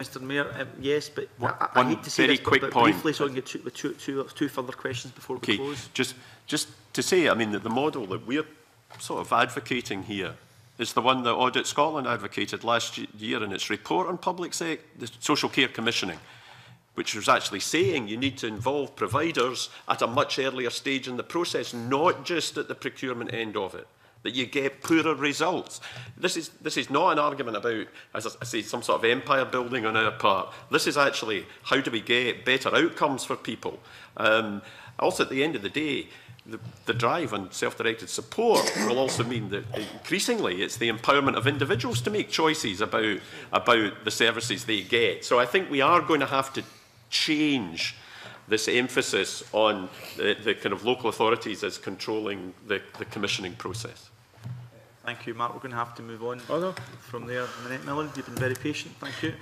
Mr. Mayor, yes, but I need to say this but briefly, so I can get two further questions before we close. Just to say, I mean, that the model that we're sort of advocating here is the one that Audit Scotland advocated last year in its report on public sector, the social care commissioning, which was actually saying you need to involve providers at a much earlier stage in the process, not just at the procurement end of it, that you get poorer results. This is not an argument about, as I say, some sort of empire building on our part. This is actually how do we get better outcomes for people. Also, at the end of the day, the drive on self-directed support will also mean that increasingly it's the empowerment of individuals to make choices about the services they get. So I think we are going to have to change this emphasis on the kind of local authorities as controlling the commissioning process. Thank you, Mark. We're going to have to move on from there. Nanette Mullen, you've been very patient. Thank you.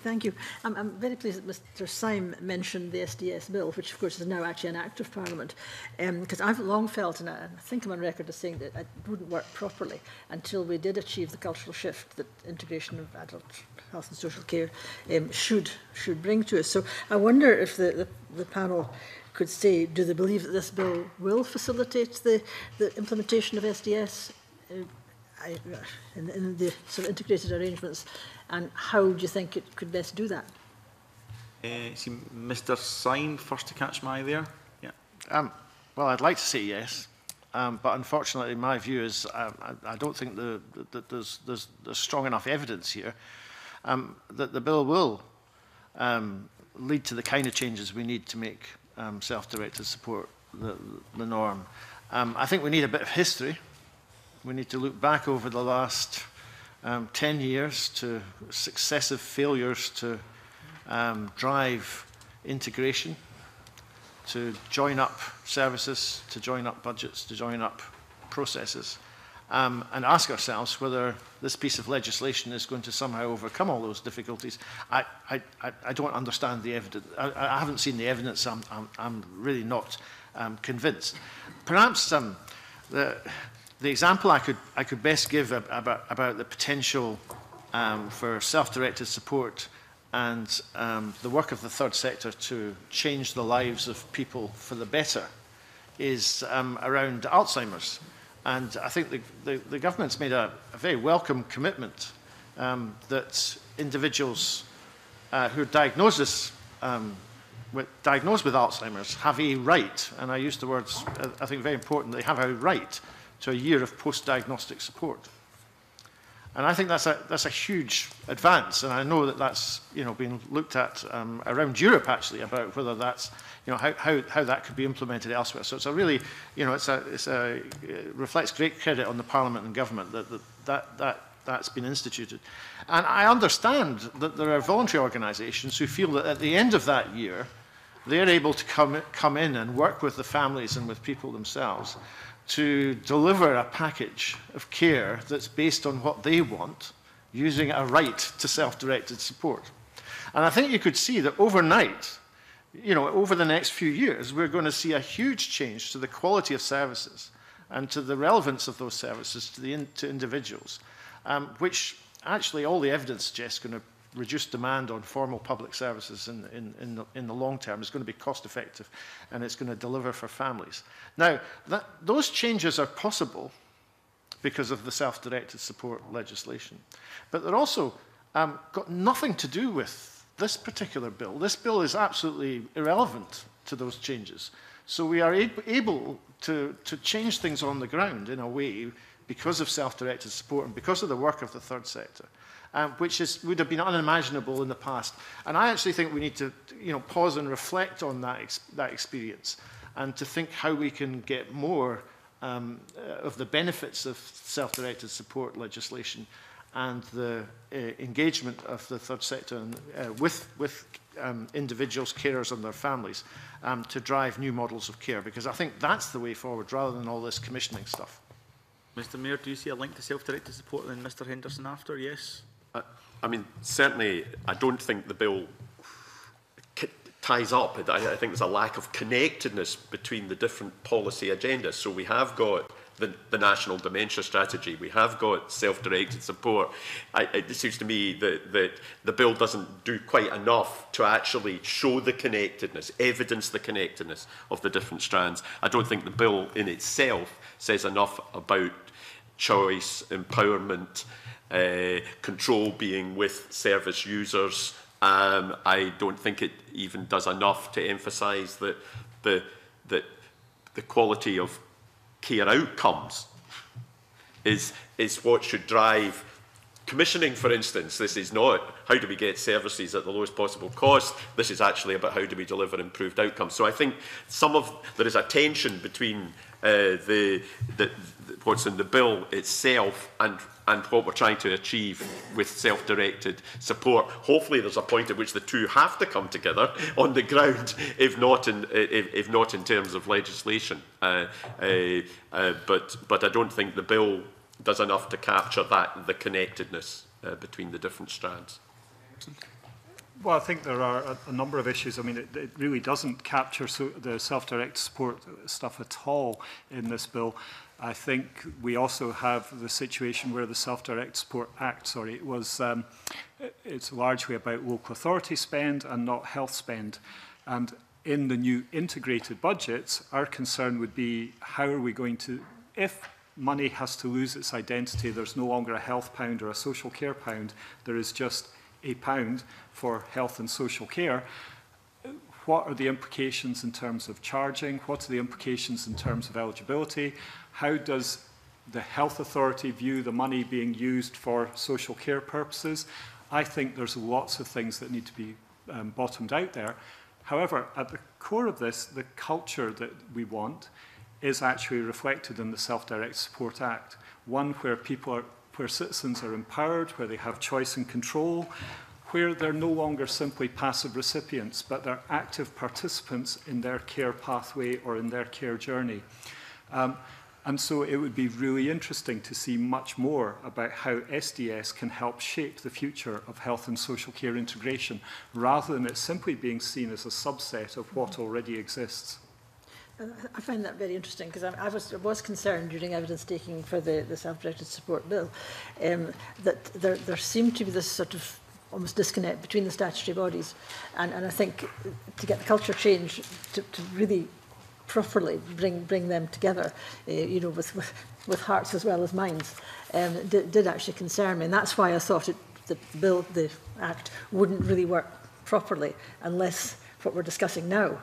Thank you. I'm very pleased that Mr. Syme mentioned the SDS bill, which of course is now actually an Act of Parliament, because I've long felt, and I think I'm on record as saying that it wouldn't work properly until we did achieve the cultural shift that integration of adult health and social care should bring to us. So I wonder if the panel could say, do they believe that this bill will facilitate the implementation of SDS? In the sort of integrated arrangements, and how do you think it could best do that? See, Mr. Syme, first to catch my eye there. Yeah. Well, I'd like to say yes, but unfortunately, my view is I don't think there's strong enough evidence here that the bill will lead to the kind of changes we need to make self-directed support the norm. I think we need a bit of history. We need to look back over the last 10 years to successive failures to drive integration, to join up services, to join up budgets, to join up processes, and ask ourselves whether this piece of legislation is going to somehow overcome all those difficulties. I don't understand the evidence. I haven't seen the evidence. I'm really not convinced. Perhaps the example I could best give about the potential for self-directed support and the work of the third sector to change the lives of people for the better is around Alzheimer's. And I think the government's made a very welcome commitment that individuals who are diagnosed with Alzheimer's have a right, and I use the words, I think very important, they have a right to a year of post-diagnostic support. And I think that's a huge advance, and I know that that's, you know, been looked at around Europe actually about whether that's, you know, how that could be implemented elsewhere. So it's a really, you know, it reflects great credit on the Parliament and government that's been instituted. And I understand that there are voluntary organisations who feel that at the end of that year, they're able to come in and work with the families and with people themselves to deliver a package of care that's based on what they want, using a right to self-directed support. And I think you could see that overnight, you know, over the next few years, we're going to see a huge change to the quality of services and to the relevance of those services to individuals, which actually all the evidence suggests is going to reduced demand on formal public services in the long term is going to be cost effective, and it's going to deliver for families. Now, those changes are possible because of the self-directed support legislation, but they're also got nothing to do with this particular bill. This bill is absolutely irrelevant to those changes. So we are able to change things on the ground in a way because of self-directed support and because of the work of the third sector, which would have been unimaginable in the past. And I actually think we need to, pause and reflect on that experience and to think how we can get more of the benefits of self-directed support legislation and the engagement of the third sector and, with individuals, carers and their families to drive new models of care, because I think that's the way forward rather than all this commissioning stuff. Mr Mayor, do you see a link to self-directed support and then Mr Henderson after? Yes? I mean, certainly I don't think the bill ties up. I think there's a lack of connectedness between the different policy agendas. So we have got the National Dementia Strategy, we have got self-directed support. It seems to me that the bill doesn't do quite enough to actually show the connectedness, evidence the connectedness of the different strands. I don't think the bill in itself says enough about choice, empowerment, control being with service users. I don't think it even does enough to emphasise that the quality of care outcomes is what should drive commissioning, for instance. This is not how do we get services at the lowest possible cost. This is actually about how do we deliver improved outcomes. So I think there is a tension between what's in the bill itself and what we're trying to achieve with self-directed support. Hopefully there's a point at which the two have to come together on the ground, if not in terms of legislation. But I don't think the bill does enough to capture the connectedness between the different strands. Well, I think there are a number of issues. I mean, it really doesn't capture the self-directed support stuff at all in this bill. I think we also have the situation where the Self-Directed Support Act, it's largely about local authority spend and not health spend. And in the new integrated budgets, our concern would be how are we going to, if money has to lose its identity, there's no longer a health pound or a social care pound, there is just a pound for health and social care. What are the implications in terms of charging? What are the implications in terms of eligibility? How does the health authority view the money being used for social care purposes? I think there's lots of things that need to be bottomed out there. However, at the core of this, the culture that we want is actually reflected in the Self-Directed Support Act, one where where citizens are empowered, where they have choice and control, where they're no longer simply passive recipients, but they're active participants in their care pathway or in their care journey. And so it would be really interesting to see much more about how SDS can help shape the future of health and social care integration, rather than it simply being seen as a subset of what already exists. I find that very interesting, because I was concerned during evidence-taking for the Self-Directed Support Bill that there seemed to be this sort of almost disconnect between the statutory bodies, and I think to get the culture change to really properly bring them together, with hearts as well as minds, did actually concern me, and that's why I thought the Act wouldn't really work properly unless what we're discussing now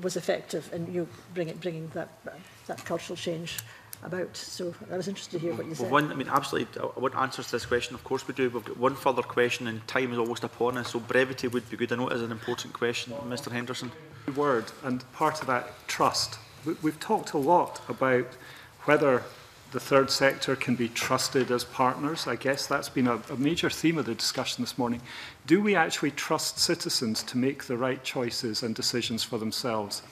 was effective and bringing that cultural change about. So I was interested to hear what you said. Well, I mean, absolutely, I want answers to this question. Of course we do. We've got one further question and time is almost upon us, so brevity would be good. I know it is an important question. Mr Henderson. Word, and part of that, trust. We've talked a lot about whether the third sector can be trusted as partners. I guess that's been a major theme of the discussion this morning. Do we actually trust citizens to make the right choices and decisions for themselves?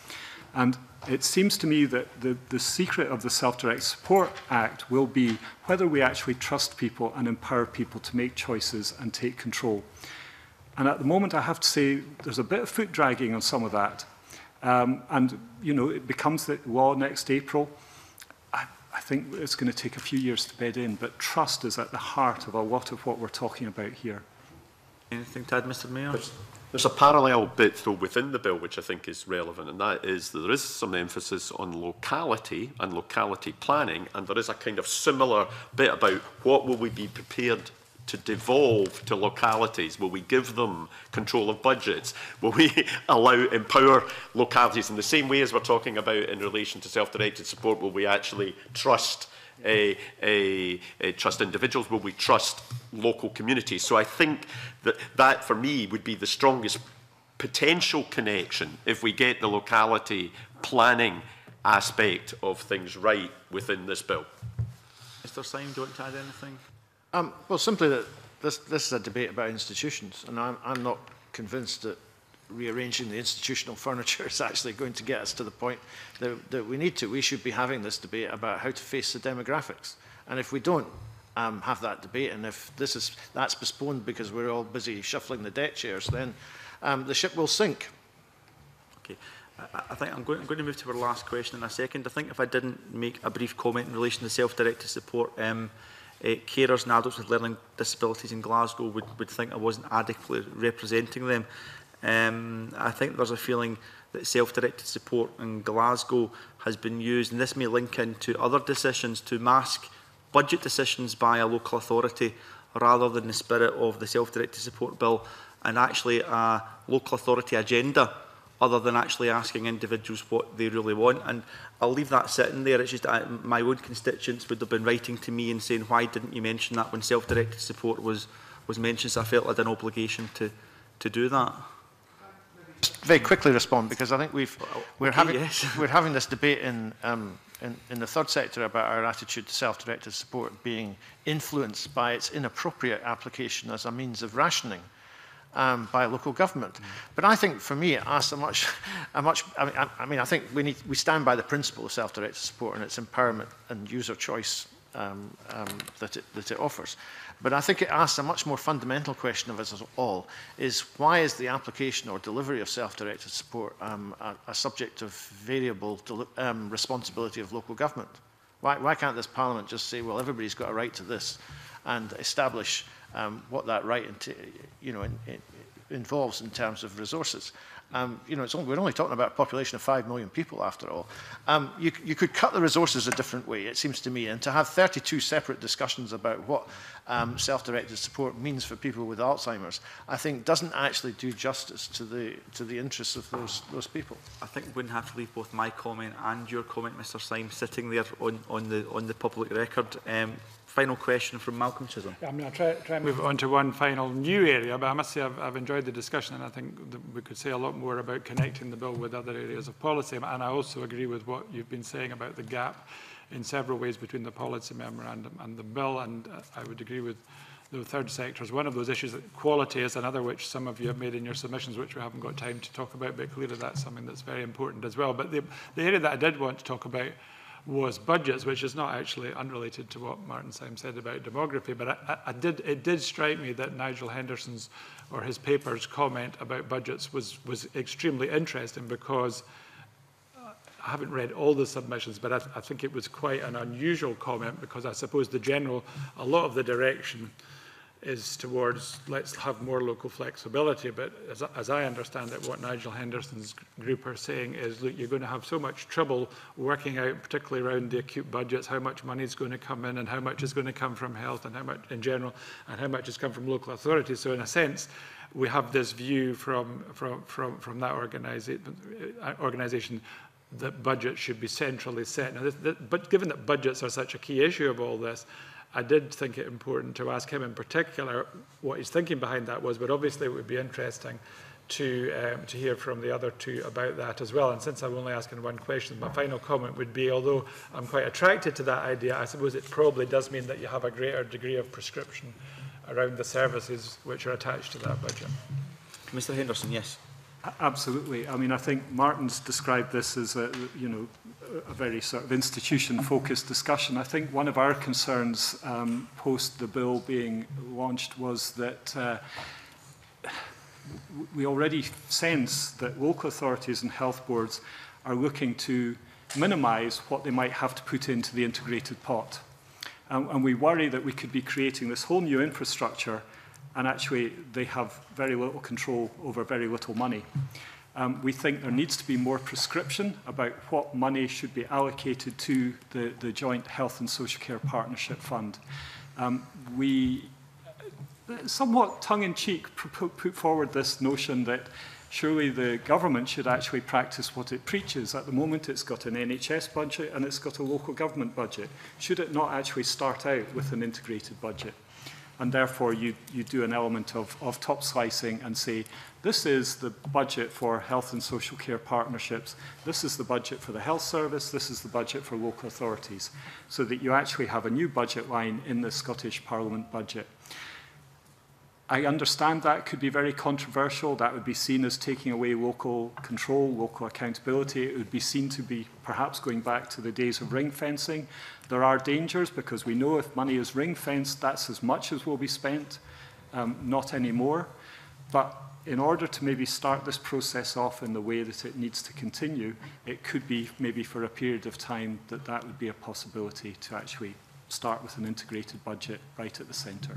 And it seems to me that the secret of the Self-Directed Support Act will be whether we actually trust people and empower people to make choices and take control. And at the moment, I have to say, there's a bit of foot dragging on some of that. And, it becomes the law next April. I think it's going to take a few years to bed in, but trust is at the heart of a lot of what we're talking about here. Anything to add, Mr Mayor? There's a parallel bit though within the bill which I think is relevant, and that is that there is some emphasis on locality and locality planning, and there is a kind of similar bit about what will we be prepared to devolve to localities. Will we give them control of budgets? Will we empower localities in the same way as we're talking about in relation to self-directed support? Will we actually trust individuals? Will we trust local communities? So I think that that for me would be the strongest potential connection if we get the locality planning aspect of things right within this bill. Mr Syme, do you want to add anything? Well, simply that this is a debate about institutions, and I'm not convinced that rearranging the institutional furniture is actually going to get us to the point that we need to. We should be having this debate about how to face the demographics, and if we don't have that debate, and if that's postponed because we're all busy shuffling the deck chairs, then the ship will sink. Okay. I think I'm going to move to our last question in a second. I think if I didn't make a brief comment in relation to self-directed support, carers and adults with learning disabilities in Glasgow would think I wasn't adequately representing them. I think there's a feeling that self-directed support in Glasgow has been used, and this may link into other decisions, to mask budget decisions by a local authority rather than the spirit of the self-directed support bill and actually a local authority agenda, other than actually asking individuals what they really want. And I'll leave that sitting there. It's just my own constituents would have been writing to me and saying, why didn't you mention that when self-directed support was mentioned? So I felt I had an obligation to do that. Very quickly respond, because I think we're having this debate in the third sector about our attitude to self-directed support being influenced by its inappropriate application as a means of rationing. By local government, but I think for me it asks I think we stand by the principle of self-directed support and its empowerment and user choice that it offers. But I think it asks a much more fundamental question of us all: is why is the application or delivery of self-directed support a subject of variable responsibility of local government? Why can't this Parliament just say, well, everybody's got a right to this, and establish what that right involves in terms of resources? We're only talking about a population of 5 million people, after all. You could cut the resources a different way, it seems to me, and to have 32 separate discussions about what self-directed support means for people with Alzheimer's, I think, doesn't actually do justice to the interests of those people. I think we wouldn't have to leave both my comment and your comment, Mr Syme, sitting there on the public record. Final question from Malcolm Chisholm. Yeah, I'm going to try and move on to one final new area, but I must say I've enjoyed the discussion, and I think that we could say a lot more about connecting the bill with other areas of policy. And I also agree with what you've been saying about the gap in several ways between the policy memorandum and the bill, and I would agree with the third sector is one of those issues. Quality is another, which some of you have made in your submissions, which we haven't got time to talk about, but clearly that's something that's very important as well. But the area that I did want to talk about was budgets, which is not actually unrelated to what Martin Syme said about demography, but it did strike me that Nigel Henderson's or his paper's comment about budgets was extremely interesting, because I haven't read all the submissions, but I think it was quite an unusual comment, because I suppose a lot of the direction is towards let's have more local flexibility, but as I understand it, what Nigel Henderson's group are saying is, look, you're going to have so much trouble working out, particularly around the acute budgets, how much money is going to come in and how much is going to come from health and how much in general and how much has come from local authorities. So in a sense, we have this view from that organisation that budgets should be centrally set. Now, but given that budgets are such a key issue of all this, I did think it important to ask him in particular what his thinking behind that was, but obviously it would be interesting to hear from the other two about that as well. And since I'm only asking one question, my final comment would be, although I'm quite attracted to that idea, I suppose it probably does mean that you have a greater degree of prescription around the services which are attached to that budget. Mr Henderson, yes. Absolutely. I mean, I think Martin's described this as a very sort of institution-focused discussion. I think one of our concerns post the bill being launched was that we already sense that local authorities and health boards are looking to minimise what they might have to put into the integrated pot. And we worry that we could be creating this whole new infrastructure and actually they have very little control over very little money. We think there needs to be more prescription about what money should be allocated to the Joint Health and Social Care Partnership Fund. We somewhat tongue-in-cheek put forward this notion that surely the government should actually practice what it preaches. At the moment, it's got an NHS budget and it's got a local government budget. Should it not actually start out with an integrated budget? And therefore, you do an element of top slicing and say, this is the budget for health and social care partnerships. This is the budget for the health service. This is the budget for local authorities, so that you actually have a new budget line in the Scottish Parliament budget. I understand that could be very controversial. That would be seen as taking away local control, local accountability. It would be seen to be perhaps going back to the days of ring fencing. There are dangers because we know if money is ring fenced, that's as much as will be spent, not any more. But in order to maybe start this process off in the way that it needs to continue, it could be maybe for a period of time that that would be a possibility to actually start with an integrated budget right at the centre.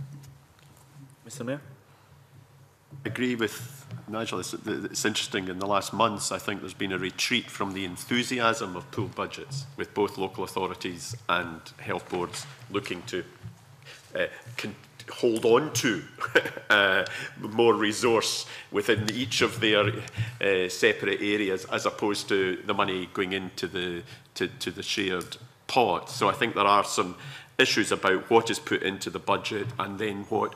Mr. Mayor? I agree with Nigel. It's interesting, in the last months, I think there's been a retreat from the enthusiasm of pooled budgets, with both local authorities and health boards looking to hold on to more resource within each of their separate areas, as opposed to the money going into to the shared pot. So I think there are some issues about what is put into the budget and then what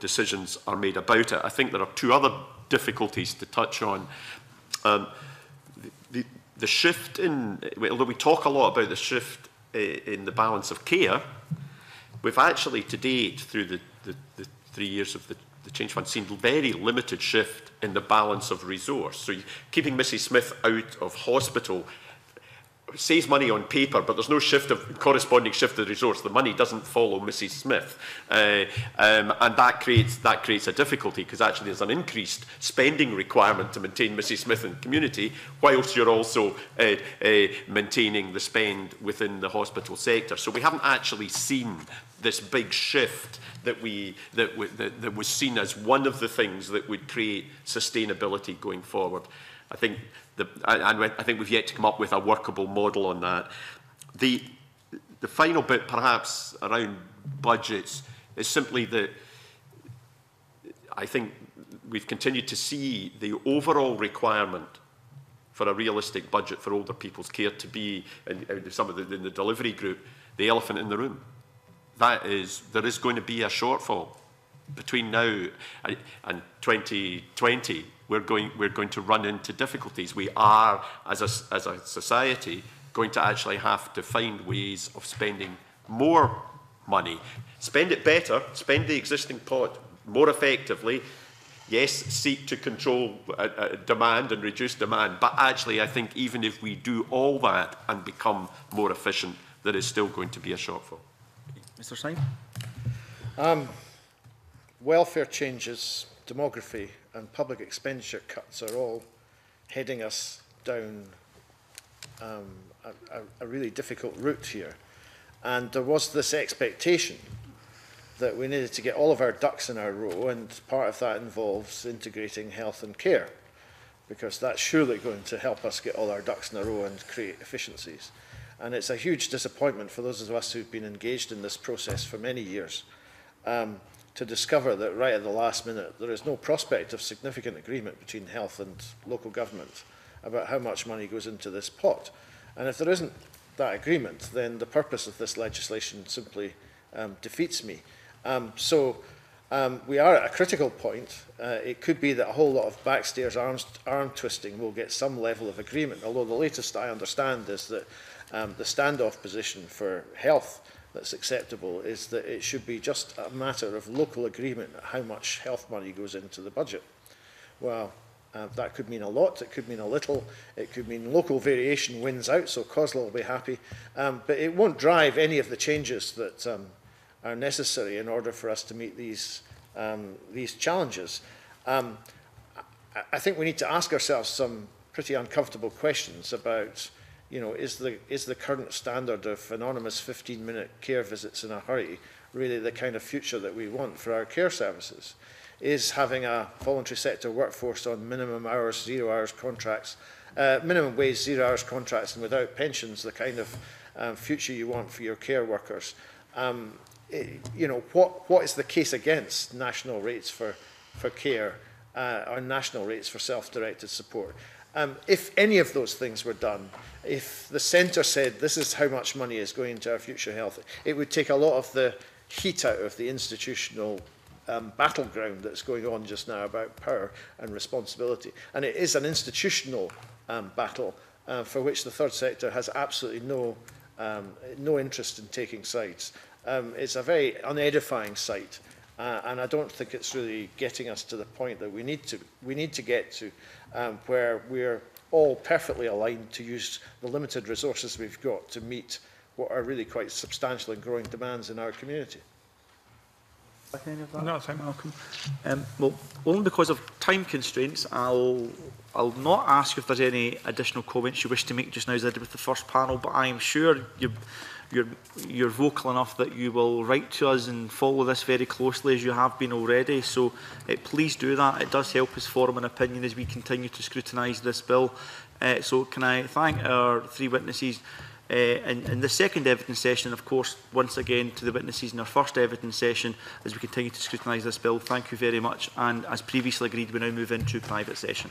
decisions are made about it. I think there are two other difficulties to touch on. The shift in, although we talk a lot about the shift in the balance of care, we've actually to date, through the 3 years of the Change Fund, seen very limited shift in the balance of resource. So keeping Mrs. Smith out of hospital saves money on paper, but there's no shift of corresponding shift of resource. The money doesn't follow Mrs. Smith, and that creates a difficulty, because actually there's an increased spending requirement to maintain Mrs. Smith in the community, whilst you're also maintaining the spend within the hospital sector. So we haven't actually seen this big shift that was seen as one of the things that would create sustainability going forward. I think, I think we've yet to come up with a workable model on that. The final bit, perhaps, around budgets is simply that I think we've continued to see the overall requirement for a realistic budget for older people's care to be, and some of in the delivery group, the elephant in the room. That is, there is going to be a shortfall between now and 2020. We're going to run into difficulties. We are, as a society, going to actually have to find ways of spending more money. Spend it better, spend the existing pot more effectively. Yes, seek to control demand and reduce demand, but actually I think even if we do all that and become more efficient, there is still going to be a shortfall. Mr. Syme? Welfare changes, demography and public expenditure cuts are all heading us down a really difficult route here. And there was this expectation that we needed to get all of our ducks in our row, and part of that involves integrating health and care, because that's surely going to help us get all our ducks in a row and create efficiencies. And it's a huge disappointment for those of us who've been engaged in this process for many years, to discover that right at the last minute there is no prospect of significant agreement between health and local government about how much money goes into this pot. And if there isn't that agreement, then the purpose of this legislation simply defeats me. So we are at a critical point. It could be that a whole lot of backstairs arm twisting will get some level of agreement, although the latest I understand is that the standoff position for health that's acceptable is that it should be just a matter of local agreement how much health money goes into the budget. Well, that could mean a lot, it could mean a little, it could mean local variation wins out, so COSLA will be happy, but it won't drive any of the changes that are necessary in order for us to meet these challenges. I think we need to ask ourselves some pretty uncomfortable questions about, is the current standard of anonymous 15-minute care visits in a hurry really the kind of future that we want for our care services, is having a voluntary sector workforce on minimum hours, 0 hours contracts, minimum wage, 0 hours contracts, and without pensions, the kind of future you want for your care workers. You know, what is the case against national rates for care or national rates for self-directed support? If any of those things were done, if the centre said this is how much money is going into our future health, it would take a lot of the heat out of the institutional battleground that's going on just now about power and responsibility. And it is an institutional battle for which the third sector has absolutely no interest in taking sides. It's a very unedifying sight, and I don't think it's really getting us to the point that we need to get to, where we're all perfectly aligned to use the limited resources we've got to meet what are really quite substantial and growing demands in our community. Like any of that? No, thank you, Malcolm. Well, only because of time constraints, I'll not ask if there's any additional comments you wish to make just now, as I did with the first panel, but I am sure you're vocal enough that you will write to us and follow this very closely, as you have been already. So please do that. It does help us form an opinion as we continue to scrutinise this bill. So can I thank our three witnesses in the second evidence session, and of course, once again, to the witnesses in our first evidence session as we continue to scrutinise this bill. Thank you very much. And as previously agreed, we now move into private session.